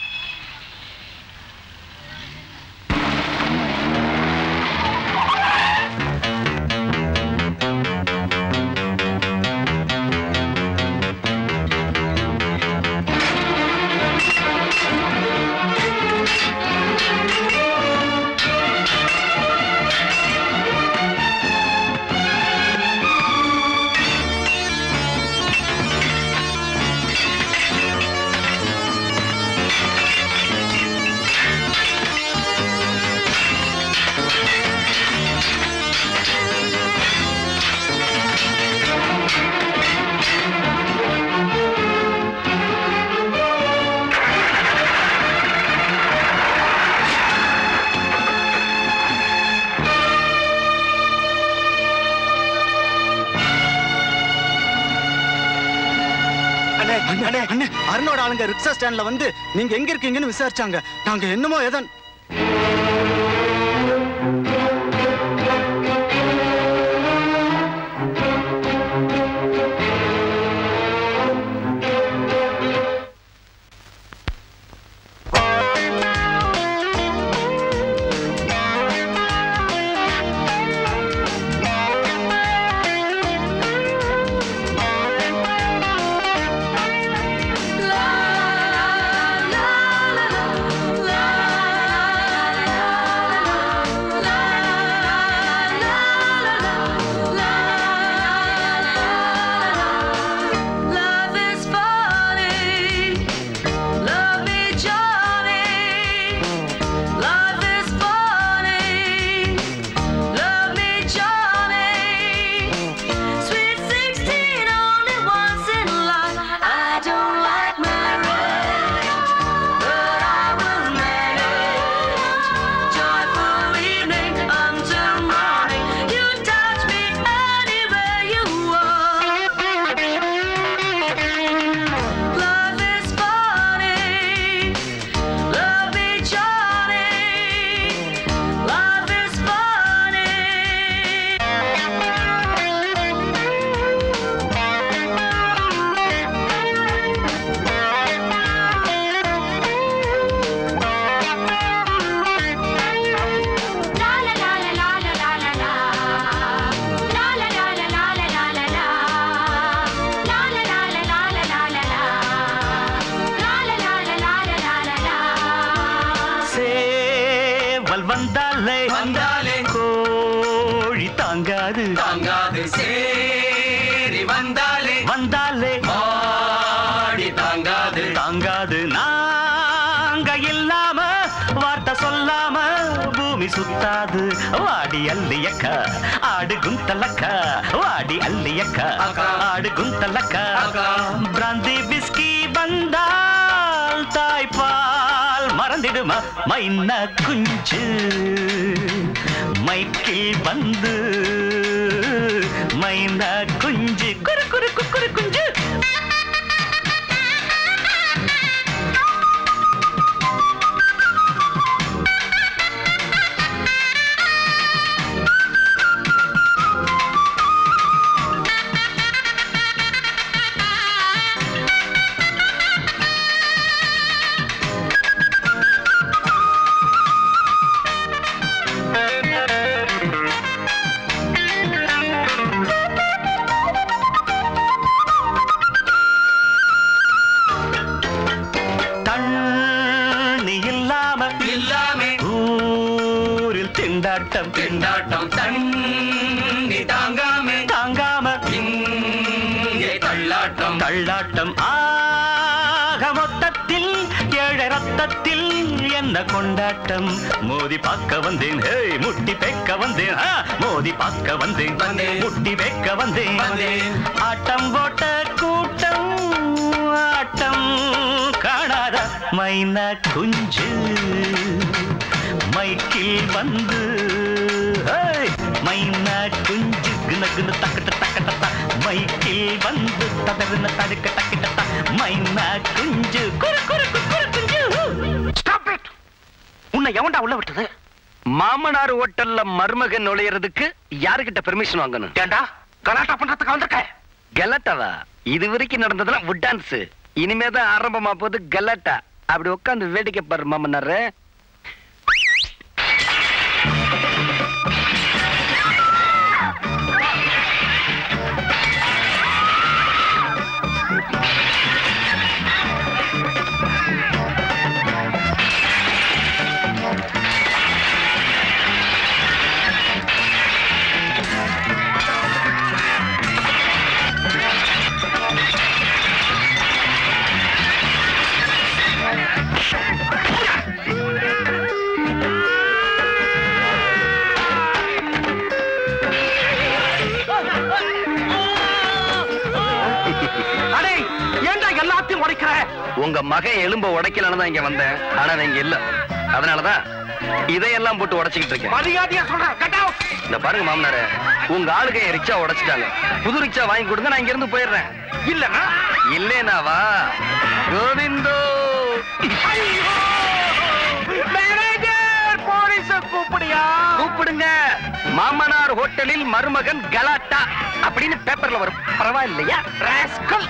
அருணோட ஆளுங்க ரிக்ஷா ஸ்டாண்ட்ல வந்து நீங்க எங்க இருக்கீங்கன்னு விசாரிச்சாங்க. நாங்க என்னமோ எதன் மைன்னா குஞ்சு மைக்கில் வந்து மைன்னா குஞ்சு குரு குரு குரு குஞ்சு கொண்டாட்டம் மோதி பார்க்க வந்தேன், முட்டி பேக்க வந்தேன், மோதி பார்க்க வந்தேன், முட்டி பேக்க வந்தேன். ஆட்டம் போட்ட கூட்டம் ஆட்டம் காணாத மைனா குஞ்சு மைக்கில் வந்து மைனா குஞ்சு குனகுன தக்கட்ட தக்கட்ட மைக்கில் வந்து தடவுன தடுக்க தக்கிட்ட மைனா குஞ்சு குரு குரு குரு குஞ்சு. Stop it. உன்னை எவன்டா உள்ள விட்டது? மாமனார் ஹோட்டல்ல மருமகன் நுழையிறதுக்கு யாருக்கிட்ட பெர்மிஷன் வாங்கணும்? ஏண்டா கலாட்டா பண்றதுக்கு வந்திருக்க? கலாட்டாவா? இது வரைக்கும் நடந்ததெல்லாம் வுட் டான்ஸ், இனிமேதான் ஆரம்பமா போது கலாட்டா. அப்படி உட்காந்து வேடிக்கை பாரு மாமனாரு. உங்க மகன் எலும்ப உடைக்கலன்னு தான் இங்க வந்தேன், ஆனா நீங்க இல்ல, அதனாலதான் இதையெல்லாம் போட்டு உடைச்சிக்கிட்டு இருக்கேன். பாருங்க மாமனார, உங்க ஆளுக ரிக்ஷா உடைச்சிட்டாங்க, புது ரிக்ஷா வாங்கி கொடுங்க, நான் இங்க இருந்து போயிடுறேன். இல்லனா இல்லேனாவா கோவிந்தோ கூப்பிடியா? கூப்பிடுங்க. மாமனார் ஹோட்டலில் மருமகன் கலாட்டா அப்படின்னு பேப்பர்ல வரும், பரவாயில்லையா? Rascal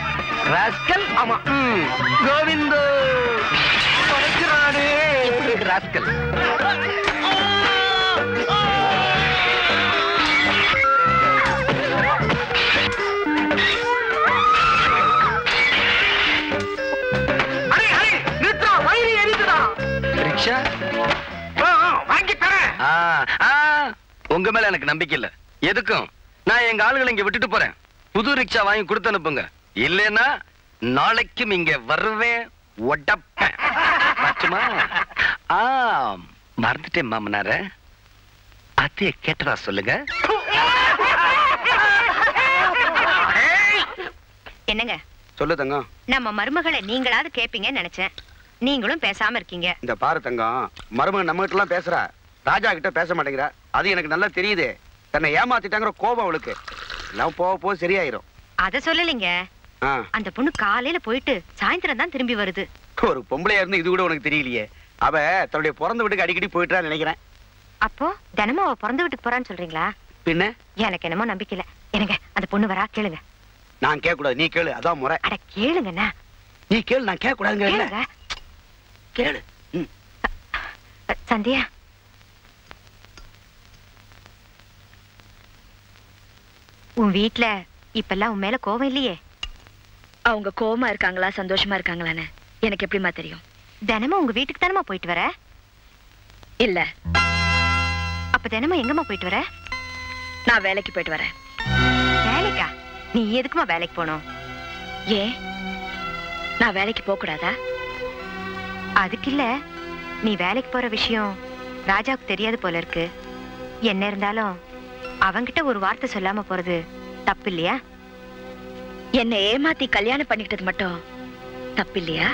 rascal. ஆமா கோவிந்தோ ராஸ்கல். ரிக்ஷா வாங்கி தரேன். உங்க மேல எனக்கு நம்பிக்கை இல்ல, எதுக்கும் நான் எங்க ஆளுகளை இங்க விட்டுட்டு போறேன். புது ரிக்ஷா வாங்கி கொடுத்து அனுப்புங்க, இல்லைன்னா நாளைக்கும் இங்க வருவேன். மறந்துட்டேன் மாமனார, அத்தைய கேட்டதா சொல்லுங்க. என்னங்க சொல்லு தங்கம், நம்ம மருமகளை நீங்களாவது கேப்பீங்கன்னு நினைச்சேன், நீங்களும் பேசாம இருக்கீங்க. இந்த பாரு தங்கம், மருமகன் நம்ம கிட்ட எல்லாம் பேசுறா, ராஜா கிட்ட பேச மாட்டேங்கிறா, அது எனக்கு நல்லா தெரியுது. தன்னை ஏமாத்திட்டாங்கிற கோபம் அவளுக்கு, எல்லாம் போக போக சரியாயிரும். அத சொல்லலைங்க, அந்த பொண்ணு காலையில போயிட்டு சாயந்தரம் தான் திரும்பி வருது. ஒரு பொம்பளையா இருந்து இது கூட உனக்கு தெரியலையே. அவ தன்னுடைய பிறந்த வீட்டுக்கு அடிக்கடி போயிட்டான்னு நினைக்கிறேன். அப்போ தினமும் அவ பிறந்த வீட்டுக்கு போறான்னு சொல்றீங்களா? பின்ன எனக்கு என்னமோ நம்பிக்கை இல்ல. எனக்கு அந்த பொண்ணு வரா கேளுங்க. நான் கேட்க கூடாது, நீ கேளு, அதான் முறை. அட கேளுங்கண்ணா. நீ கேளு, நான் கேட்க கூடாதுங்க. கேளு. சந்தியா உன் வீட்டுல இப்பெல்லாம் உன் மேல கோவம் இல்லையே? அவங்க கோவமா இருக்காங்களா சந்தோஷமா இருக்காங்களான்னு எனக்கு எப்படிமா தெரியும்? தினமும் உங்க வீட்டுக்கு தானமா போயிட்டு வர? இல்ல. அப்ப தினமும் எங்கம்மா போயிட்டு வர? நான் வேலைக்கு போயிட்டு வரேன். வேலைக்கா? நீ எதுக்குமா வேலைக்கு போனோம்? ஏன் நான் வேலைக்கு போக கூடாதா? அதுக்கு இல்ல, நீ வேலைக்கு போற விஷயம் ராஜாவுக்கு தெரியாது போல இருக்கு. என்ன இருந்தாலும் அவங்கிட்ட ஒரு வார்த்தை சொல்லாம போறது தப்பு இல்லையா? என்னை ஏமாத்தி கல்யாணம் பண்ணிக்கிட்டது மட்டும் தப்பு இல்லையா?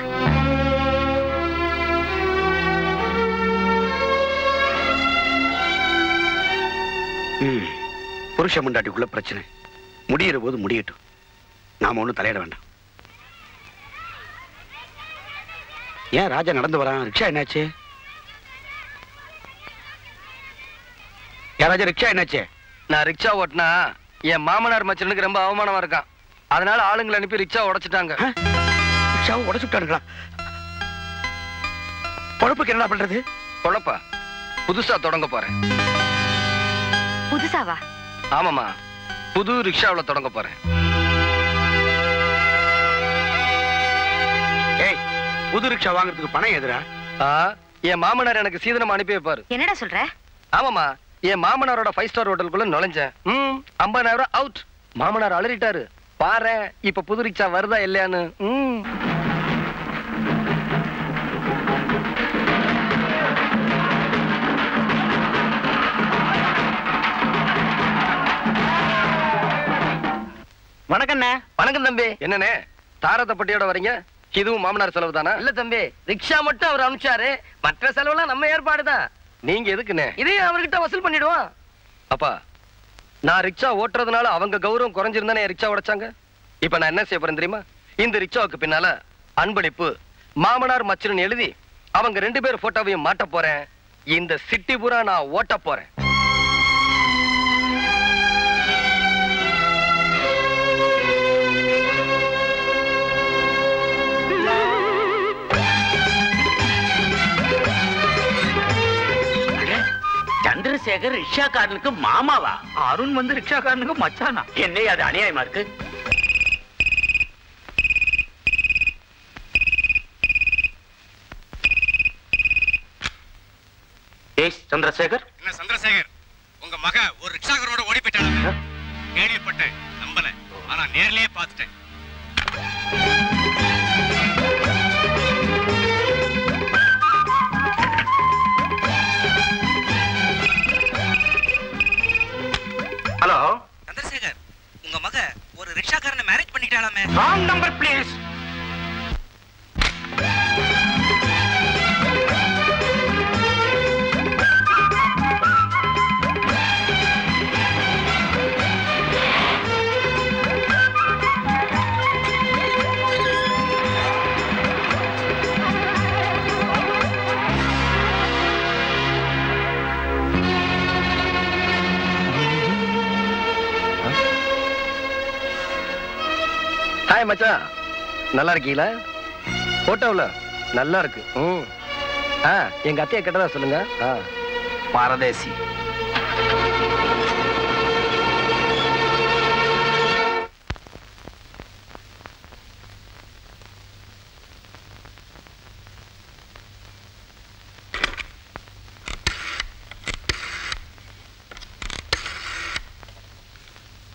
புருஷ மண்டாட்டிக்குள்ள பிரச்சனை முடியிற போது முடியட்டும், நாம ஒண்ணும் தலையிட வேண்டாம். ஏன் ராஜா நடந்து வரான்? ரிக்ஷா என்னாச்சு? ஏன் ராஜா ரிக்ஷா என்னாச்சு? நான் ரிக்ஷா ஓட்டினா என் மாமனார் மச்சனுக்கு ரொம்ப அவமானமா இருக்கான், அதனால ஆளுங்களை அனுப்பி ரிக்ஷா உடைச்சிட்டாங்க. ரிக்ஷாவை உடைச்சுட்டானுங்களா? பொழப்புக்கு என்ன பண்றது? பொழப்பா புதுசா தொடங்க போறேன். புதுசாவா? ஆமாமா, புது ரிக்ஷாவில தொடங்க போறேன். ஏய், புது ரிக்ஷா வாங்குறதுக்கு பணம் எதுரா? என் மாமனார் எனக்கு சீதனமா அனுப்பி வைப்பாரு. என்னடா சொல்ற? ஆமாமா, என் மாமனாரோட 5 ஸ்டார் ஹோட்டலுக்குள்ள நுழைஞ்சேன், 50,000 அவுட். மாமனார் அலறிட்டாரு, பாரு இப்ப புது ரிக்ஷா வருதா இல்லையான்னு. வணக்கண்ணே. வணக்கம் தம்பி. என்னண்ணே தாரத பட்டியோட வரீங்க? இதுவும் மாமனார் செலவு தானா? இல்ல தம்பி, ரிக்ஷா மட்டும் அவர் அனுப்பிச்சாரு, மற்ற செலவுலாம் நம்ம ஏற்பாடுதான். நீங்க எதுக்குண்ணே? இதையும் அவர்கிட்ட வசூல் பண்ணிடுவோம். அப்பா, நான் ரிக்ஷா ஓட்டுறதுனால அவங்க கௌரவம் குறைஞ்சிருந்தானே ரிக்ஷா உடைச்சாங்க. இப்ப நான் என்ன செய்ய போறேன் தெரியுமா? இந்த ரிக்ஷாவுக்கு பின்னால அன்பளிப்பு மாமனார் மச்சினன் எழுதி அவங்க ரெண்டு பேர் போட்டோவையும் மாட்ட போறேன். இந்த சிட்டி பூரா நான் ஓட்ட போறேன். சந்திரசேகர் ரிக்ஷாக்காரனுக்கு மாமாவா? அருண் வந்து ரிக்ஷாக்காரனுக்கு மச்சானா? என்னை அது அநியாயமா இருக்கு. சந்திரசேகர், என்ன சந்திரசேகர், உங்க மக ஒரு ரிக்ஷாக்காரோட ஓடி போயிட்டானா? கேள்விப்பட்டேன், நம்பல, ஆனா நேர்லயே பார்த்துட்டேன். ஹலோ சந்திரசேகர், உங்க மக ஒரு ரிக்ஷாக்காரனை மேரேஜ் பண்ணிட்டாளாமே. Wrong number please. ஹாய் மச்சான், நல்லா இருக்கீங்களா? போட்டோவில் நல்லா இருக்கு. ம், ஆ, எங்கள் அத்தையை கேட்டதா சொல்லுங்க. ஆ, பாரதேசி.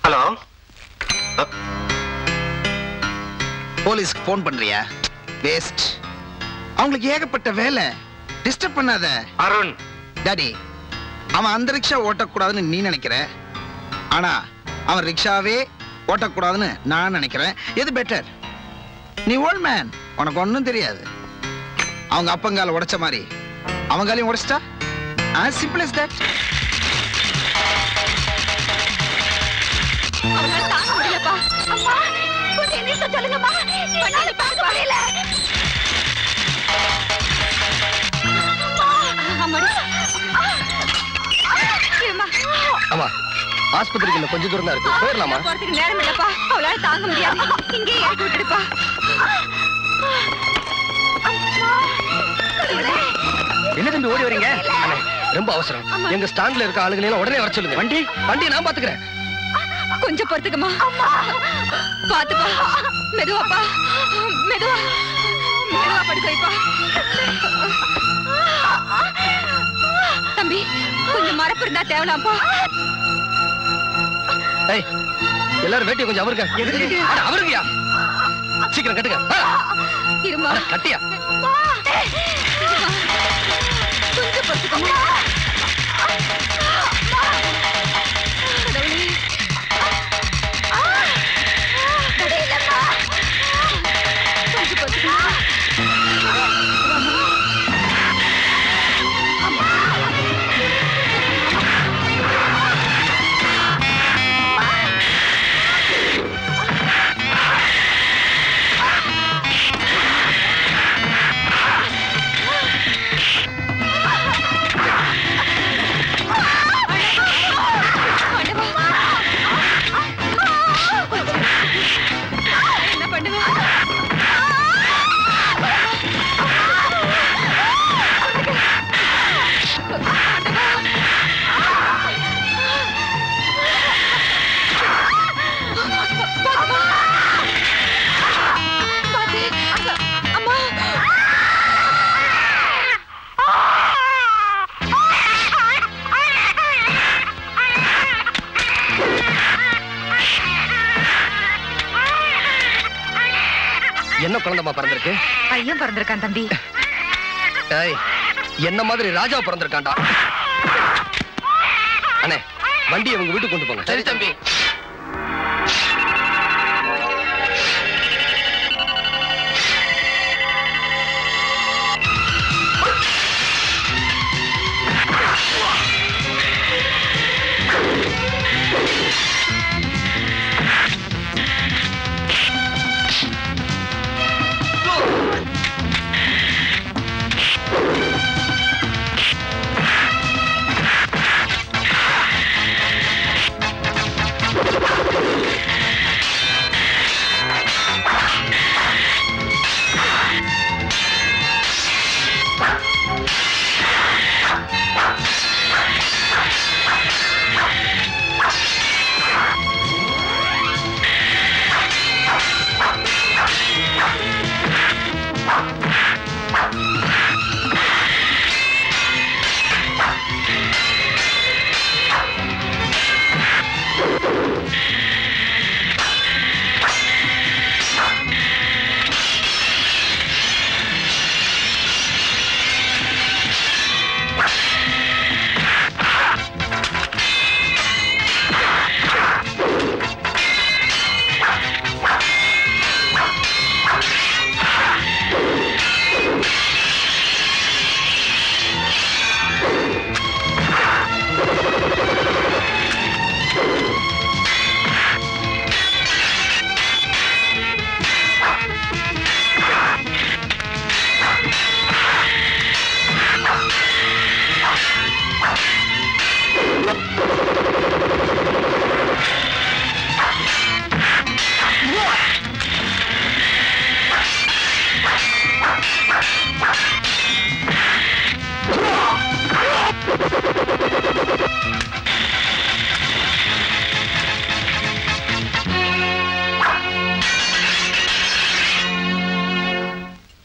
ஹலோ, போலீஸ்க்கு போன் பண்றியா? வேஸ்ட், அவங்களுக்கு ஏகப்பட்ட வேலை, டிஸ்டர்ப் பண்ணாத. அருண் டாடி, அவன் அந்த ரிக்ஷா ஓட்டக்கூடாதுன்னு நீ நினைக்கிற, ஆனா அவன் ரிக்ஷாவே ஓட்டக்கூடாதுன்னு நான் நினைக்கிறேன். எது பெட்டர்? நீ ஓல்ட் மேன், உனக்கு ஒன்றும் தெரியாது. அவங்க அப்பங்கால உடைச்ச மாதிரி அவங்காலையும் உடைச்சிட்டா, ஆஸ் சிம்பிள் அஸ் தட். சொல்லுங்கம்மா, என்னால பார்க்க முடியல. அம்மா, ஆஸ்பத்திரிக்குள்ள கொஞ்சம் தூரம் தான் இருக்கு, போயிடலாமா? போறதுக்கு நேரம் இல்லப்பா, அவளால தாங்க முடியாது. இங்கே ஏற்றி விட்டுடுப்பா. என்ன தம்பி ஓடி வரீங்க? ரொம்ப அவசரம், எங்க ஸ்டாண்ட்ல இருக்க ஆளுகளை எல்லாம் உடனே வர சொல்லுங்க. வண்டி வண்டியை நான் பாத்துக்கிறேன். கொஞ்சம் பொறுத்துக்கமா, பாத்துப்பா, மெதுவாப்பா, மெதுவா மெதுவா படுத்துப்பா. தம்பி, கொஞ்சம் மறப்பு இருந்தா தேவலாம்ப்பா. எல்லாரும் வேட்டியை கொஞ்சம் அவருக்கு அவருக்குயா, சீக்கிரம் கட்டுங்க. இருமா, கட்டியா, கொஞ்சம் பொறுத்துக்கமா. குழந்தமா பிறந்திருக்கு? பையன் பிறந்திருக்கான் தம்பி. என்ன மாதிரி ராஜா பிறந்திருக்கான்டா. அண்ணே, வண்டியை உங்க வீட்டுக்கு கொண்டு போங்க. சரி தம்பி.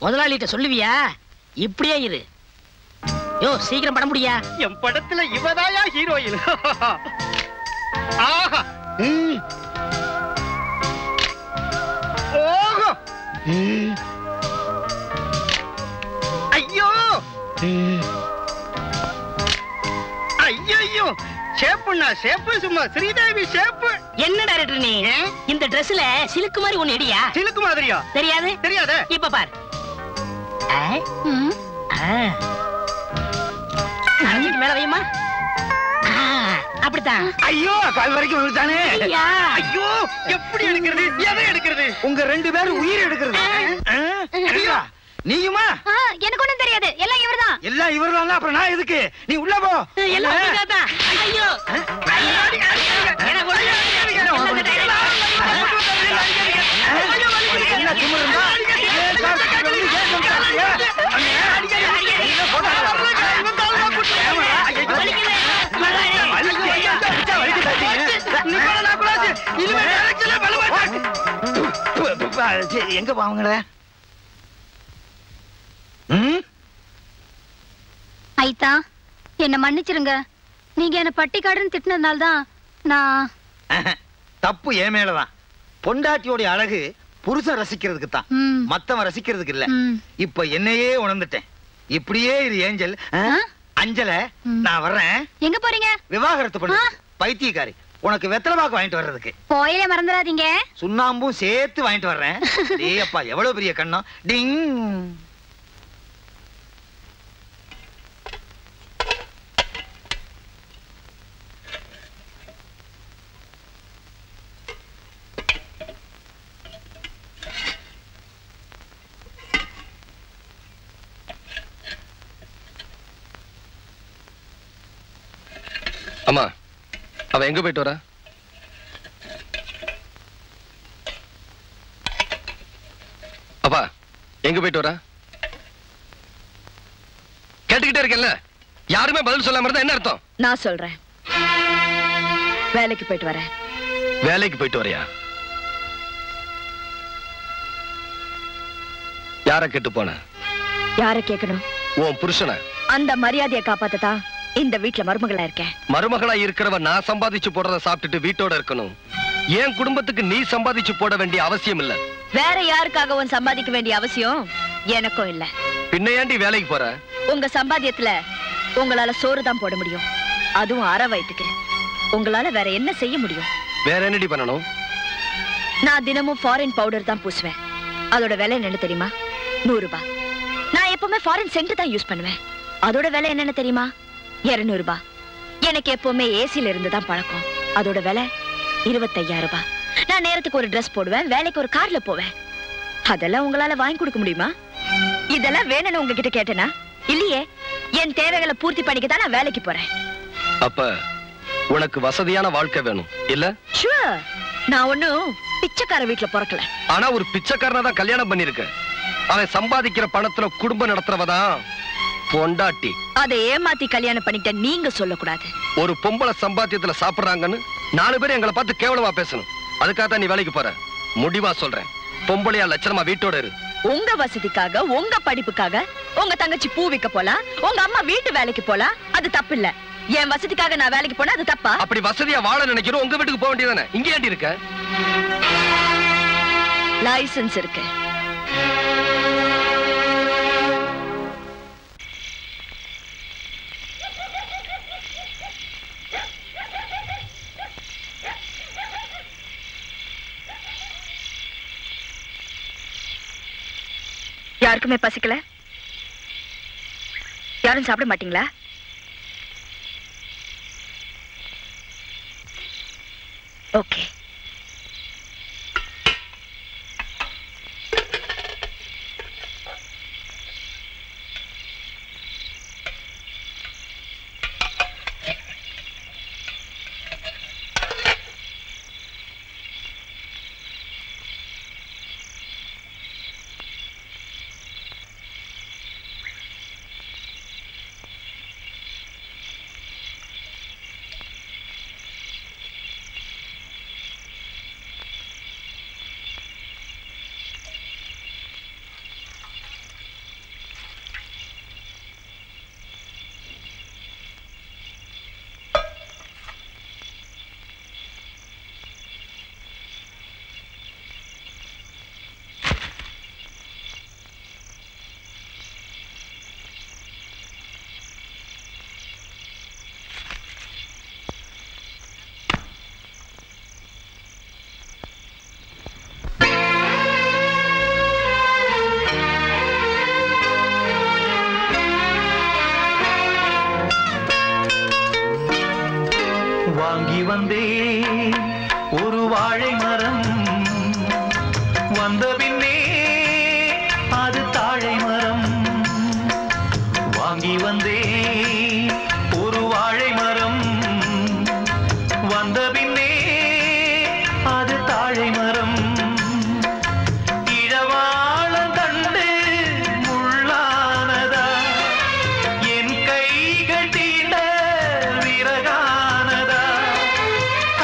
முதலாளிட்ட சொல்லுவியா? இப்படியே இரு. யோ சீக்கிரம் படம் முடியா. என் படத்துல இவதாயா ஹீரோயின். ஆஹா ஓஹோ ஐயோ ஐயோ சேப்புண்ணா சேப்பு, சும்மா ஸ்ரீதேவி சேப்பு. என்ன டைரக்டர் நீ? இந்த டிரஸ்ல சிலுக்கு மாதிரி ஒன்னு எடியா. சிலுக்கு மாதிரியா? தெரியாது தெரியாத. இப்ப பார். மேல வையுமா. அப்படித்தான். ஐயோ கால் வரைக்கும் விழுந்தானே. ஐயோ எப்படி எடுக்கிறது, எதை எடுக்கிறது? உங்க ரெண்டு பேரும் உயிர் எடுக்கிறது. நீயுமா? எனக்கு ஒண்ணும் தெரியாது, எல்லாம் இவர்தான். எல்லாம் இவர்தான். அப்புறம் நான் எதுக்கு? நீ உள்ள போ. எல்லாம் நீதான். ஐயோ எங்க பாவங்கள? ஐதா என்ன மன்னிச்சிருங்க. நீங்க என்ன பட்டிக்காடுன்னு திட்டினதுனால தான் நான். தப்பு ஏ மேலதான். பொண்டாட்டியோட அழகு புருஷன் ரசிக்கிறதுக்கு தான், மத்தவன் ரசிக்கிறதுக்கு இல்ல. இப்ப என்னையே உணர்ந்துட்டேன். இப்படியே இது ஏஞ்சல் அஞ்சல. நான் வர்றேன். எங்க போறீங்க? விவாகரத்து பண்ண பைத்தியக்காரி. உனக்கு வெத்தலை பாக்கு வாங்கிட்டு வர்றதுக்கு. கோயிலே மறந்துடாதீங்க. சுண்ணாம்பும் சேர்த்து வாங்கிட்டு வர்றேன். டேய் அப்பா எவ்வளவு பெரிய கண்ணம். டிங். அம்மா அவ எங்க போயிட்டு வரா? அப்பா எங்க போயிட்டு வரா? கேட்டுக்கிட்டே இருக்கேன்ல, யாருமே பதில் சொல்லாம இருந்தா என்ன அர்த்தம்? நான் சொல்றேன், வேலைக்கு போயிட்டு வரேன். வேலைக்கு போயிட்டு வரையா? யார கேட்டு போன? யார கேட்கணும்? உன் புருஷனை. அந்த மரியாதையை காப்பாத்ததா இந்த வீட்டுல மருமகளா இருக்கேன். மருமகளா இருக்கிறவ நான் சம்பாதிச்சு போடுறத சாப்பிட்டுட்டு வீட்டோட இருக்கணும். என் குடும்பத்துக்கு நீ சம்பாதிச்சு போட வேண்டிய அவசியம் இல்ல. வேற யாருக்காக சம்பாதிக்க வேண்டிய அவசியம் எனக்கும் இல்ல. பின்ன ஏண்டி வேலைக்கு போற? உங்க சம்பாதியத்துல உங்களால சோறு தான் போட முடியும், அதுவும் அரை வயிற்றுக்கு. உங்களால வேற என்ன செய்ய முடியும்? வேற என்னடி பண்ணணும்? நான் தினமும் ஃபாரின் பவுடர் தான் பூசுவேன். அதோட விலை என்னன்னு தெரியுமா? 100 ரூபாய். நான் எப்பவுமே ஃபாரின் சென்ட் தான் யூஸ் பண்ணுவேன். அதோட விலை என்னன்னு தெரியுமா? 200 ரூபாய். எனக்கு எப்பவுமே ஏசில இருந்து தான் பழக்கம். அதோட விலை 25,000 ரூபாய். நான் நேரத்துக்கு ஒரு ட்ரெஸ் போடுவேன், வேலைக்கு ஒரு கார்ல போவேன். அதெல்லாம் உங்களால வாங்கி கொடுக்க முடியுமா? இதெல்லாம் வேணும்னு உங்ககிட்ட கேட்டேனா? இல்லையே. என் தேவைகளை பூர்த்தி பண்ணிக்க தான் நான் வேலைக்கு போறேன். அப்ப உனக்கு வசதியான வாழ்க்கை வேணும் இல்ல? ஷூர். நான் ஒன்னும் பிச்சைக்கார வீட்டுல பிறக்கல. ஆனா ஒரு பிச்சைக்காரனா தான் கல்யாணம் பண்ணிருக்கேன். அவன் சம்பாதிக்கிற பணத்துல குடும்பம் நடத்துறவதான் பொண்டாட்டி. அதை ஏமாத்தி கல்யாணம் பண்ணிட்ட நீங்க சொல்லக்கூடாது. ஒரு பொம்பளை சம்பாத்தியத்துல சாப்பிடுறாங்கன்னு 4 பேர் எங்களை பார்த்து கேவலமா பேசணும். அதுக்காகத்தான் நீ வேலைக்கு போற. முடிவா சொல்றேன், பொம்பளையா லட்சணமா வீட்டோட இரு. உங்க வசதிக்காக, உங்க படிப்புக்காக உங்க தங்கச்சி பூ விற்க போலாம், உங்க அம்மா வீட்டு வேலைக்கு போலாம். அது தப்பு இல்ல. என் வசதிக்காக நான் வேலைக்கு போனா அது தப்பா? அப்படி வசதியா வாழ நினைக்கிறோம். உங்க வீட்டுக்கு போக வேண்டியதானே. இங்க ஏண்டி இருக்க? லைசன்ஸ் இருக்கு. யாருக்குமே பசிக்கல? யாரும் சாப்பிட மாட்டீங்களா? ஓகே. அது தாழை மரம் இழவாழ தண்டு முள்ளானதா என் கைகள் தீண்ட விறகானதா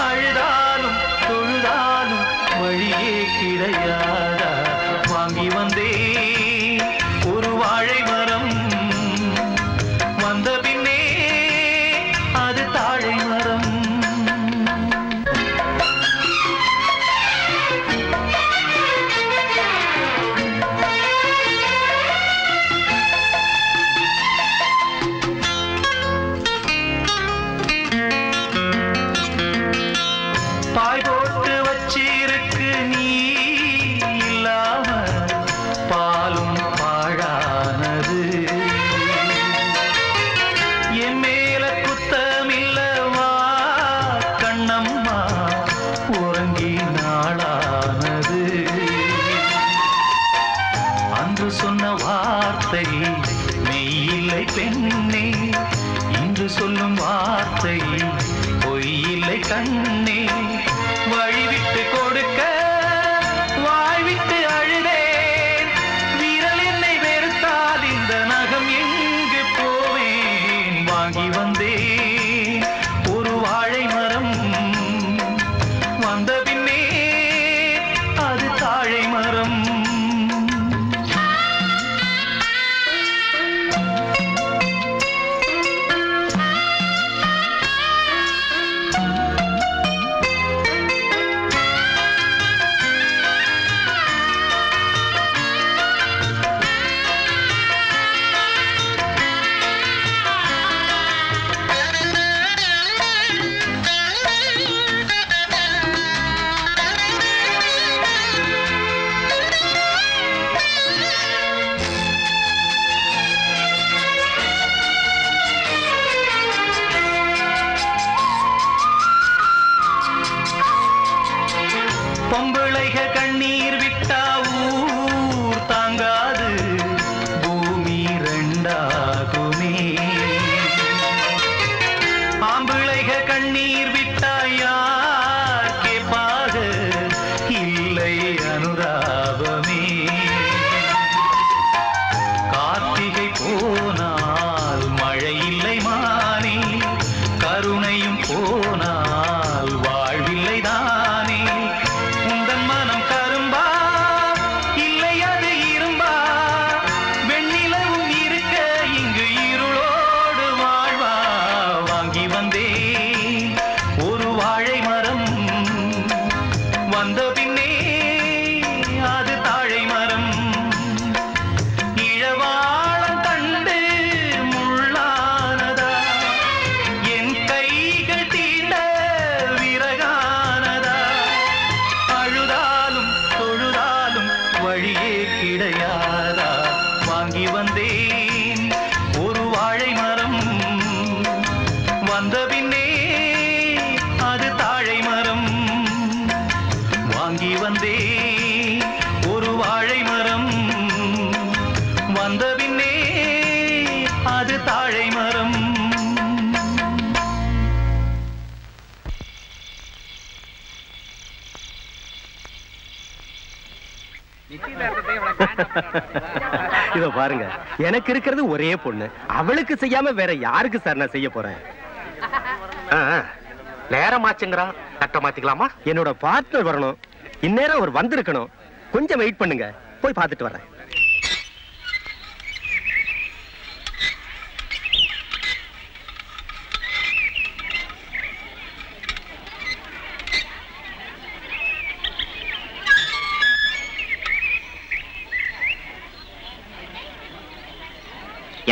அழுதாலும் தொழுதாலும் வழியே கிடையாதா வாங்கி வந்தே ஒரு வாழை மரம் வந்த பின்னே அது தாழை மரம் சொன்ன வார்த்தை மெய்யில்லை பெண்ணே இன்று சொல்லும் வார்த்தை பொய்யில்லை கண்ணே வழிவிட்டு கொடுக்க வாய்விட்டு அழுதேன் விரல் என்னை வெறுத்தால் இந்த நகம் எங்கு போவேன் வாங்கி வந்தே ஒரு வாழை மரம் வந்த பின்னே அது தாழை மரம் பொம்பளைகள் கண்ணீர் விட்டா ஊர் தாங்காது பூமி ரெண்டாகுமே ஆம்பளைகள் கண்ணீர் விட்டா யார் கேட்பாக இல்லை அனுதாபமே கார்த்திகை போனால் மழை இல்லை மானே கருணையும் போனால் வாழ்வில்லை தானே வந்த பின்னே அது தாழை மரம் இழவாழ தண்டு முள்ளானதா என் கைகள் தீண்ட விறகானதா அழுதாலும் தொழுதாலும் வழியே கிடையாதா வாங்கி வந்தேன் ஒரு வாழை மரம் வந்த பின்னே அது தாழை மரம் வாங்கி வந்தே ஒரு வாழை மரம் வந்த பின்னே அது தாழை மரம். இத பாருங்க, எனக்கு இருக்கிறது ஒரே பொண்ணு, அவளுக்கு செய்யாம வேற யாருக்கு சார் நான் செய்ய போறேன்? நேரமாச்சுங்கிறா, கட்ட மாத்திக்கலாமா? என்னோட பார்ட்னர் வரணும், இந்நேரம் அவர் வந்திருக்கணும். கொஞ்சம் வெயிட் பண்ணுங்க, போய் பார்த்துட்டு வரேன்.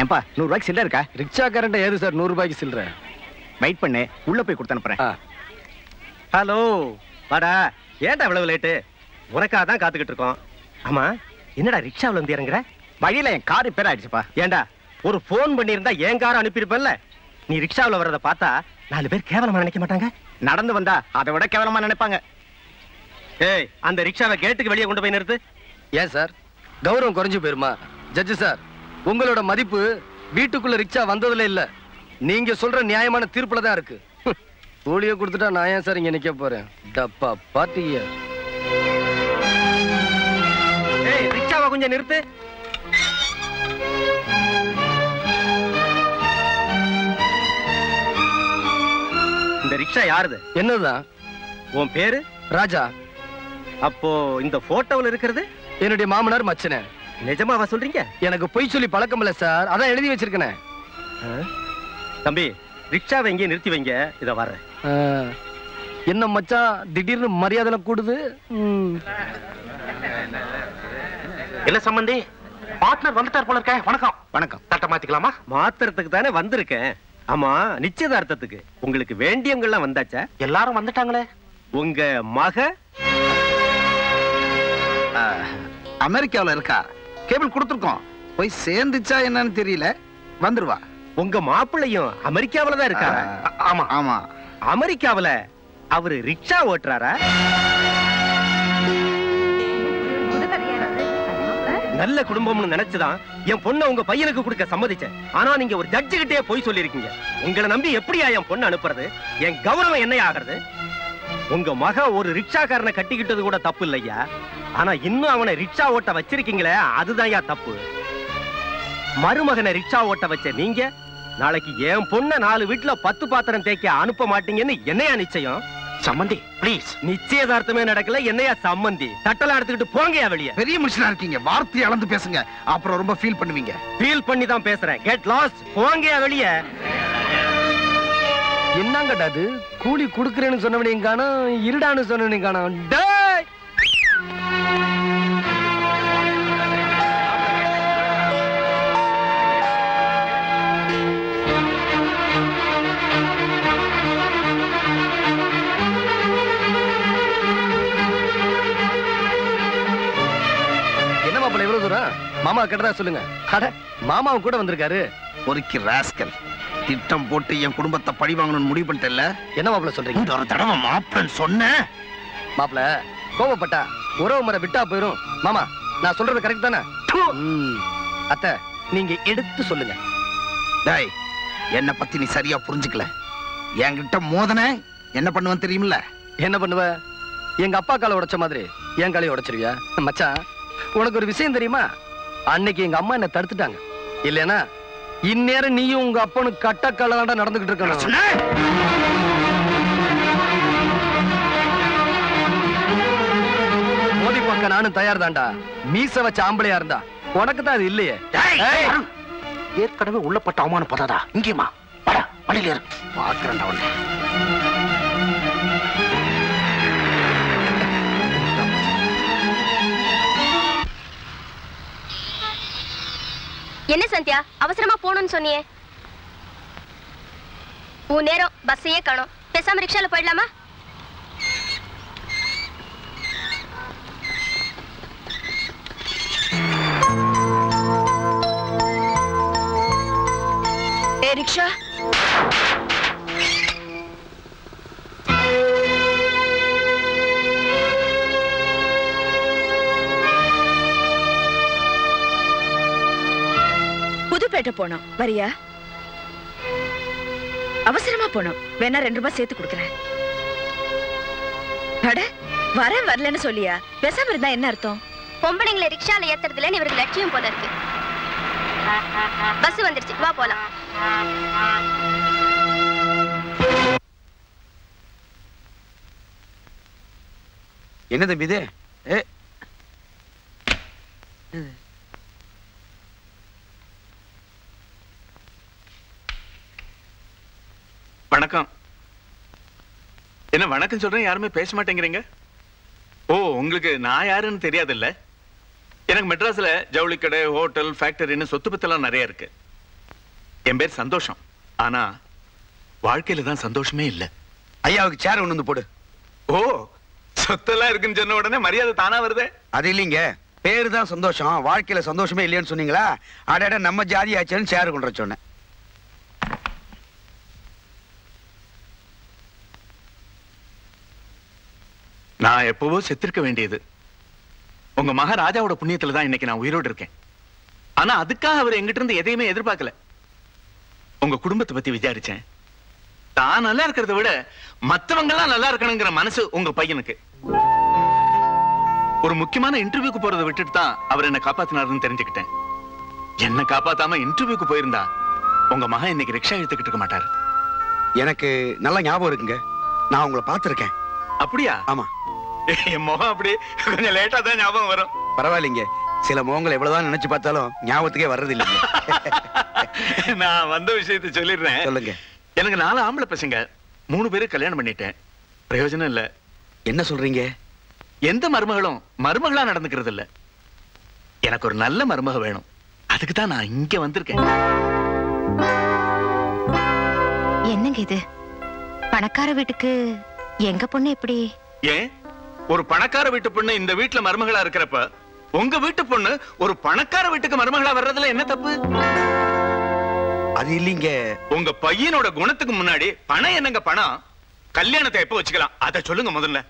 ஏன்பா 100 ரூபாய்க்கு சில்லற இருக்கா? ரிக்ஷா கரண்ட் ஏது சார் 100 ரூபாய்க்கு சில்லற? வெயிட் பண்ணு, உள்ள போய் கொடுத்து அனுப்புறேன். ஹலோ வாடா, ஏன்டா இவ்வளவு லேட்டு? உனக்காக தான் காத்துக்கிட்டு இருக்கோம். ஆமா என்னடா ரிக்ஷாவில் வந்து இறங்குற? வழியில என் காரு பேர் ஆயிடுச்சுப்பா. ஏண்டா ஒரு போன் பண்ணியிருந்தா என் காரை அனுப்பியிருப்பேன்ல? நீ ரிக்ஷாவில் வர்றதை பார்த்தா 4 பேர் கேவலமா நினைக்க மாட்டாங்க? நடந்து வந்தா அதை விட கேவலமா நினைப்பாங்க. ஏய், அந்த ரிக்ஷாவை கேட்டுக்கு வெளியே கொண்டு போய் நிறுத்து. ஏன் சார், கௌரவம் குறைஞ்சு போயிருமா? ஜட்ஜு சார், உங்களோட மதிப்பு வீட்டுக்குள்ள ரிக்ஷா வந்ததுல இல்ல, நீங்க சொல்ற நியாயமான தீர்ப்புல தான் இருக்கு. கூலியை கொடுத்துட்டா நான் ஏன் சார் இங்க நிக்க போறேன்? டப்பா பாத்தீங்க. ஏய் ரிக்ஷாவை கொஞ்சம் நிறுத்து. இந்த ரிக்ஷா யாருது? என்னதான் உன் பேரு? ராஜா. அப்போ இந்த போட்டோவில் இருக்கிறது என்னுடைய மாமனார் மச்சனே. நிஜமாவா சொல்றீங்க? எனக்கு பொய் சொல்லி பழக்கம் இல்ல சார், அதான் எழுதி வச்சிருக்கேன். தம்பி ரிக்ஷாவை எங்கேயே நிறுத்தி வைங்க, இதை வர்றேன். என்ன மச்சான் திடீர்னு மரியாதை கூடுது. என்ன சம்பந்தி, பார்ட்னர் வந்துட்டார் போல இருக்க. வணக்கம். வணக்கம். தட்டை மாத்திக்கலாமா? மாத்திரத்துக்கு தானே வந்திருக்கேன். ஆமா, நிச்சயதார்த்தத்துக்கு உங்களுக்கு வேண்டியவங்கெல்லாம் வந்தாச்சா? எல்லாரும் வந்துட்டாங்களே. உங்க மக அமெரிக்காவில் இருக்கா, கேபிள் கொடுத்துருக்கோம், போய் சேர்ந்துச்சா என்னன்னு தெரியல, வந்துருவா. உங்க மாப்பிள்ளையும் அமெரிக்காவில தான் இருக்காரா? ஆமா ஆமா, அமெரிக்காவில. அவரு ரிக்ஷா ஓட்டுறாரா? நல்ல குடும்பம்னு நினைச்சுதான் என் பொண்ணை உங்க பையனுக்கு கொடுக்க சம்மதிச்சேன். ஆனா நீங்க ஒரு ஜட்ஜு கிட்டே போய் சொல்லிருக்கீங்க. உங்களை நம்பி எப்படியா என் பொண்ணு அனுப்புறது? என் கௌரவம் என்ன ஆகிறது? உங்க மக ஒரு ரிக்ஷாக்காரனை கட்டிக்கிட்டது கூட தப்பு இல்லையா, ஆனா இன்னும் அவனை ரிக்ஷா ஓட்ட வச்சிருக்கீங்களே, அதுதான் யா தப்பு. மருமகனை ரிக்ஷா ஓட்ட வச்ச நீங்க நாளைக்கு என் பொண்ண 4 வீட்டுல 10 பாத்திரம் தேய்க்க அனுப்ப மாட்டீங்கன்னு என்னையா நிச்சயம்? சம்மந்தி பிளீஸ், நிச்சயதார்த்தமே நடக்கல, என்னையா சம்மந்தி? தட்டலாம் எடுத்துக்கிட்டு போங்கயா வெளிய. பெரிய மனுஷனா இருக்கீங்க, வார்த்தை அளந்து பேசுங்க, அப்புறம் ரொம்ப ஃபீல் பண்ணுவீங்க. ஃபீல் பண்ணி தான் பேசுறேன், கெட் லாஸ்ட், போங்கயா வெளிய. என்னங்கடா அது, கூலி குடுக்கறேன்னு சொன்னவனையும் காணோம், இருடான்னு சொன்னவனையும் காணோம். டேய் மாமா கிட்ட சொல்லுங்க. அட மாமாவும் கூட வந்திருக்காரு. ஒரு கிராஸ்கல் திட்டம் போட்டு என் குடும்பத்தை பழி வாங்கணும்னு முடிவு பண்ணிட்டல. என்ன மாப்ள சொல்றீங்க? ஒரு தடவை மாப்ளன்னு சொன்ன மாப்ள கோபப்பட்டா உறவு முறை விட்டா போயிடும். மாமா நான் சொல்றது கரெக்ட் தானே? அத்த நீங்க எடுத்து சொல்லுங்க. டேய் என்ன பத்தி நீ சரியா புரிஞ்சுக்கல. என்கிட்ட மோதன என்ன பண்ணுவேன்னு தெரியுமில்ல? என்ன பண்ணுவ? எங்க அப்பா காலை உடைச்ச மாதிரி என் காலையை உடைச்சிருவியா? மச்சான் உனக்கு ஒரு விஷயம் தெரியுமா, அன்னைக்கு எங்க அம்மா என்ன தடுத்துட்டாங்க, இல்லனா இந்நேரம் நீயும் உங்க அப்பனும் கட்டக்கலடா நடந்துகிட்டு இருக்க. மோதி பக்க நானும் தயார் தான்டா, மீச வச்ச ஆம்பளையா இருந்தா உனக்கு தான் அது இல்லையே. ஏற்கனவே உள்ளப்பட்ட அவமானம் போதாதா? இங்கேயுமா வழியில இருக்கு பாக்குறேன்டா உன்னை. என்ன சந்தியா அவசரமா போகணும்னு சொன்னியே, உன் நேரம் பஸ்ஸையே காணோம், பேசாம ரிக்ஷால போயிடலாமா? ஏ ரிக்ஷா, புதுப்பேட்டை போனோம் வரியா? அவசரமா போனோம், வேணா ₹2 சேர்த்து கொடுக்குறேன். அட வர வரலன்னு சொல்லியா? பேசாம இருந்தா என்ன அர்த்தம்? பொம்பளைங்களை ரிக்ஷால ஏத்துறதுல இவருக்கு லட்சியம் போல இருக்கு. பஸ் வந்துருச்சு, வா போலாம். என்ன தம்பி இது? வணக்கம். என்ன வணக்கம் சொல்றேன், யாருமே பேச மாட்டேங்கிறீங்க. ஓ உங்களுக்கு நான் யாருன்னு தெரியாதுல்ல. எனக்கு மெட்ராஸ்ல ஜவுளி கடை, ஹோட்டல், ஃபேக்டரின்னு சொத்து பத்தெல்லாம் நிறைய இருக்கு. என் பேர் சந்தோஷம், ஆனா வாழ்க்கையில தான் சந்தோஷமே இல்லை. ஐயாவுக்கு சேர் ஒண்ணு வந்து போடு. ஓ சொத்தெல்லாம் இருக்குன்னு சொன்ன உடனே மரியாதை தானா வருது. அது இல்லைங்க, பேரு தான் சந்தோஷம், வாழ்க்கையில சந்தோஷமே இல்லையன்னு சொன்னீங்களா? அட நம்ம ஜாதி ஆச்சேன்னு சேர் கொண்டு சொன்னேன். நான் எப்பவோ செத்திருக்க வேண்டியது. உங்க மக ராஜாவோட புண்ணியத்துல தான் இன்னைக்கு நான் உயிரோடு இருக்கேன். ஆனா அதுக்காக அவர் எங்கிட்ட இருந்து எதையுமே எதிர்பார்க்கல. உங்க குடும்பத்தை பத்தி விசாரிச்சேன், தான் நல்லா இருக்கிறத விட மற்றவங்க எல்லாம் நல்லா இருக்கணுங்கிற மனசு உங்க பையனுக்கு. ஒரு முக்கியமான இன்டர்வியூக்கு போறதை விட்டுட்டு தான் அவர் என்ன காப்பாத்தினாருன்னு தெரிஞ்சுக்கிட்டேன். என்ன காப்பாத்தாம இன்டர்வியூக்கு போயிருந்தா உங்க மகன் இன்னைக்கு ரிக்ஷா எடுத்துக்கிட்டு இருக்க மாட்டாரு. எனக்கு நல்லா ஞாபகம் இருக்குங்க, நான் உங்களை பார்த்திருக்கேன். அப்படியா? ஆமா, என் முகம் அப்படி கொஞ்சம் லேட்டா தான் ஞாபகம் வரும். பரவாயில்லைங்க, சில முகங்களை எவ்வளவுதான் நினைச்சு பார்த்தாலும் ஞாபகத்துக்கே வர்றது இல்லைங்க. நான் வந்த விஷயத்தை சொல்லிடுறேன். சொல்லுங்க. எனக்கு 4 ஆம்பளை பசங்க, 3 பேரும் கல்யாணம் பண்ணிட்டேன். பிரயோஜனம் இல்ல. என்ன சொல்றீங்க? எந்த மருமகளும் மருமகளா நடந்துக்கிறது இல்ல. எனக்கு ஒரு நல்ல மருமக வேணும், அதுக்கு தான் நான் இங்க வந்திருக்கேன். என்னங்க இது, பணக்கார வீட்டுக்கு எங்க பொண்ணு எப்படி? ஏன், ஒரு பணக்கார வீட்டு பொண்ணு இந்த வீட்டுல மருமகளா இருக்கிறப்ப உங்க வீட்டு பொண்ணு ஒரு பணக்கார வீட்டுக்கு மருமகளா வர்றதுல என்ன தப்பு? அது இல்லீங்க, உங்க பையனோட குணத்துக்கு முன்னாடி பணம் என்னங்க பணம்? கல்யாணத்தை எப்ப வச்சுக்கலாம் அத சொல்லுங்க முதல்ல.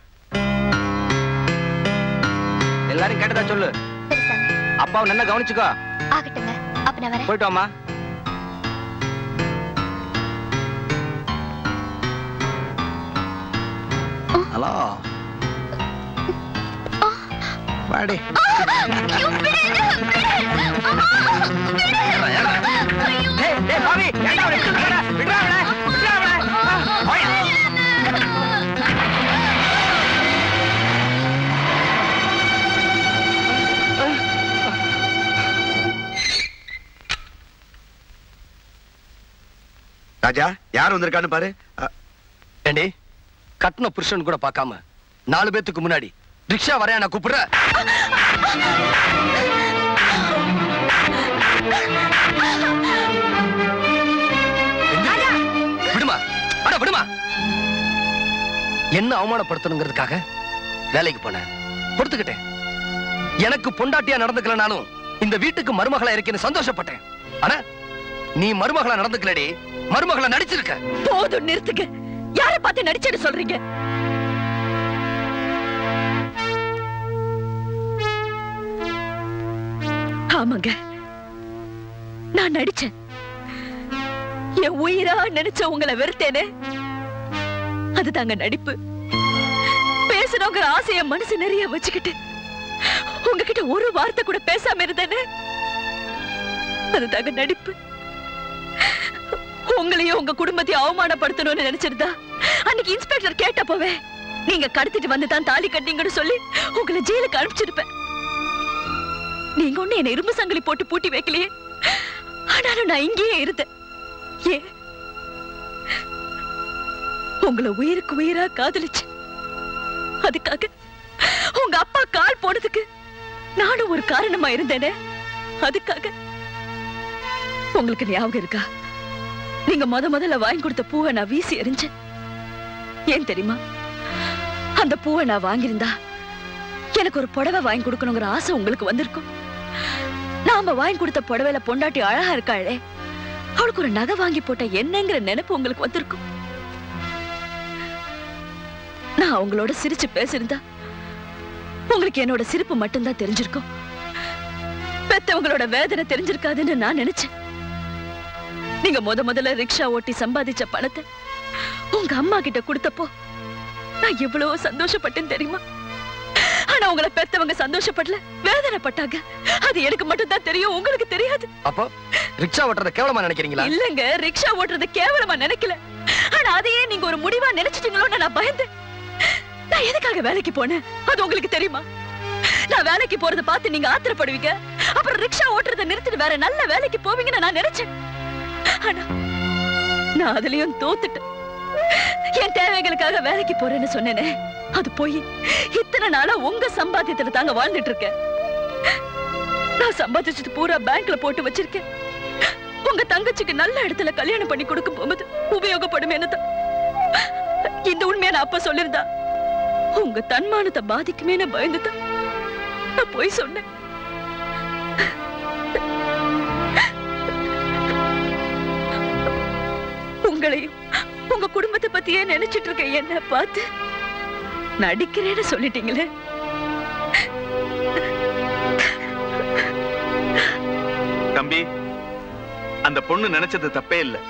எல்லாரும் கேட்டதா சொல்லு. அப்பாவை நல்லா கவனிச்சுக்கோ. ஆகட்டுங்க, அப்ப நான் வரேன். போய்ட்டோமா. ஹலோ பாடி. ராஜா, யார் வந்திருக்கான்னு பாரு. ஏண்டி, கட்டின புருஷன் கூட பார்க்காம 4 பேத்துக்கு முன்னாடி ரிக்ஷா வரையா நான் கூப்பிடுறேன். விடுமா, அட விடுமா. என்ன அவமானப்படுத்தணுங்கிறதுக்காக வேலைக்கு போனேன், பொறுத்துக்கிட்டேன். எனக்கு பொண்டாட்டியா நடந்துக்கலனாலும் இந்த வீட்டுக்கு மருமகளா இருக்கேன்னு சந்தோஷப்பட்டேன். ஆனா நீ மருமகளா நடந்துக்கலடி, மருமகளா நடிச்சிருக்க. போதும், நிறுத்துக்க. யாரை பார்த்து நடிச்சேன்னு சொல்றீங்க? ஆமாங்க, நான் நடிச்சேன். என் உயிரா நினைச்ச உங்களை வெறுத்தேனே, அதுதாங்க நடிப்பு. பேசணுங்க ஆசைய மனசு நிறைய வச்சுக்கிட்டு உங்ககிட்ட ஒரு வார்த்தை கூட பேசாம இருந்தேனே, அதுதாங்க நடிப்பு. உங்களையும் உங்க குடும்பத்தை அவமானப்படுத்தணும்னு நினைச்சிருந்தா அன்னைக்கு இன்ஸ்பெக்டர் கேட்டப்பவே நீங்க கடத்திட்டு வந்துதான் தாலி கட்டிங்கன்னு சொல்லி உங்களை ஜெயிலுக்கு அனுப்பிச்சிருப்பேன். நீங்க ஒண்ணு என்ன இரும்பு சங்கிலி போட்டு பூட்டி வைக்கலையே, ஆனாலும் நான் இங்கேயே இருந்தேன். ஏன், உங்களை உயிருக்கு உயிரா காதலிச்சு, அதுக்காக உங்க அப்பா கால் போனதுக்கு நானும் ஒரு காரணமா இருந்தேனே, அதுக்காக. உங்களுக்கு ஞாபகம் இருக்கா, நீங்க முதல்ல வாங்கி கொடுத்த பூவை நான் வீசி எறிஞ்சேன். ஏன் தெரியுமா? அந்த பூவை நான் வாங்கியிருந்தா எனக்கு ஒரு புடவை வாங்கி கொடுக்கணுங்கிற ஆசை உங்களுக்கு வந்திருக்கும். நாம வாங்கி கொடுத்த புடவையில பொண்டாட்டி அழகா இருக்காளே, அவளுக்கு ஒரு நகை வாங்கி போட்ட என்னங்கிற நினைப்பு உங்களுக்கு வந்திருக்கும். நான் அவங்களோட சிரிச்சு பேசிருந்தா உங்களுக்கு என்னோட சிரிப்பு மட்டும்தான் தெரிஞ்சிருக்கும், பெத்தவங்களோட வேதனை தெரிஞ்சிருக்காதுன்னு நான் நினைச்சேன். நீங்க முதல்ல ரிக்ஷா ஓட்டி சம்பாதிச்ச பணத்தை உங்க அம்மா கிட்ட கொடுத்தப்போ நான் எவ்வளவோ சந்தோஷப்பட்டேன்னு தெரியுமா? ஆனா உங்களை பெத்தவங்க சந்தோஷப்படல, வேதனைப்பட்டாங்க. அது எனக்கு மட்டும் தான் தெரியும், உங்களுக்கு தெரியாது. அப்போ ரிக்ஷா ஓட்டுறத கேவலமா நினைக்கிறீங்களா? இல்லங்க, ரிக்ஷா ஓட்டுறத கேவலமா நினைக்கல, ஆனா அதையே நீங்க ஒரு முடிவா நினைச்சிட்டீங்களோன்னு நான் பயந்தேன். நான் எதுக்காக வேலைக்கு போனேன் அது உங்களுக்கு தெரியுமா? நான் வேலைக்கு போறதை பார்த்து நீங்க ஆத்திரப்படுவீங்க, அப்புறம் ரிக்ஷா ஓட்டுறத நிறுத்திட்டு வேற நல்ல வேலைக்கு போவீங்கன்னு நான் நினைச்சேன். ஆனா நான் அதுலயும் தோத்துட்டேன். என் தேவைகளுக்காக வேலைக்கு போறேன்னு சொன்னேனே, அது போய் இத்தனை நாளா உங்க சம்பாத்தியத்துல தாங்க வாழ்ந்துட்டு இருக்கேன். நான் சம்பாதிச்சது பூரா பேங்க்ல போட்டு வச்சிருக்கேன். உங்க தங்கச்சிக்கு நல்ல இடத்துல கல்யாணம் பண்ணி கொடுக்கும் போது உபயோகப்படும். என்னதான் இந்த உண்மையை நான் அப்ப சொல்லிருந்தா உங்க தன்மானத்தை பாதிக்குமேன்னு பயந்துதான் நான் போய் சொன்னேன். உங்களையும் உங்க குடும்பத்தை பத்தியே நினைச்சிட்டு இருக்க என்ன பார்த்து நடிக்கிறேன்னு சொல்லிட்டீங்களே, தம்பி. அந்த பொண்ணு நினைச்சது தப்பே இல்லை.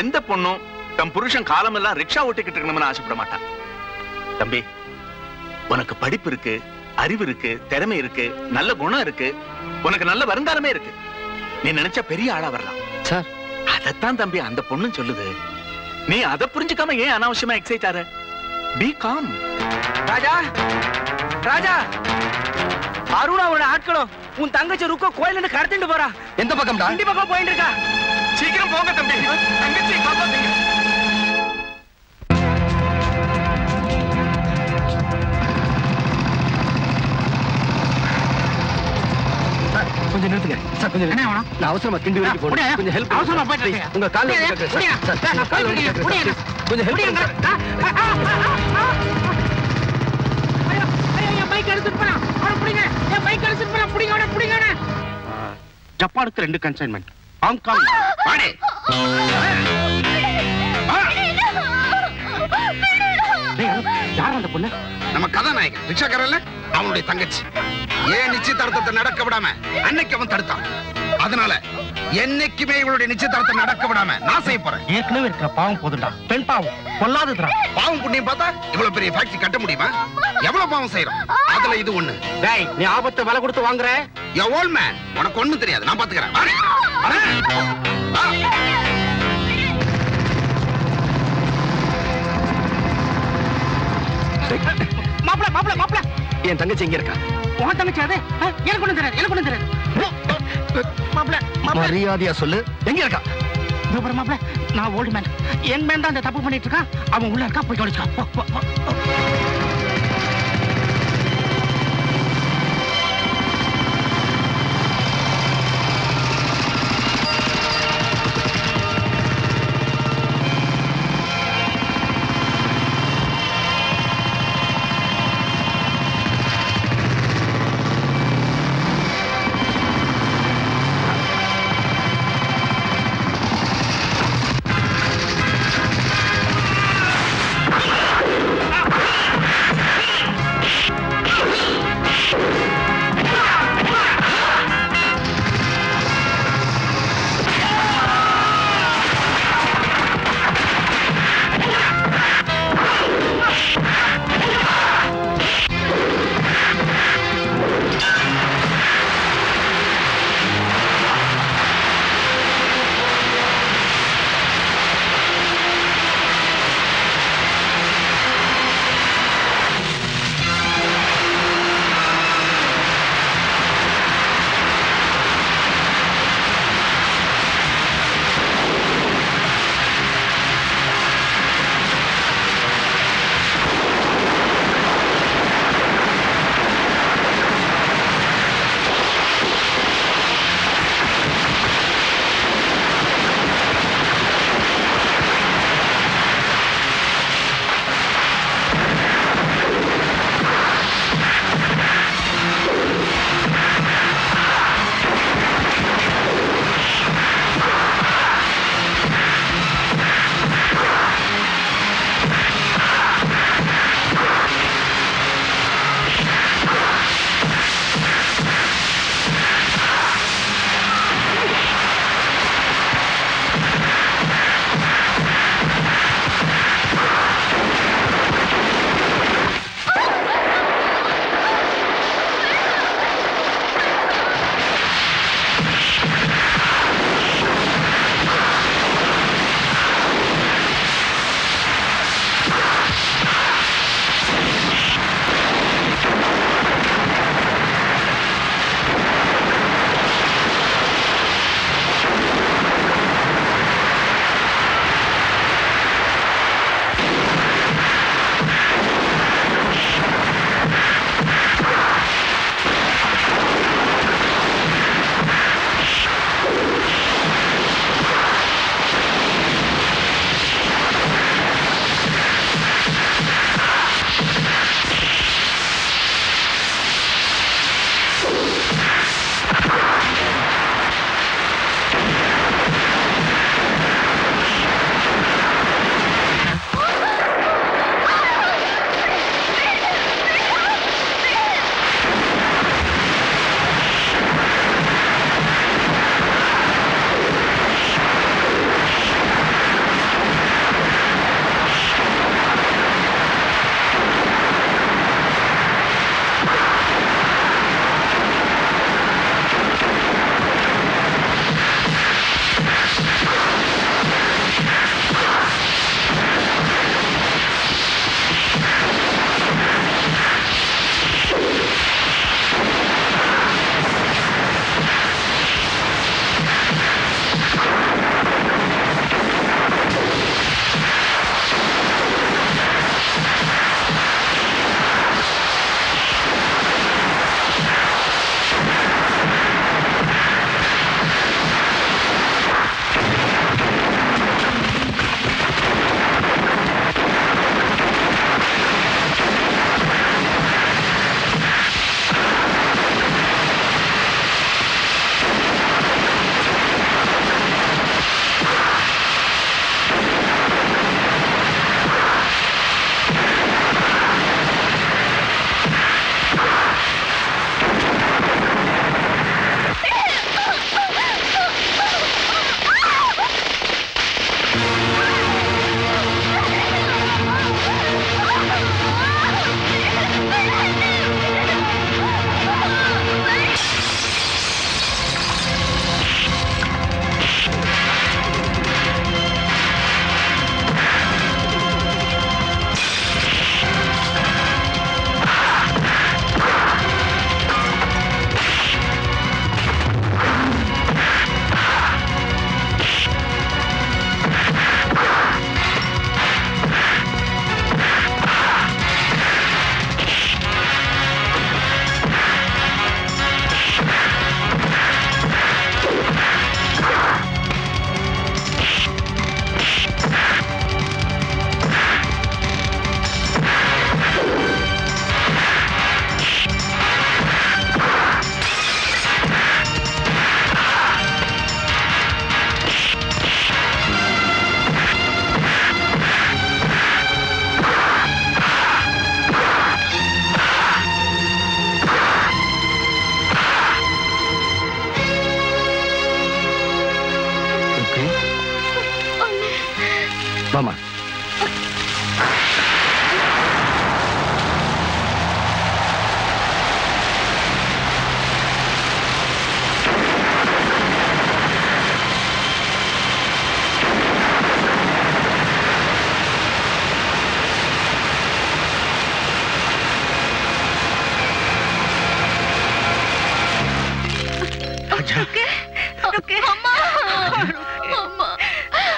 எந்த பொண்ணும் தம் புருஷன் காலமெல்லாம் ரிக்ஷா ஓட்டிக்கிட்டு இருக்கணும்னு ஆசைப்பட மாட்டான். தம்பி, உனக்கு படிப்பு இருக்கு, அறிவு இருக்கு, திறமை இருக்கு, நல்ல குணம் இருக்கு, உனக்கு நல்ல வருங்காலமே இருக்கு. நீ நினைச்சா பெரிய ஆளா வரலாம் சார். அதத்தான் தம்பி அந்த பொண்ணு சொல்லுது. நீ அதை புரிஞ்சுக்காம ஏன் அனாவசியமா எக்ஸைட் ஆற? B Com. ராஜா, ராஜா, அருணா அவரோட ஆட்களும் உன் தங்கச்சி ருக்கோ கோயில கடத்திட்டு போறா. எந்த பக்கம்டா? இந்த பக்கம் போயிட்டு இருக்கா. சீக்கிரம் போங்க தம்பி, தங்கச்சி காப்பாத்துங்க. கொஞ்சம் நிறுத்துங்க சார், கொஞ்சம் என்ன வேணும்? நான் அவசரமா திண்டி வரைக்கும் போறேன், கொஞ்சம் ஹெல்ப். அவசரமா போயிட்டு இருக்கேன். உங்க கால் சார், நான் கால் வலிக்குது, கொஞ்சம் ஹெல்ப் பண்ணுங்க. ஐயோ ஐயோ, என் பைக் எடுத்துட்டு போறான். அவர புடிங்க, என் பைக் எடுத்துட்டு போறான். புடிங்க அவன, புடிங்க அவன. ஜப்பானுக்கு 2 கன்சைன்மென்ட், ஹாங்காங் வாடே. யார் அந்த பொண்ணு? நம்ம கதாநாயகன் ரிக்ஷாக்காரல்ல, அவனுடைய தங்கச்சி. ஏன் நிச்சயதார்த்தத்தை நடக்க விடாம அன்னைக்கு அவன் தடுத்தான். அதனால என்னைக்குமே இவளுடைய நிச்சயதார்த்தம் நடக்க விடாம நான் செய்ய போறேன். ஏற்கனவே இருக்கிற பாவம் போதுடா, பெண் பாவம் பொல்லாததுடா. பாவம் புண்ணியம் பார்த்தா இவ்வளவு பெரிய ஃபேக்டரி கட்ட முடியுமா? எவ்வளவு பாவம் செய்யறோம், அதுல இது ஒண்ணு. டேய், நீ ஆபத்தை விலை கொடுத்து வாங்குற யா ஓல்ட் மேன். உனக்கு ஒண்ணும் தெரியாது, நான் பாத்துக்கிறேன். மாப்ள மாப்ள மாப்ள, என் தங்கச்சி எங்க இருக்கா? உன் தங்கச்சி அது எனக்கு ஒண்ணு தெரியாது, எனக்கு ஒண்ணு தெரியாது. மாப்ள மாப்ள, மரியாதையா சொல்லு எங்க இருக்கா? தூபர் மாப்ள, நான் ஓல்ட் மேன். என் மேன் தான் அந்த தப்பு பண்ணிட்டு இருக்கான். அவன் உள்ள இருக்கா, போய் கவனிச்சுக்கா.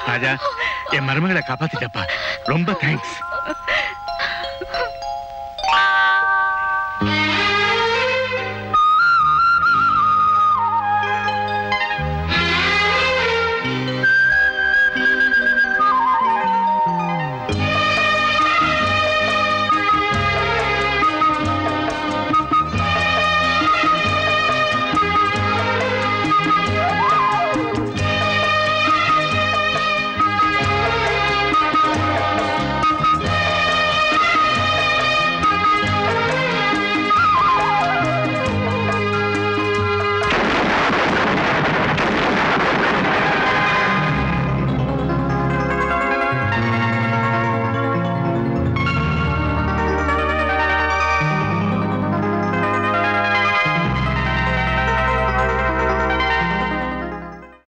ராஜா, என் மருமகளை காப்பாத்திட்டப்பா, ரொம்ப தேங்க்ஸ்.